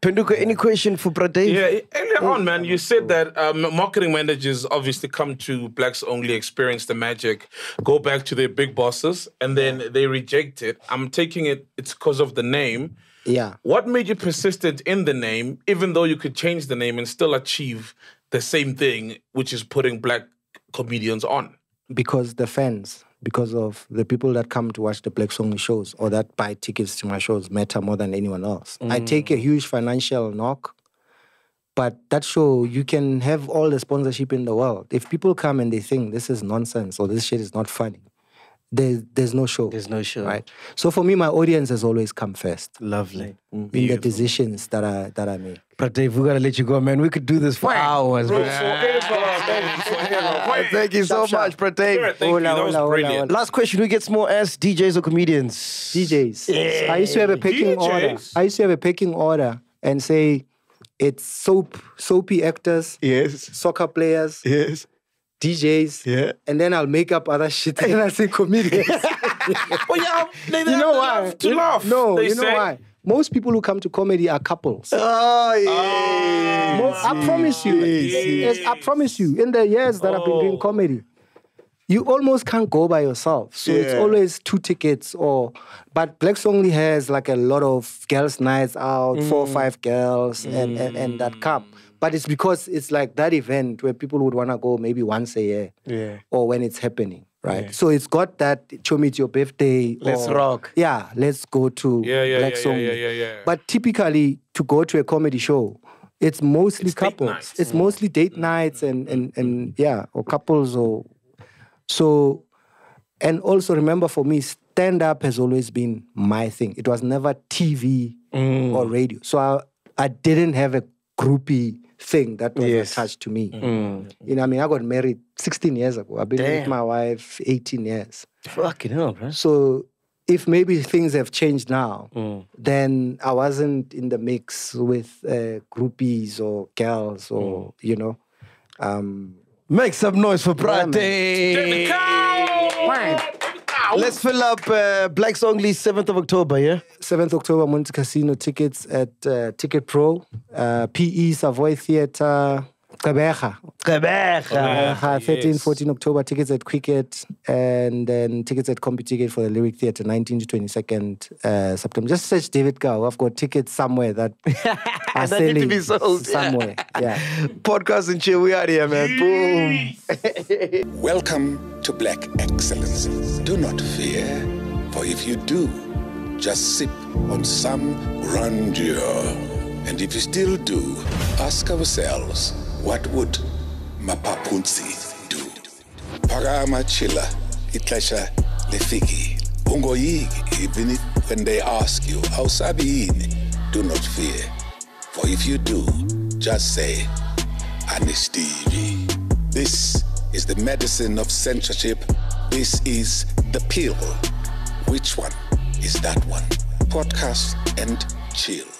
Penduka, any question for Pradave? Yeah, earlier on, man, you said that um, marketing managers obviously come to Blacks Only, experience the magic, go back to their big bosses, and then they reject it. I'm taking it, it's because of the name. Yeah. What made you persistent in the name, even though you could change the name and still achieve the same thing, which is putting Black comedians on? Because the fans, because of the people that come to watch the Blacks Only shows or that buy tickets to my shows matter more than anyone else. Mm. I take a huge financial knock, but that show, you can have all the sponsorship in the world. If people come and they think this is nonsense or this shit is not funny, There, there's no show. There's no show. Right. So for me, my audience has always come first. Lovely. Mm, in the decisions that I that I make. But Dave, we're gonna let you go, man. We could do this for Wait. hours. Bro, man. For Thank, Thank you so much, Pratay. Sure, last question, who gets more ass, D Js or comedians? D Js. Yeah. I used to have a pecking D Js. order. I used to have a pecking order and say it's soap, soapy actors, yes, soccer players, yes, D Js, yeah, and then I'll make up other shit and I say comedians. Well, yeah, they, they you know why? To laugh. No, they you say. know why? Most people who come to comedy are couples. Oh, yeah. Oh, I promise you. Yes, I promise you. In the years that oh. I've been doing comedy, you almost can't go by yourself. So yeah. it's always two tickets or... But Blacks Only has like a lot of girls' nights out, mm. four or five girls, mm. and, and, and that cup. But it's because it's like that event where people would want to go maybe once a year yeah. or when it's happening, right? Yeah. So it's got that, show me it's your birthday. Let's or, rock. Yeah, let's go to yeah, yeah, Blacks yeah, Only. Yeah, yeah, yeah, yeah. But typically, to go to a comedy show, it's mostly it's couples. It's yeah. mostly date nights and, and, and yeah, or couples or... So, and also remember for me, stand-up has always been my thing. It was never T V mm. or radio. So I, I didn't have a groupie thing that was yes. attached to me. Mm. You know, I mean, I got married sixteen years ago. I've been Damn. with my wife eighteen years. Fucking hell, bro. So if maybe things have changed now, mm. then I wasn't in the mix with uh, groupies or girls or, mm. you know... Um, Make some noise for Prate. Let's fill up uh, Blacks Only seventh of October, yeah? seventh of October, Monte Casino tickets at uh, Ticket Pro, uh, P E, Savoy Theatre, Kabeja. Kabeja. thirteenth, fourteenth October, tickets at Cricket, and then tickets at CompuTicket for the Lyric Theatre, nineteenth to twenty-second uh, September. Just search David Kau. I've got tickets somewhere that are that selling. Need to be sold. Somewhere, yeah. Podcast and chill, we out here, man. Jeez. Boom. Welcome to Black Excellence. Do not fear, for if you do, just sip on some grandeur. And if you still do, ask ourselves, what would Mapapunzi do? Parama chila, itlesha lefiki. Ungoyigi, even if when they ask you, how sabiini, do not fear. For if you do, just say, Anistivi. This is the medicine of censorship. This is the pill. Which one is that one? Podcast and chill.